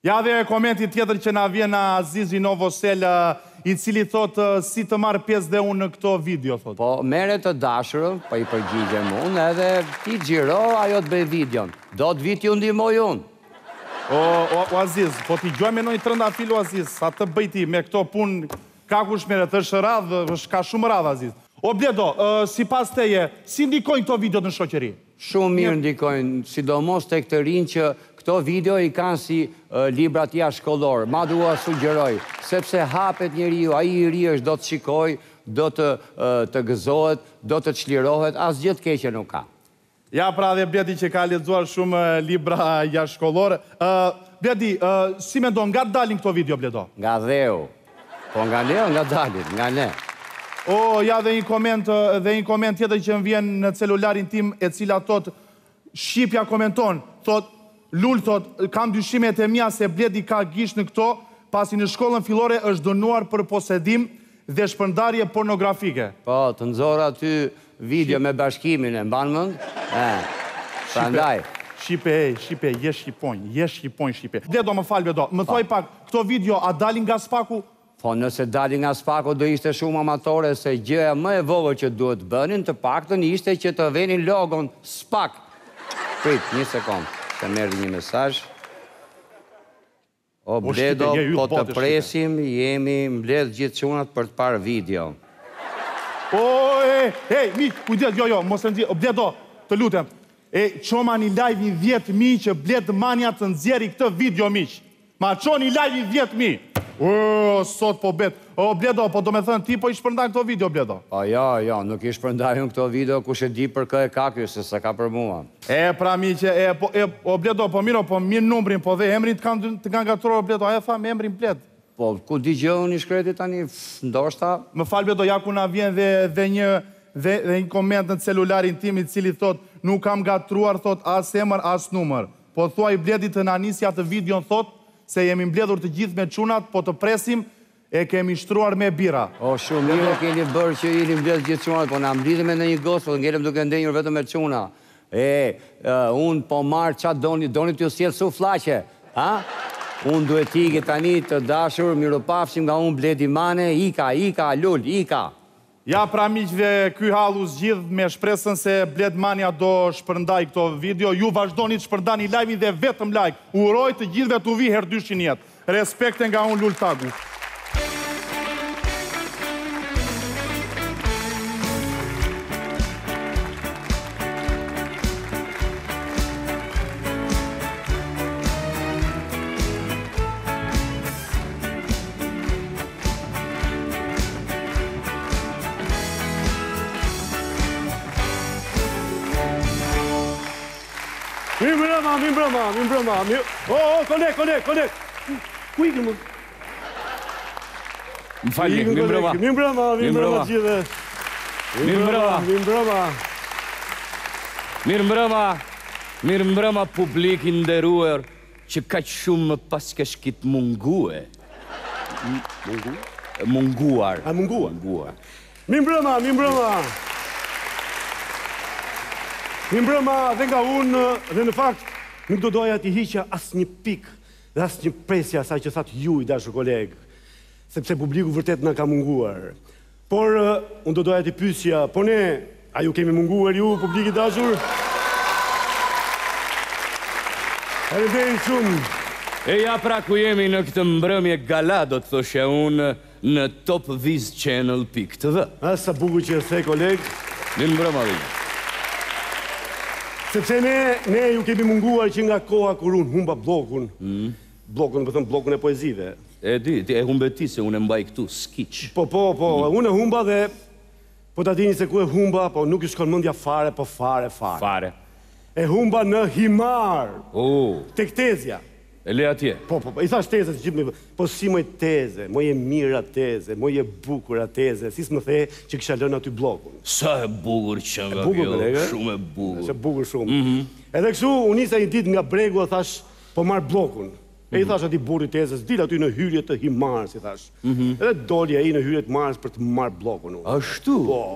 Ja dhe komentit tjetër që na vjen Azizi Novosel, i cili thotë si të marrë pjesë dhe unë në këto video, thotë. Po, mere të dashërën, pa i përgjigjem unë, edhe ti gjiro, ajo të bëj videon. Do të viti unë dimoj unë. O Aziz, po ti gjoj me noj të rënda filu, Aziz, sa të bëjti me këto punë, ka kush mere të shëradhë, ka shumë radhë, Aziz. O Bledo, si pas teje, si ndikojnë këto videot në shoqëri? Shumë mirë ndikojnë, sidomos të këtërin që këto video i kanë si libra tja shkollor, ma dua sugjeroj, sepse hapet njeri ju, a i ri është do të shikoj, do të gëzohet, do të qlirohet, asë gjithë keqe nuk ka. Ja, pra dhe Bledi që ka lexuar shumë libra ja shkollor. Bledi, si me ndonë, nga dalin këto video, Bledo? Nga dheu, po nga leo, nga dalin, nga ne. O, ja dhe një koment tjetër që më vjen në celularin tim, e cila thot, Shqipja komenton, thot, Lull, thot, kam dyshimet e mia se Bledi ka gisht në këto, pasi në shkollën fillore është dënuar për posedim dhe shpërndarje pornografike. Po, të nëzora aty video me bashkimin e mbanë mëndë. Prandaj. Shqipe, e, Shqipe, je Shqiponj, Shqipe. Bledo, më falë, Bledo, më thoj pak, këto video, a dalin nga spaku? Po, nëse dalin nga spaku, do ishte shumë amatore, se gjëja më e vogël që duhet bënin, të paktën ishte që të venin logon spak. Prit, një sekundë. Të merë një mesaj. O, Bledo, po të presim, jemi mbledh gjithë qunat për të parë video. O, e, mi, kujdet, jo, jo, mos të nëzirë, o, Bledo, të lutem, e, qoma një live një 10.000 që Bled Mania të nëzjeri këtë video, miq. Ma qoni live një 10.000. O, sot po bet. O, Bledo, po do me thënë, ti po i shpërndaj këto video, Bledo? O, jo, jo, nuk i shpërndaj unë këto video, kush e di për kë e kakju, se se ka për mua. E, pra, mi që, e, o, Bledo, po miro, po mirë numrin, po dhe emrin të kanë gaturorë, Bledo, a e thamë emrin Bled. Po, ku di gjë unë i shkreti tani, ndoshta... Më falë, Bledo, ja ku na vjen dhe një koment në celularin tim, i cili thot, nuk kam gaturuar, thot, as emër, as numër. Po, thua i Bledit të nanisja të videon, thot, se jemi mbledhur të gjithë me qunat, po të presim e kemi shtruar me bira. O, shumë mirë keni bërë që jeni mbledhë gjithë qunat, po na mbledhëm e në një gosë, po të ngelem duke ndenjur vetëm me quna. E, unë po marë qatë doni t'ju sjetë su flashe, ha? Unë duhet t'ike tani të dashur, miru pafshim nga unë Bledi Mane, ika, lull, ika. Ja, pra miqve, ky halus gjithë me shpresën se Bled Mania do shpërndaj këto video. Ju vazhdoni të shpërndani live-in dhe vetëm like. Uroj të gjithëve t'u vi herdyshin jetë. Respekte nga unë Lull Tagu. Mimbrëma, konek. Ku ikën më? Më falje, mimbrëma. Mimbrëma, mimbrëma gjithë. Mimbrëma. mirë mbrëma publikin nderuar që ka shumë më pas ke shkit mungue. Munguar. A munguar. Mirë mbrëma. Mirë mbrëma dhe nga unë dhe në fakt nuk do doja t'i hiqja asë një pikë dhe asë një presja asaj që thatë ju i dashur kolegë, sepse publiku vërtet nga ka munguar. Por, unë do doja t'i pyesja, po ne, a ju kemi munguar ju, publik i dashur? Faleminderit shumë. E ja pra ku jemi në këtë mbrëmje gala, do të thoshe unë, në Top Channel TV. A, sa bukur që e the, kolegë. Mirë mbrëma dhe. Sepse ne ju kemi munguar që nga koha kur unë humba blokun. Blokun, për thëmë, blokun e poezive. E di, e humbe ti se unë e mbaj këtu, skiq. Po, unë e humba dhe... Po të dini se ku e humba, po nuk i shkon mendja fare, po fare. Fare. E humba në Himar. Tek tezja. E le atje. Po, i thash tezës gjithë me... Po si moj teze, moj e mira teze, moj e bukura teze, si s'më the që kësha lënë aty blokun. Sa e bukur që nga kjo, shumë e bukur. Sa e bukur shumë. Edhe kështu, unë isa i dit nga bregu e thash, po marë blokun. E i thash ati burit tezës, dil aty në hyrjet të Himarës, i thash. Edhe dolja i në hyrjet Marës për të marrë blokun. Ashtu?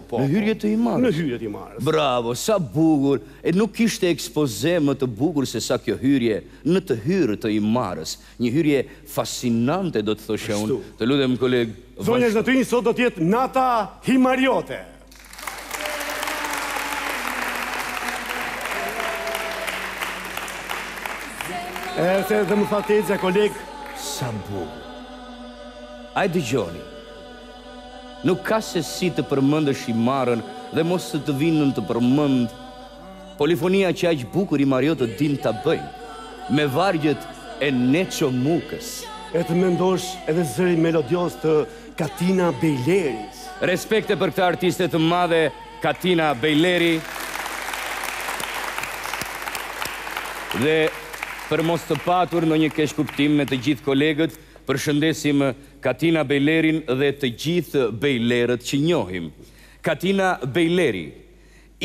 Po. Në hyrjet të Himarës? Në hyrjet Himarës. Bravo, sa bugur. E nuk ishte ekspoze më të bugur se sa kjo hyrje në të hyrët të Himarës. Një hyrje fascinante, do të thoshe unë. Të lutem, kolegë... Zonjës në të rinë, sot do tjetë Nata Himariote. E se dhe më tha tezja, kolegë, sa bukur. Ajde gjoni, nuk ka se si të përmëndësh Himarën dhe mos të të vinën të përmënd. Polifonia që aq bukur Himariot të din të bëjnë, me vargjet e Neço Mukës. E të mendosh edhe zërin melodios të Katina Bejleris. Respekte për këta artiste të madhe, Katina Bejleri. Dhe... Për mos të patur në një kesh kuptim me të gjithë kolegët, përshëndesim Katina Bejlerin dhe të gjithë Bejlerët që njohim. Katina Bejleri,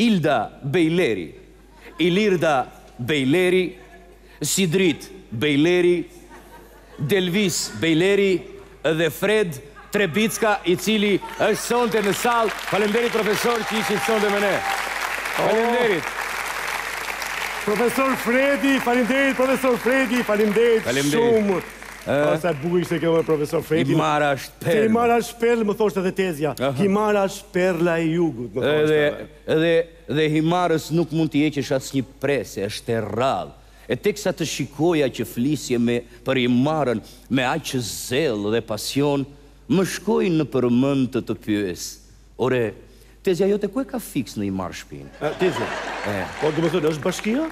Ilda Bejleri, Ilirda Bejleri, Sidrit Bejleri, Delvis Bejleri dhe Fred Trebicka, i cili është sonte në sallë. Faleminderit profesor që ishit sonte me ne. Faleminderit. Profesor Fredi, faleminderit, profesor Fredi, faleminderit shumë. Sa bukur ishte kjo me profesor Fredi. Himara është perlë. Himara është perlë, më thoshtë edhe tezja. Himara është perla e jugut, më thoshtë. Dhe Himarës nuk mund t'i heqësh asnjë presje, është e rrallë. E teksa të shikoja që flisje për Himarën me aq zell dhe pasion, më shkojnë në përmend të pyes. Ore, tezja jote ku e ka fiks në Himar shpinë? Tezja? Po, dhe më thënë, është bashkia?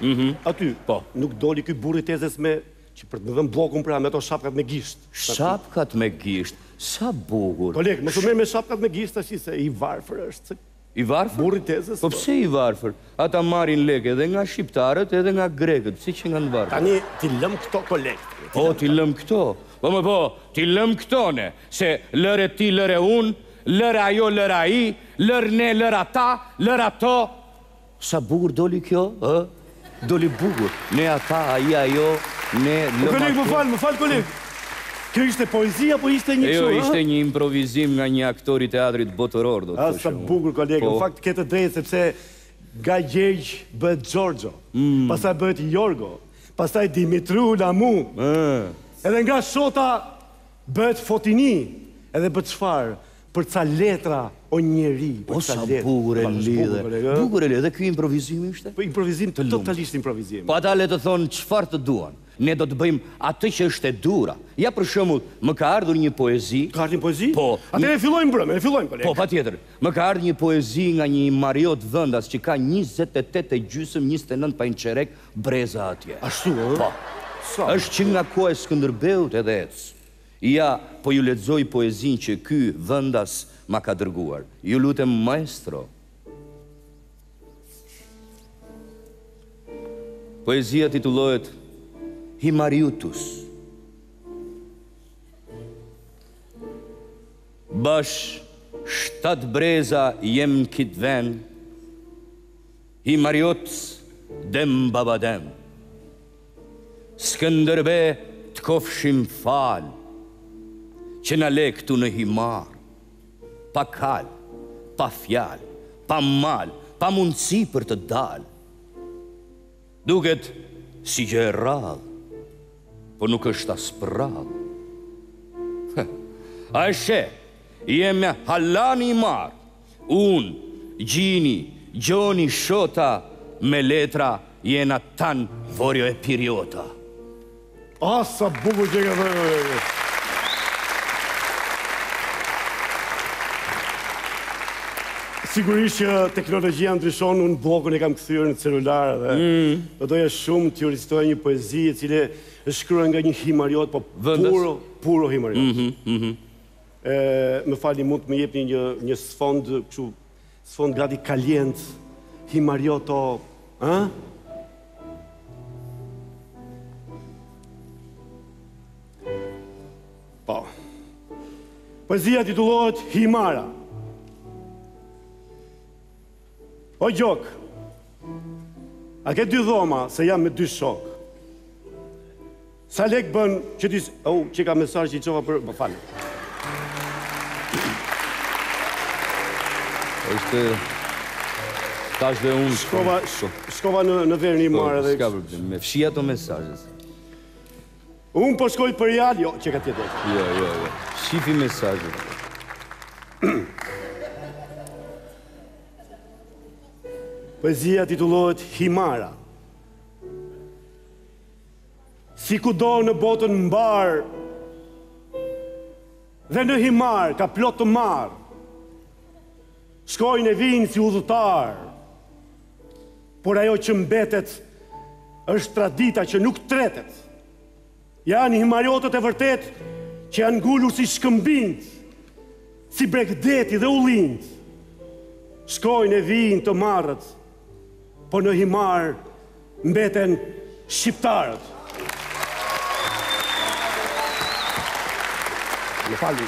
Aty? Po. Nuk doli këj burri tezës me... që për të më dhëmë blokun pra me to shapkat me gisht. Shapkat me gisht? Sa bugur? Kolek, më thëmë me shapkat me gisht ashtë se i varfër është. I varfër? Burri tezës. Po pse i varfër? Ata marin leke edhe nga shqiptarët edhe nga grekët. Pse që nga në varfër? Tani, ti lëm këto, kolek. Po, ti lëm këto. Po, ti lëm këtone. Se lëre ti, lëre unë. Lërë ajo, lërë aji, lërë ne, lërë ata, lërë ato. Sa bugur doli kjo, doli bugur. Ne ata, aji, ajo, ne, lërë ato. Kolegë, më falë, kolegë. Kjo ishte poezia, po ishte një kështu, Jo, ishte një improvizim nga një aktori teatrit botëror, do të shëmë. Sa bugur, kolegë, në fakt këtë drejtë, sepse nga Gjergj bëhet Gjorgjo, pasaj bëhet Jorgo, pasaj Dimitru Lamu, edhe nga Shota bëhet Fotini, edhe bëhet Shfarë. Për ca letra o njeri. O sa bugur e lidhe. Bugur e lidhe. Dhe kjo improvizim ishte? Po improvizim të lumë. Totalisht improvizim. Po ata le të thonë qëfar të duan. Ne do të bëjmë atë që është e dura. Ja për shembull, më ka ardhur një poezi. Ka ardhur një poezi? Po. Atëherë e fillojmë kolega. Po, patjetër. Më ka ardhur një poezi nga një Mariot Dhëndas që ka 28 e gjysmë, 29 pa një çerek breza atje. Ashtu, Po. Është që nga koha e Skënderbeut edhe ecë. Ja, po ju lexoj poezin që ky Vendas ma ka dërguar. Ju lutem, maestro. Poezia titullohet Himariutus. Bash 7 breza jem në kitë ven, Himariots dem babadem. Skëndërbe të kofshim fal, që në le këtu në himar, pa kal, pa fjal, pa mal, pa mundësi për të dal. Duket si gjë e radhë, po nuk është as prradhë. A e she, jemi halani i marë, unë, gjini, gjoni, shota, me letra jena tanë vorjo e piriota. Asa bubu që ka dhe dhe. Sigurisht që teknologjia ndryshon, unë bokën e kam këthyrë në celularë dhe do doja shumë të rezitoj një poezi e cile është shkruar nga një himariot, po puro himariot. Më fali mund të me jepni një sfond gradi kalient, himariot o... Po, poezia titullohet Himara. O gjok, a ke dy dhoma se jam me dy shok? Sa lek bën që ti... O, që ka mesaj që i qova për... Më falë. Êshte... Tash dhe unë... Shkova në verën i marë dhe... Ska problem, me fshia të mesajës. Unë po shkoj për jallë... Jo, që ka tjetër. Jo. Shifi mesajët. Poezia titullohet Himara. Si kudo në botën mbar, dhe në himar ka plot të mar, shkojnë e vinë si udhëtar, por ajo që mbetet është tradita që nuk tretet. Janë himariotët e vërtet që janë ngulur si shkëmbind, si bregdeti dhe ullind. Shkojnë e vinë të marrët, po në himar mbeten shqiptarët. Më falni.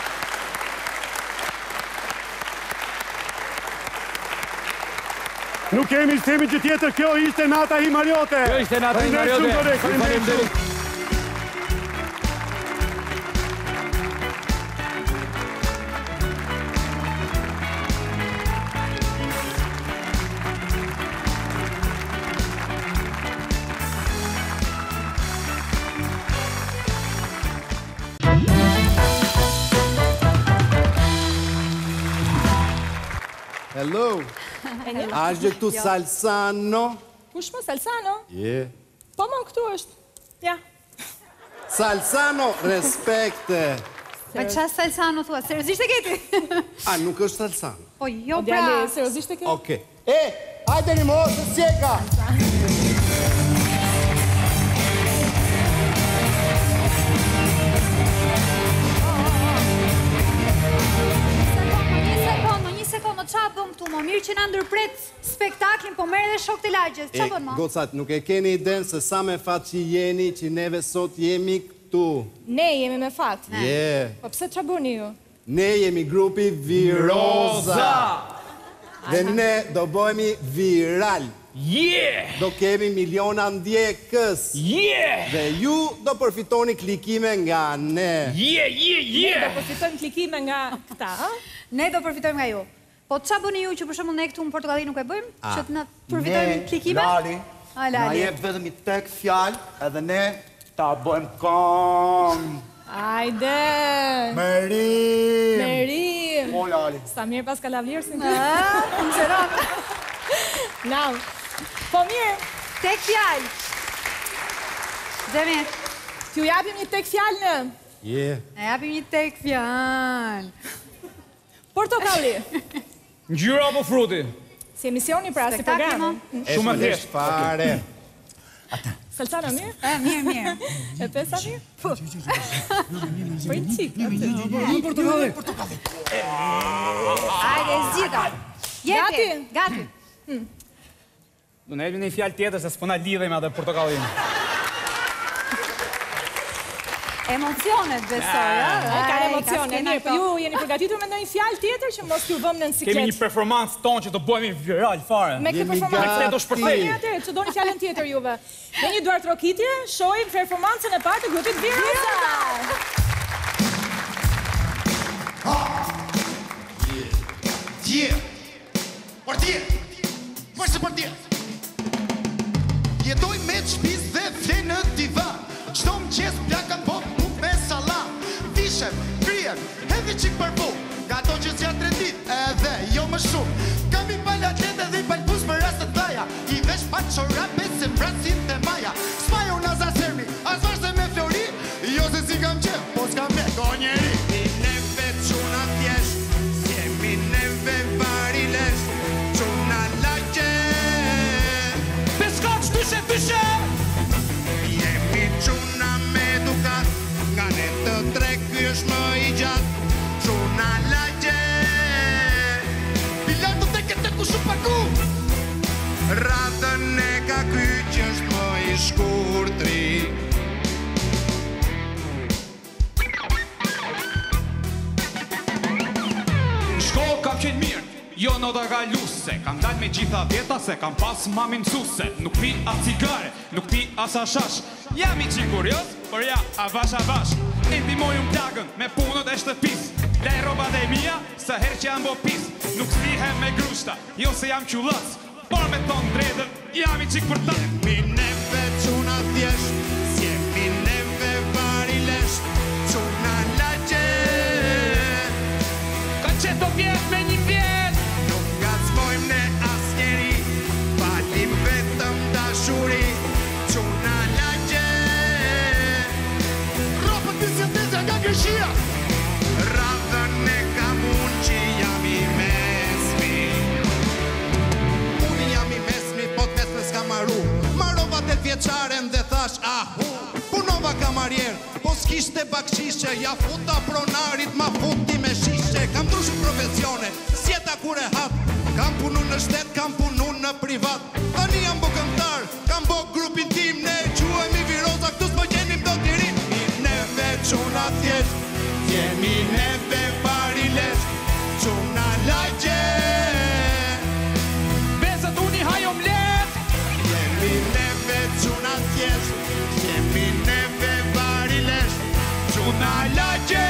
Nuk kemi semi që tjetër, kjo ishte nata himariote. Kjo ishte nata himariote. Faleminderit. Hello! A është këtu Salsano? Kush po, Salsano? Je. Po mon këtu është. Ja. Salsano, respekte. Pa qa Salsano thua, seriosisht e keti? A, nuk është Salsano? Po jo pra. Seriosisht e keti? Oke. E, hajde një mosë, sjeka! Mirë që në ndërpret spektaklin, po mërë dhe shok të lagjes. Qa përma? Gocat, nuk e keni idenë se sa me fatë që jeni, që neve sot jemi këtu. Ne jemi me fatë? Je. Po pëse qa bërni ju? Ne jemi grupi Viroza. Dhe ne do bojemi viral. Je! Do kemi miliona ndjekës. Je! Dhe ju do përfitoni klikime nga ne. Je! Ne do përfitojmë klikime nga këta, ha? Ne do përfitojmë nga ju. Po të qa bëni ju që përshemë ne këtu në Portokalli nuk e bëjmë? Që të në përfitojmë klikime? Ne, Lari, na jepë vetëm i tek fjallë edhe ne ta bëjmë këngë. Ajde! Merim! O, Lari. Sa mirë pas ka lavlirë si në këtë. Në qëratë. Nam. Po mirë. Tek fjallë. Xhemi. T'ju japim një tek fjallë në? Je. Ne japim një tek fjallë. Portokalli. Ngjyra apo fruti? Si emisioni pra, si program. Shumë e thjeshtë fare. Salsano mirë? Mirë. E pesa mirë? Po i qikë. Në Portokalli. Ajde, zgjidha. Gati? Gati. Do ne jemi një fjalë tjetër se s'pona lidhejmë atë Portokallinë. Emocionet, besoj, e ka emocionet. Ne ju jeni përgatitur me ndonjë fjalë tjetër që mos ju vëmë në siklet. Kemi një performancë tonë që do bëhemi viral fare. Me këtë performancë do shpërthejmë atë, që doni fjalën tjetër juve. Me një duart rokitje shohim performancën e parë të grupit Fjoralba. Portier. Jetoj me shpiz dhe vlen në divan. Çdo mëngjes plakan po me sallam. Vishem, kriem, edhe çik për bu. Nga ato që s'janë trendit edhe jo më shumë. Kam i palatlete dhe i palpus më rastet dhaja. I vesh pa çorape se mbrasin dhe maja. S'majo në zasermi, as vazhde me flori. Jo se si kam qef, po s'kam me ko njeri. Mi neve quna pjesh, s'jemi neve barilesh. Quna laqe Peskoq, dyshe Quna me dukat, nga ne të tre ky është më i gjatë. Quna lagje, bilardu të këtë kushu paku. Radën e ka ky që është më i shkurtri. Shkollë kam qenë mirë, jo në da galuse. Kam dalë me gjitha vjeta se kam pas mamin suse. Nuk pi as cigare, nuk pi as ashash. Jam i qi kurios, për ja avash. Indimojum plagën me punët e shtëpis. Lej roba dhe mija, se her që jam bo pis. Nuk stihem me grushta, jo se jam qullas. Por me ton drejtën, jam i qik për ta. Jemi neve quna thjesht, s'jemi neve varilesh. Quna laqe, ka që do vjet me një vjet. Nuk nga cmojmë ne asnjeri, patim vetëm dashuri. Quna Radhën e kam unë që jam i mesmi. Unë jam i mesmi, po të mesme s'ka maru. Marova të vjeqaren dhe thash, ahu. Punova kamarier, po s'kishte bakshishe. Ja futa pronarit, ma futi me shishe. Kam drushu profesione, sjeta kure hap. Kam punu në shtet, kam punu në privat. Tani jam bo këmtar, kam bo grupin tim. Ne quemi viroza, këtu s'po gjenim do t'i rim. Quna thjesht, jemi neve barilesh. Quna laqe, besët unë i hajom let. Jemi neve quna thjesht, jemi neve barilesh. Quna laqe.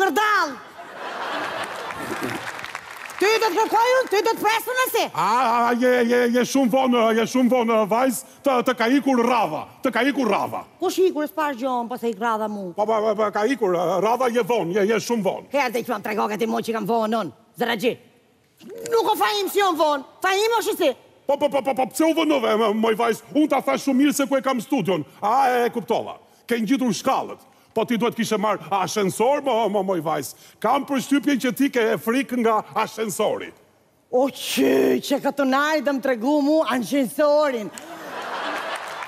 Gërdal! Ty do të kërkojun, ty do të presun e si? Je shumë vonë, vajz, të ka ikur Radha, Kush ikur, së parë gjonë, pas e ik Radha mu? Pa, ka ikur, Radha je vonë, je shumë vonë. Herë dhe që më trego këti moj që kam vonë, nën, zërëgji. Nuk o fajim si jonë vonë, fajim o shësi? Pa, pëse u vënove, moj vajz, unë ta thash shumë mirë se ku e kam studion. A, e kuptova, ke ngjitur shkallët. Po ti duhet kishe marrë ashensor, moj vajs. Kam përshtypjen që ti ke e frikë nga ashensori. O që këtë najdë më tregu mu anshensorin.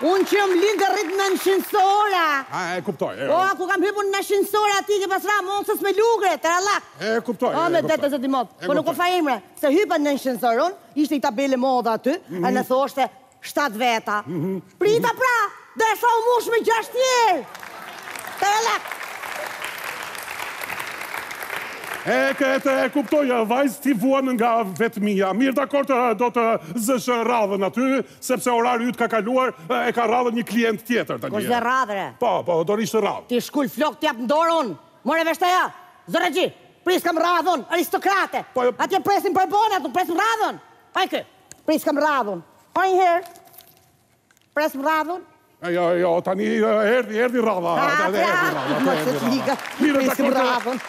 Unë që më lindë rritë në anshensora. E kuptoj. O, ku kam hypun në anshensora, ti ke pasra monsës me lugre, të rallak. E kuptoj. O, me detës e dimot. Po nuk o fa imre, se hypën në anshensoron, ishte i tabele modë aty, e në thoshte 7 veta. Prita pra, dhe sa u mush me 6 njerë. E kuptoj, vajz, ti vuan nga vetëmija. Mirë, dakor të do të zëshë Radhën aty, sepse orari ytë ka kaluar, e ka Radhën një klient tjetër të një. Kështë dhe Radhëre? Po, do rishtë Radhë. Ti shkull flok t'jap ndorën, more veshtë aja, zërëgji, priskam Radhën, aristokrate, atje presim për bonat, nuk presim Radhën. Ajke, priskam Radhën, ojnëherë, presim Radhën. Jo, tani erdi Radha. Mirë,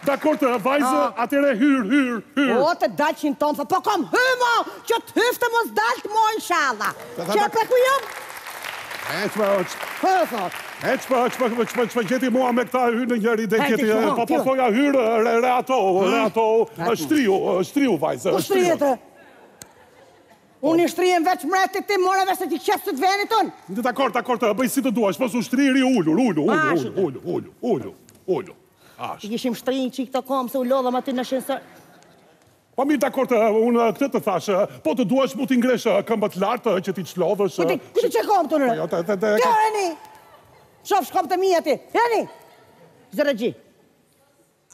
dakor të vajzë, atere hyrë. O, të dalë që në tonë, po kom hymo, që të hyftë mos dalë të mojnë shala. Që përkujëm? Që për gjeti mua me këta hyrë në njëri dhe gjeti, po thoja hyrë, reato, shtriu vajzë. Po shtrijetë? Unë i shtrijem veç mrejtë të ti, moreve se ti qësë të të venit tonë. Dakor, bëjë si të duash, pos u shtrirë i ullur, I kishim shtrin që i këta kam, se u lodhëm aty në shensër. Pa mirë, dakor, unë këtë të thashë, po të duash mu t'ingreshë këmbët lartë që t'i qlodhësh... Këtë që kam të nërë? Kjo, Reni! Shof shkom të mi ati, Reni! Zërëgji,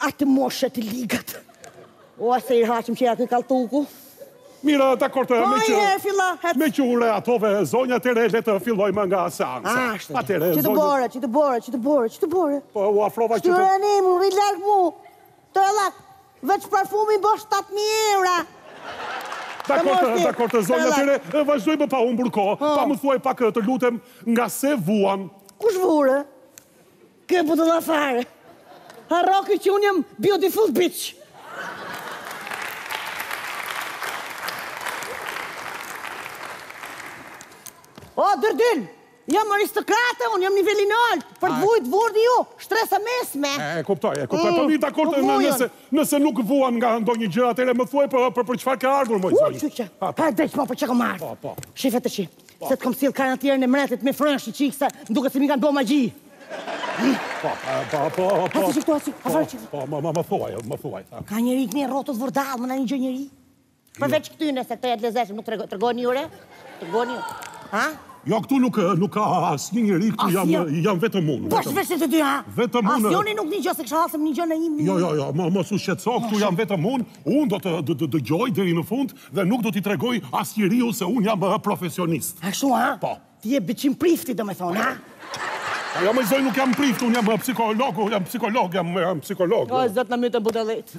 atë moshet ligët. O, se i rhaqim që jatë në kaltuku. Mira, dakor, me që ure atove zonja të re, le të fillojmë nga seansa. Ashtë, që të bore. Po, u afrova që të... Shtu, Reni, mu ri largë mu. Të relak. Veç parfumin bo 7.000 euro. Dakor të zonja të re, vazhdojmë pa unë burko, pa më thuaj pak të lutem nga se vuan. Kush vure? Këmpu të da fare. Haroki që unë jem beautiful bitch. O, dërdyn, jem aristokrate, unë jem nivelin altë, për të vujt vurdi ju, shtresa mesme. E, kuptoj, për mirë dakor të nëse nuk vuan nga ndo një gjëra të re, më thuaj për qëfar ka ardhur, mojë zonjë. Pa e drejtë, për që ka marrë. Shifet të shifë. Se të kom silë karantirën e mretit me frënsh i qikë, se më duke se mi kanë bo magji. Po... Hasi qikë, hasi. Më thuaj. Ka njëri i këni e rotët vërdalë, më në një gjë njëri. Përveç këtyne, se të jetë lezeshëm, nuk të rgoni ure. Të rgoni ure. Ha? Jo, këtu nuk ka asë njëri, këtu jam vetëm unë. Bështë veshtë të dy, ha? Vetëm unë... Asë joni nuk një gjë, se kësha halsëm një gjë në një... Jo, mos u shetso, këtu jam vetëm unë, unë do të dëgjoj deri në fund dhe nuk do t'i tregoj asë njeriu se unë jam profesionist. A kështu, ha? Po. Ti je bëqim prifti, do me thonë, ha? Jo, me zoj nuk jam prifti, unë jam psikolog, jam psikolog. O, zëtë në mytë budalit.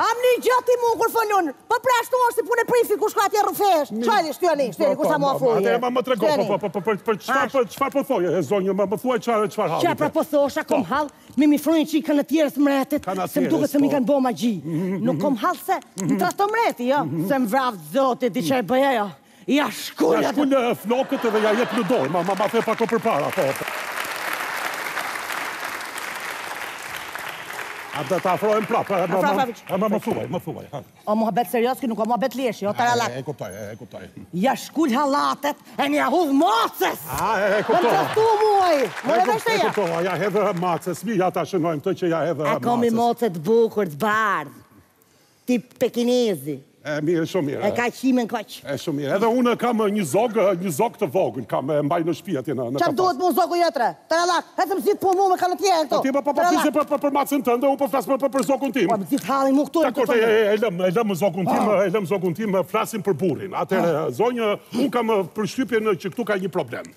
Am një gjati mu kur fëllun, për prashtu është si pune prifi kur shka atje rëfesh. Qajdi, shtjoni, kur sa mua fuje. Atëre, më trego, për qëfar po thoje, zonjë, më thuaj qëfar halë. Qëfar po thosha, kom halë, me mi frojnë që i kanë tjerës mretit, se më duke se mi kanë bo magji. Nuk kom halë se, në trasto mreti, jo, se më vravë zotit, di që e bëja, jo. Ja shkullë atë. Ja shkullë fnokët edhe ja jetë në dorë, ma fe pako për para. Dhe të afrojmë prapë, më thuaj. O, muhabet serios, nuk o muhabet lesh, jo, taralak. E kuptoj. Ja shkull halatet, e një hudh maces! E kuptoj. Më qëtu muaj, më reveshte ja. E kuptoj, ja hedhe maces, mi ja ta shënojmë të që ja hedhe maces. A komi macet bukur, të bardhë, tip pekinezi. E mirë, shumë mirë. E ka qimen koqë. E shumë mirë, edhe unë kam një zogë të vogën, kam mbaj në shpijat jena në kapas. Qëmë duhet mu zogu jetre? Taralak, hecëm zhitë po mu me ka në tjerë këto. Ti më përpëpëpëse për macën tënde, unë përflasë për zogun tim. Më zhitë halin mu këtore. Dakor, e lëmë zogun tim, flasim për burin. Atere, zonjë, unë kam përshqypjen që këtu ka një problem.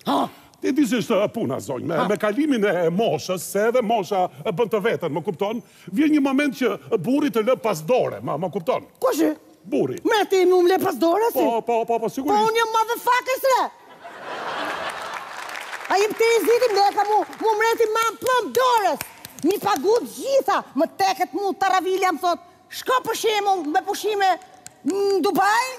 Ti disë është puna, zonjë, me kalimin e moshës, se edhe mosha bënd të vetën, më kupton, vjen një moment që burit të lë pas dore, më kupton. Kështë? Buri. Mërti, më mle pas dore, si? Po, sigurisht. Po, unë jëmë motherfuckers, re! A jëmë të rizitim, dhe e ka mu mërti ma më plëm dores! Mi pagut gjitha, më teket mu, taravilja më thot, shko përshimu me pushime në Dubai,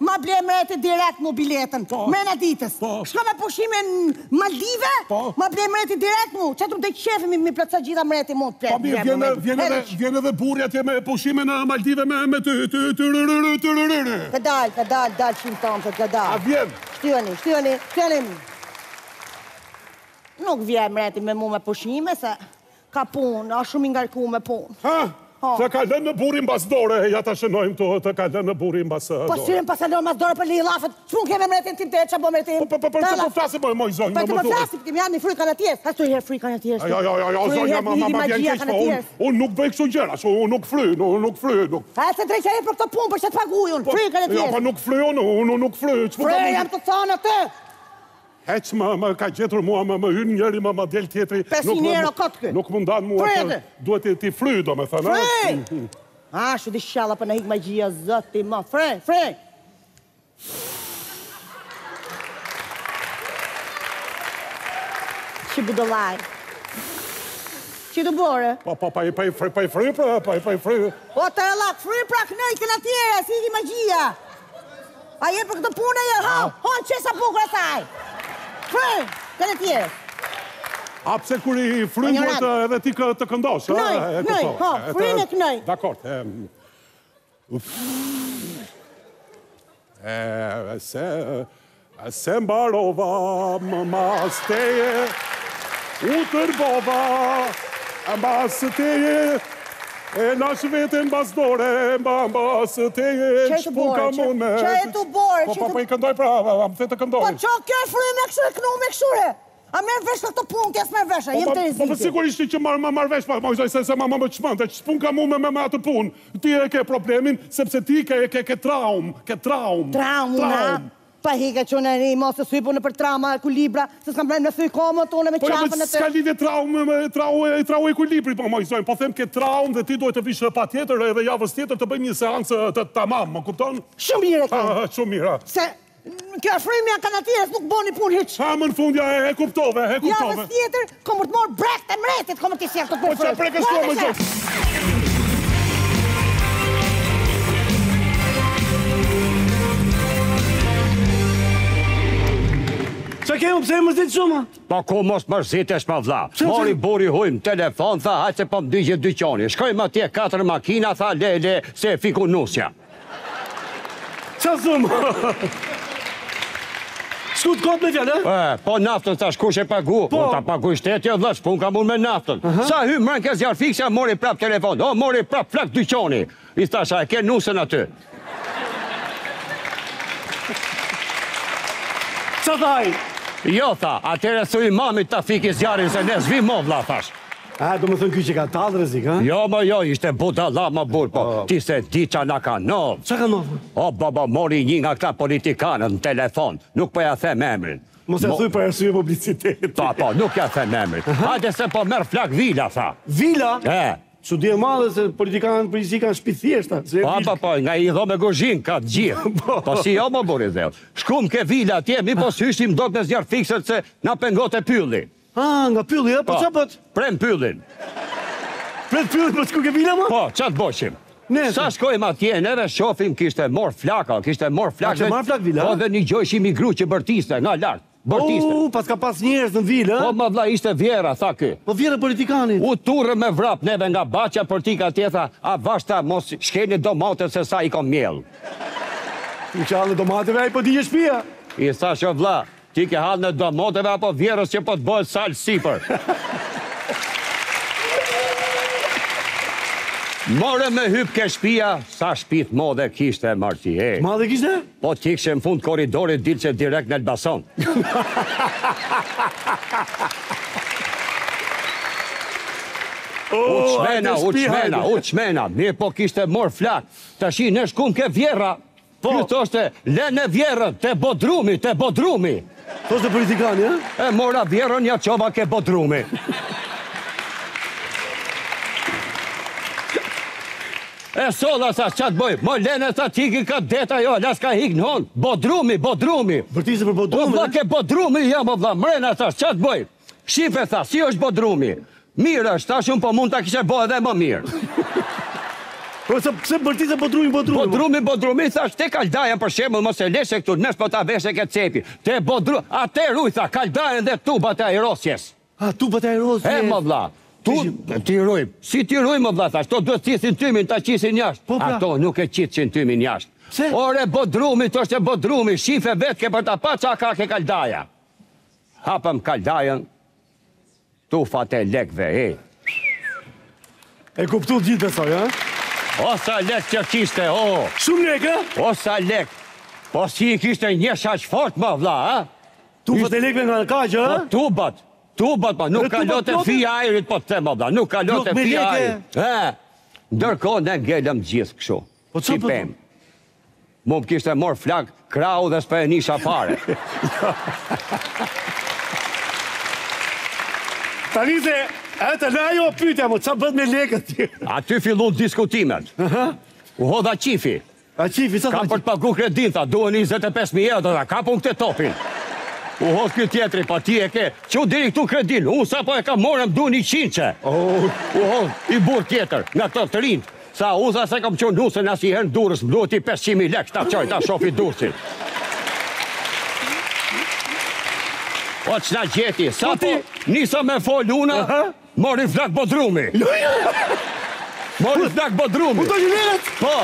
ma ble mërti direkt mu biletën, mërna ditës. Shko me pushime në Maldive, ma ble mërti direkt mu, që të më të qefëmi mi plëca gjitha mërti mu të pletë. Vjene dhe burja tje me pushime në Maldive me të... Këdal, shimëtanë, këdal. A vjenë? Shtyoni. Nuk vjenë mërti me mu me pushime, se ka punë, a shumë ingarku me punë. Ha? Të ka lënë në burin bas dore, ja ta shënojmë të ka lënë në burin bas dore. Po syrën pas lënë bas dore për li lafët, që unë keme mretin tim të e që bo mretin? Për të përflasim, moj zonjë, më më thuaj. Për të përflasim, tim janë një frujka në tjesë. Ashtu i herë frujka në tjesë. Jo, zonjë, ma vjen kesh, po unë nuk bëj kështu gjera, ashtu unë nuk fry. A e se drejqa e për këto punë, për që të paguj unë, frujka në tjesë. Jo, pa nuk fry, unë Frej! Ashtu di shala për në hikë magjia, zëti ma, Frej! Që budolaj? Që të bore? Pa i frej. O, të relak, frej pra kënëjkën atjera, si hikë magjia. A je për këtë punë e jërë, honë që sa bukur e saj. Frej, kënë atjera. A pëse kër i frynë edhe ti të këndosh? Knoj, frynë e knoj. Dakort. Se mbarova, më mas teje, u tërbova, Mbas teje, e nash vetën mbas dore, mbas teje, shpun ka mune. Që e tu borë, që e tu borë. Po, po i këndoj pra, më the të këndoj. Po që kjo e fryme e këshure, kënu me këshure. A merë vesh në këtë punë, kjes merë vesha, jem të riziti. Po për sigurisht që marë vesh, ma këzoj se ma më qëmënte, që pun ka mu me atë punë, ti e ke problemin, sepse ti ke traumë. Traumë, pa hika që në ri, mos e sui punë për trauma, kulibra, se s'kam plejnë me sui komën, tonë me qafën e të... Po e s'ka lidhe traumë e kulibri, po më këzojnë, po them ke traumë dhe ti dojtë të vishë pa tjetër edhe javës tjetër të bëjmë një seancë të tamam, më kupton? Shumë mira. Kjo e frymja kanë atires nuk boni punë hiqë. Ha, më në fundja e kuptove, e kuptove. Javës tjetër, komër të morë brekt e mretit, komër të sjerë të përfërë. Po që e brekës të më gjokë. Që kemë pëse e mërzit shumë? Pa ko mos mërzit e shma vla. Mori buri hujmë, telefon, tha hajtë se pëm dyjë dyqoni. Shkojmë atje 4 makina, tha lele, se e fiku nusja. Që zumë? Shku të kotë me fjallë, e? Po naftën, ta shku shë pagu. Po ta pagu shtetje, dhe shpun ka mund me naftën. Sa hy mërën kësë zjarë fiksja, mori prap telefon. O, mori prap flak dyqoni. I stasha, e ke nusën aty. Që thaj? Jo, tha, atere su imamit ta fiki zjarin, se ne zvi movla, thash. A, do më thënë kjo që ka talë rëzik, ha? Jo, më jo, ishte budala më burë, po ti se ti që nga ka novë. Që ka novë? O, baba, mori një nga këta politikanët në telefon, nuk përja them emrin. Mos e thuj për arsye publiciteti. Pa, po, nuk ja them emrin. Hajde se po merë flak vila, tha. Vila? E. Që di e madhe se politikanët për isi kanë shpithjeshta. Pa, pa, pa, nga i dho me gozhin ka të gjithë. Po si jo më burë i dheu. Shkum ke vila atje, mi po s'yshtim do të me zjarë fikset se na pengot e pylli. A, nga pylli, e? Po që bët? Prem pyllin. Prem pyllin, po s'ku ke vila, ma? Po, që atë boshim. Sa shkojmë atje, neve shofim kishte mor flaka, kishte mor flaka. Kishte mor flak vila? Po dhe një gjojshim i gru që bërtiste, nga lartë, bërtiste. O, pas ka pas njerës në vila? Po, ma vla, ishte Vjera, tha kë. Po, Vjera politikanit. U turë me vrap, neve nga bacha politika atje, tha, a vashta mos shkeni domatët se sa i kom mjell. U qalë në domatëve, a i po di një ti ke halë në domoteve apo Vjerës që po të bëhet salë sipër. More me hypë ke shpia, sa shpit modhe kishte e martije. Madhe kishte? Po t'i kështë në fund koridorit dilë që direkt në Elbasan. U qmena, mirë po kishte mor flak. Ta shi në shkum ke Vjera. Kjo të është lene Vjerën, te bodrumi. Të është politikani, e? E mora Vjerën, ja qova ke bodrumi. E sola sa qatë bojë, më lene sa t'hiki ka deta jo, las ka hik në honë. Bodrumi. Bërti se për bodrumi? O vla ke bodrumi, ja më vla, mrena sa qatë bojë. Shqipe tha, si është bodrumi? Mirë është, ashtë unë po mund t'a kishe bojë dhe më mirë. Se bërti se bodrumi? Bodrumi, thash, te kaldajen për shemë, mos e leshe këtu, nësh po ta veshe këtë cepi. Te bodrumi, ate ruj, tha, kaldajen dhe tubat e aerosjes. A, tubat e aerosjes? E, më vla, ti ruj, si ti ruj, më vla, thash, to duhet cisin tymin, ta qisin jashtë. Ato nuk e qisin tymin jashtë. Se? Ore, bodrumi, të është e bodrumi, shife vetë ke për ta pa qa ka ke kaldaja. Hapëm kaldajen, tufat e lekve, e. E kuptu gjithë besoj, ha? O sa lek që kishte, o! Shumë lek, e? O sa lek! Po si i kishte një shaq fort, ma vla, e? Tubat e lekve nga në kaqë, e? Po tubat, ma nuk kalot e fija ajrit, po të te, ma vla, nuk kalot e fija ajrit. E, ndërko në ngellëm gjithë këshu, si pëmë. Mu më kishte mor flak, krau dhe s'pe e një shafare. Tani se... E të lajo pytja, më që bët me lekët tjera? A ty fillun diskutimet. U hodha qifi. A qifi, sa të qifi? Kam për të pagu kredin, tha, duhe 25.000 euro, tha, kapun këtë topin. U hodhë këtë tjetëri, pa ti e ke, që u diri këtu kredin, unë sa po e ka morëm du 100. U hodhë i burë tjetër, nga këtë të rinë. Sa unë sa se kam që nusën asiherë në durës, më duhet i 500.000 lek, ta qoj, ta shofi durësin. O që na gjeti, sa po nisa me foluna, mori flak bodrumi. Mori flak bodrumi. U dojnë leket? Po.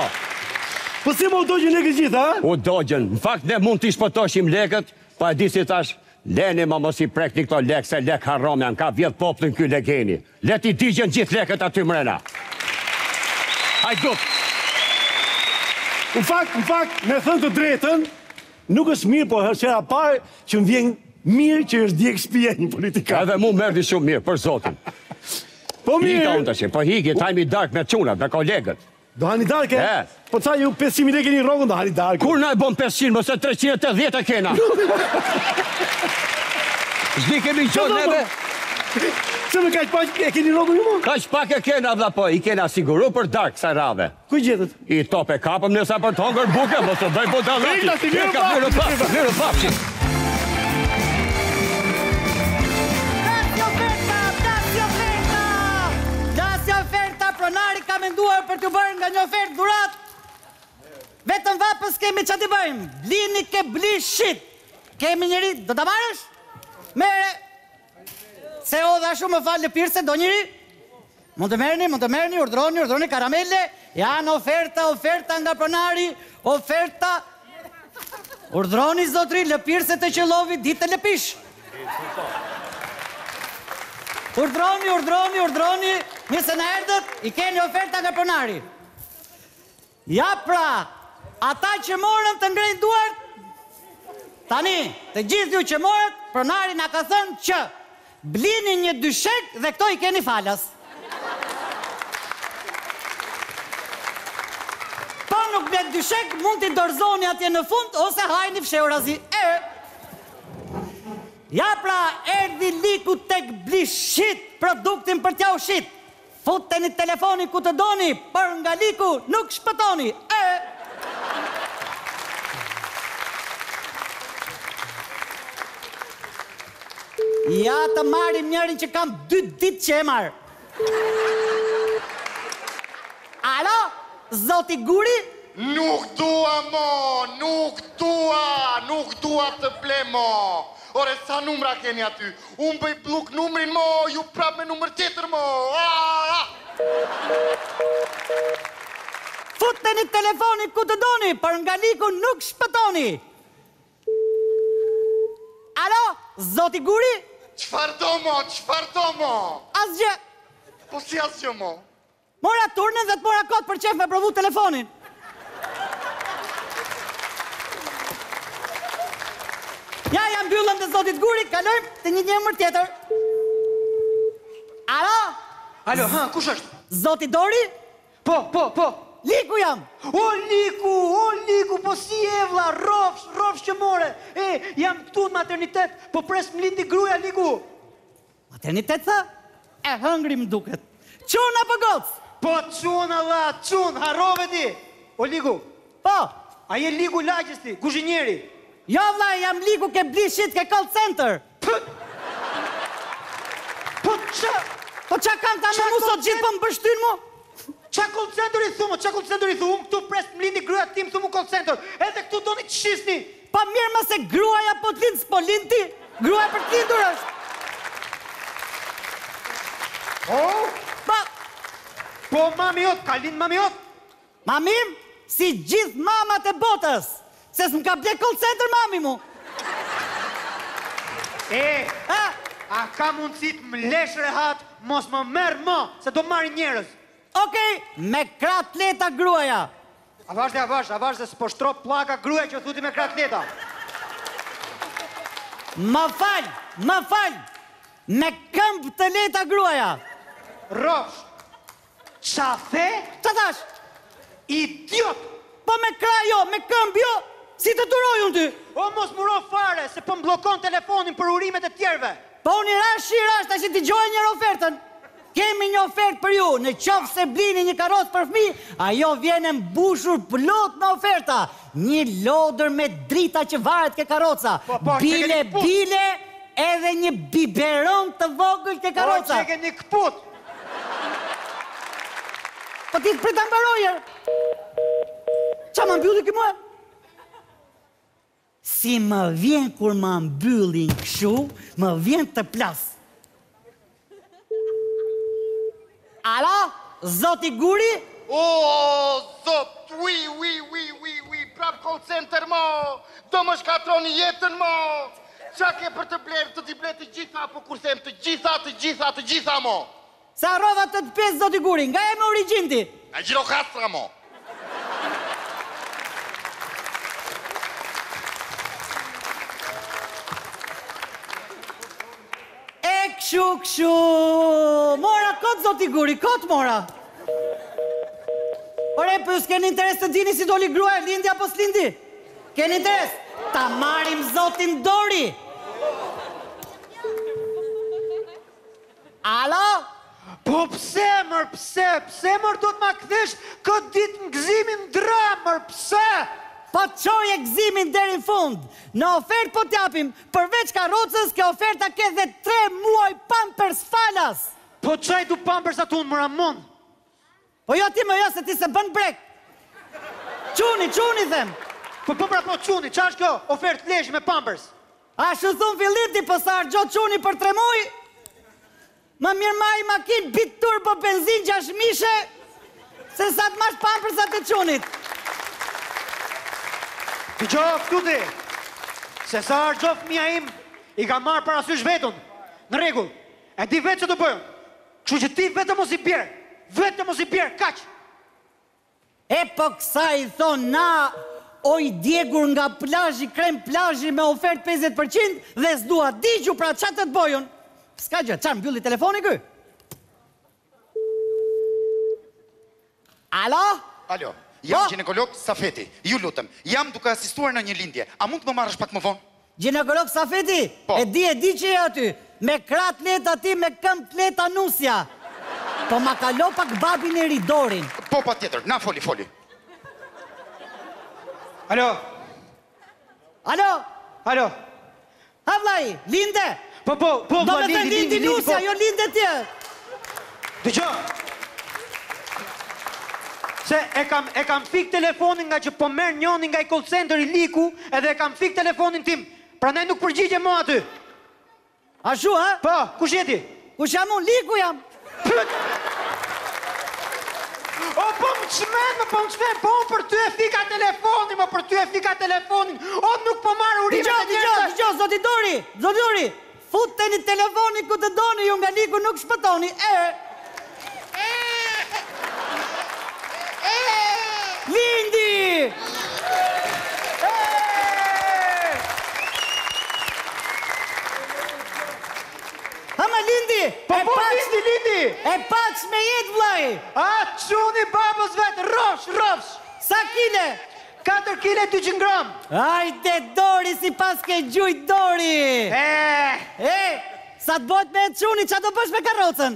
Po si më u dojnë leket gjitha, ha? U dojnë. Në fakt, ne mund t'i shpëtoshim leket, pa e di si tash, Leni ma mos i prek një këto lek, se lek haram janë, ka vjedh poplin kjo legeni. Leti digjen gjithë leket aty mrena. Hajdu! Në fakt, me thënë të drejtën, nuk është mirë, po herqera parë që më vjen mirë që është djekë shpje një politikanë. Edhe mu mërdi shumë mirë, për zotin. Po mirë... Po higi, tajmi dark me qunat, me kolegët. Do hani darke? Po ca ju 500.000 leke një rogën, do hani darke. Kur na e bom 500, mëse 380 e kena. Zdi kemi qonë neve... Se me kaq pak e keni rogu një mu? Kaq pak e kena, vla po, i kena siguru për dark sa rave. Kuj gjetët? I top e kapëm nësa për të hongër buke, po se dojë bota vëti. Rita, si mirë papëshin. Dasja oferta! Dasja oferta, Pronari ka menduar për të bërë nga një ofertë durat. Vetëm vapës kemi që t'i bëjmë. Blini ke bli shit. Kemi njëri, do t'a marrësh? Mere... Se o dha shumë më falë lëpirë se do njëri? Mund të merëni, urdroni, karamelle. Janë oferta nga Pronari, oferta... Urdroni, zotri, lëpirë se të qëllovi, ditë të lëpish. Urdroni, njëse në erdët, i keni oferta nga Pronari. Ja pra, ata që morën të ngrejnë duart, tani, të gjithë ju që morët, Pronari nga ka thënë që... Blini një dyshek dhe këto i keni falas. Pa nuk blet dyshek, mund t'i dorzoni atje në fund, ose hajni fsheurazi. Ja pra, erdi liku tek bli shit, produktin për t'ja u shit. Futeni telefoni ku të doni, për nga liku nuk shpëtoni. Ja të marim njërin që kam 2 ditë që e marë. Alo, zoti Guri? Nuk dua të ble mo. Ore, sa numra keni aty? Unë bëj bluk numrin mo, ju prap me numër tjetër mo. Futeni telefonin ku të doni, për nga liku nuk shpëtoni. Alo, zoti Guri? Qëfar do mo? Asgjë. Po si asgjë mo? Mora turnën dhe të mora kotë për qef me provu telefonin. Ja, jam byllëm dhe zotit Guri, kalojmë të një njëmër tjetër. Alo? Alo, ha, kush është? Zoti Dori? Po. Liku jam! O, Liku, po si e vla, rofsh që more. Jam këtu në maternitet, po pres më lindi gruja, Liku. Maternitet, tha? E hëngri më duket. Quna për gocë? Po, quna, harove ti. O, Liku. Po? A je Liku lagjesti, kuzhinjeri? Jo, vla, jam Liku ke blishit ke call center. Po, qa kam ta në musot gjithë për më bështyn mu? Qa call center i thumë, këtu pres më lindi gruja tim thumë call center, edhe këtu do një të shisni. Pa mirë ma se gruaja po të lindë, s'po lindë ti, gruaja për të lindur është. Po mami jot, ka lindë. Mamim, si gjithë mamat e botës, se s'm ka ble call center mami mu. A ka mundësit më lesh rehat, mos më merë ma, se do marri njerës. Okej, me kratleta gruaja. Avash dhe s'po shtrop plaka gruaja që thuti me kratleta. Ma falj, me këmp të leta gruaja. Rosh, qa the? Qa tash? Idiot! Po me kra jo, me këmp jo, si të durojun ty. O mos muro fare, se po mblokon telefonin për urimet e tjerve. Po unë i rash, ta që t'i gjoj njërë ofertën. Kemi një ofertë për ju, në qofë se blini një karosë për fmi, ajo vjene mbushur plot në oferta. Një lodër me drita që varet ke karoca. Bile, edhe një biberon të vogël ke karoca. Po, që ke një këput. Po, ti të pritan barojer. Qa më mbylli ki mua? Si më vjen kur më mbylli në këshu, më vjen të plasë. Ala, zoti Guri? O, zot, prap call center mo, do më shkatroni jetën mo, Qa ke për të blerë, të t'i blerë të gjitha, po kur them të gjitha, mo? Sa rrova të t'pes, do t'i guri, nga e me originti? Nga Gjirokastra, mo. E këshu, mora, kot zoti guri, kot mora. Ore, për ju s'keni interes të dini si doli grua e lindi apo s'lindi? Keni interes? Ta marim zotin dori! Alo? Po pse, mër, pse, mër, do t'ma këthesh këtë ditë në gëzimin dra, mër, pse? Po qoj e gëzimin deri në fund. Në ofert po t'japim, përveç karocës, ke oferta ke dhe 3 muaj pampers falas. Po qaj du pampers atun, më ramon? Po jo ti, më jo, se ti se bën brek. Quni, them. Po quni, qa është kjo? Ofert lesh me Pampers. A shëthun Filipti, po sa argjo quni për 3 muaj? Më mirëmaj makinë, bitë turbo, benzin, 6.000, se sa të mash Pampers atë e qunit. Ti gjo, këtuti, se sa argjo fëmija im, i ka marë parasysh vetën, në regull, e ti vetë që të bëjën, kështu që ti vetë mos i bjerë, kaq. E po kësa i thonë na... o i djegur nga plajji, krem plajji me ofert 50% dhe s'dua digju pra qatë të bojun. Ska gjë, qarë mbylli telefoni kë? Alo? Alo, jam ginekolog Safeti, ju lutëm, jam duke asistuar në një lindje, a mund të më marrësh pak më vonë? Ginekolog Safeti? Po. E di që e aty, me krat leta ti, me këmp leta nusja. Po ma kalo pak babin e ridorin. Po, pa tjetër, na foli. Alo? Ha vlaj, linde? Po, vla, lindi, po. Do me të lindi Lusja, jo linde tje. Dëgjo. Se e kam fik telefonin nga që po merë njoni nga i call center i liku, edhe e kam fik telefonin tim. Pra ne nuk përgjigje mo aty. A shu, ha? Po, kush jeti? Kush jam unë, liku jam. O, po më qmen, po për ty e fika telefonin, o, nuk po marrë urime të njërësat. Dëgjo, zoti Dori, futeni telefonin ku të doni, ju nga liku nuk shpëtoni, Lindi! Hama, Lindi! Po, Lindi! E pax me jetë, vlaj! A, quni babës vetë, rosh! Sa kile? 4 kile, 200 gram! Ajde, Dori, si pas ke gjujt, Dori! Sa të bojt me e quni, qa do bësh me karocën?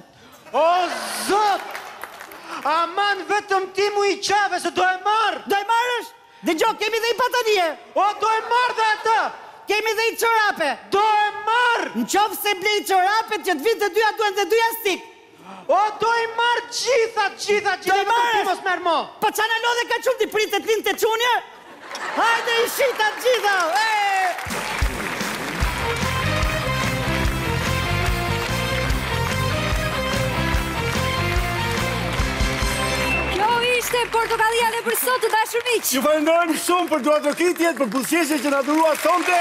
O, zot! Aman, vetëm ti mu i qave, se do e marrë! Do e marrësh? Dhe gjo, kemi dhe i patanie! O, do e marrë dhe atë! Kemi dhe i qorape. Do e marrë! Në qovë se ble i qorapet që të vitë të dyja duen dhe dyja stik. O, do i marrë gjitha. Do i marrë! Mos merë mo. Po që analo dhe ka qumë, ti pritet linë të qunje? Hajde i shitat gjitha! Kjo ishte Portokallia dhe për sot të dashur miq. Ju falenderojmë shumë për duatrokitjet, për buzëqeshjen që na dhurua sonte.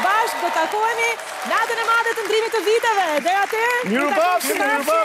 Bashkë do takohemi natën e madhe të ndrimit të viteve. Deri atëherë, mirupafshim.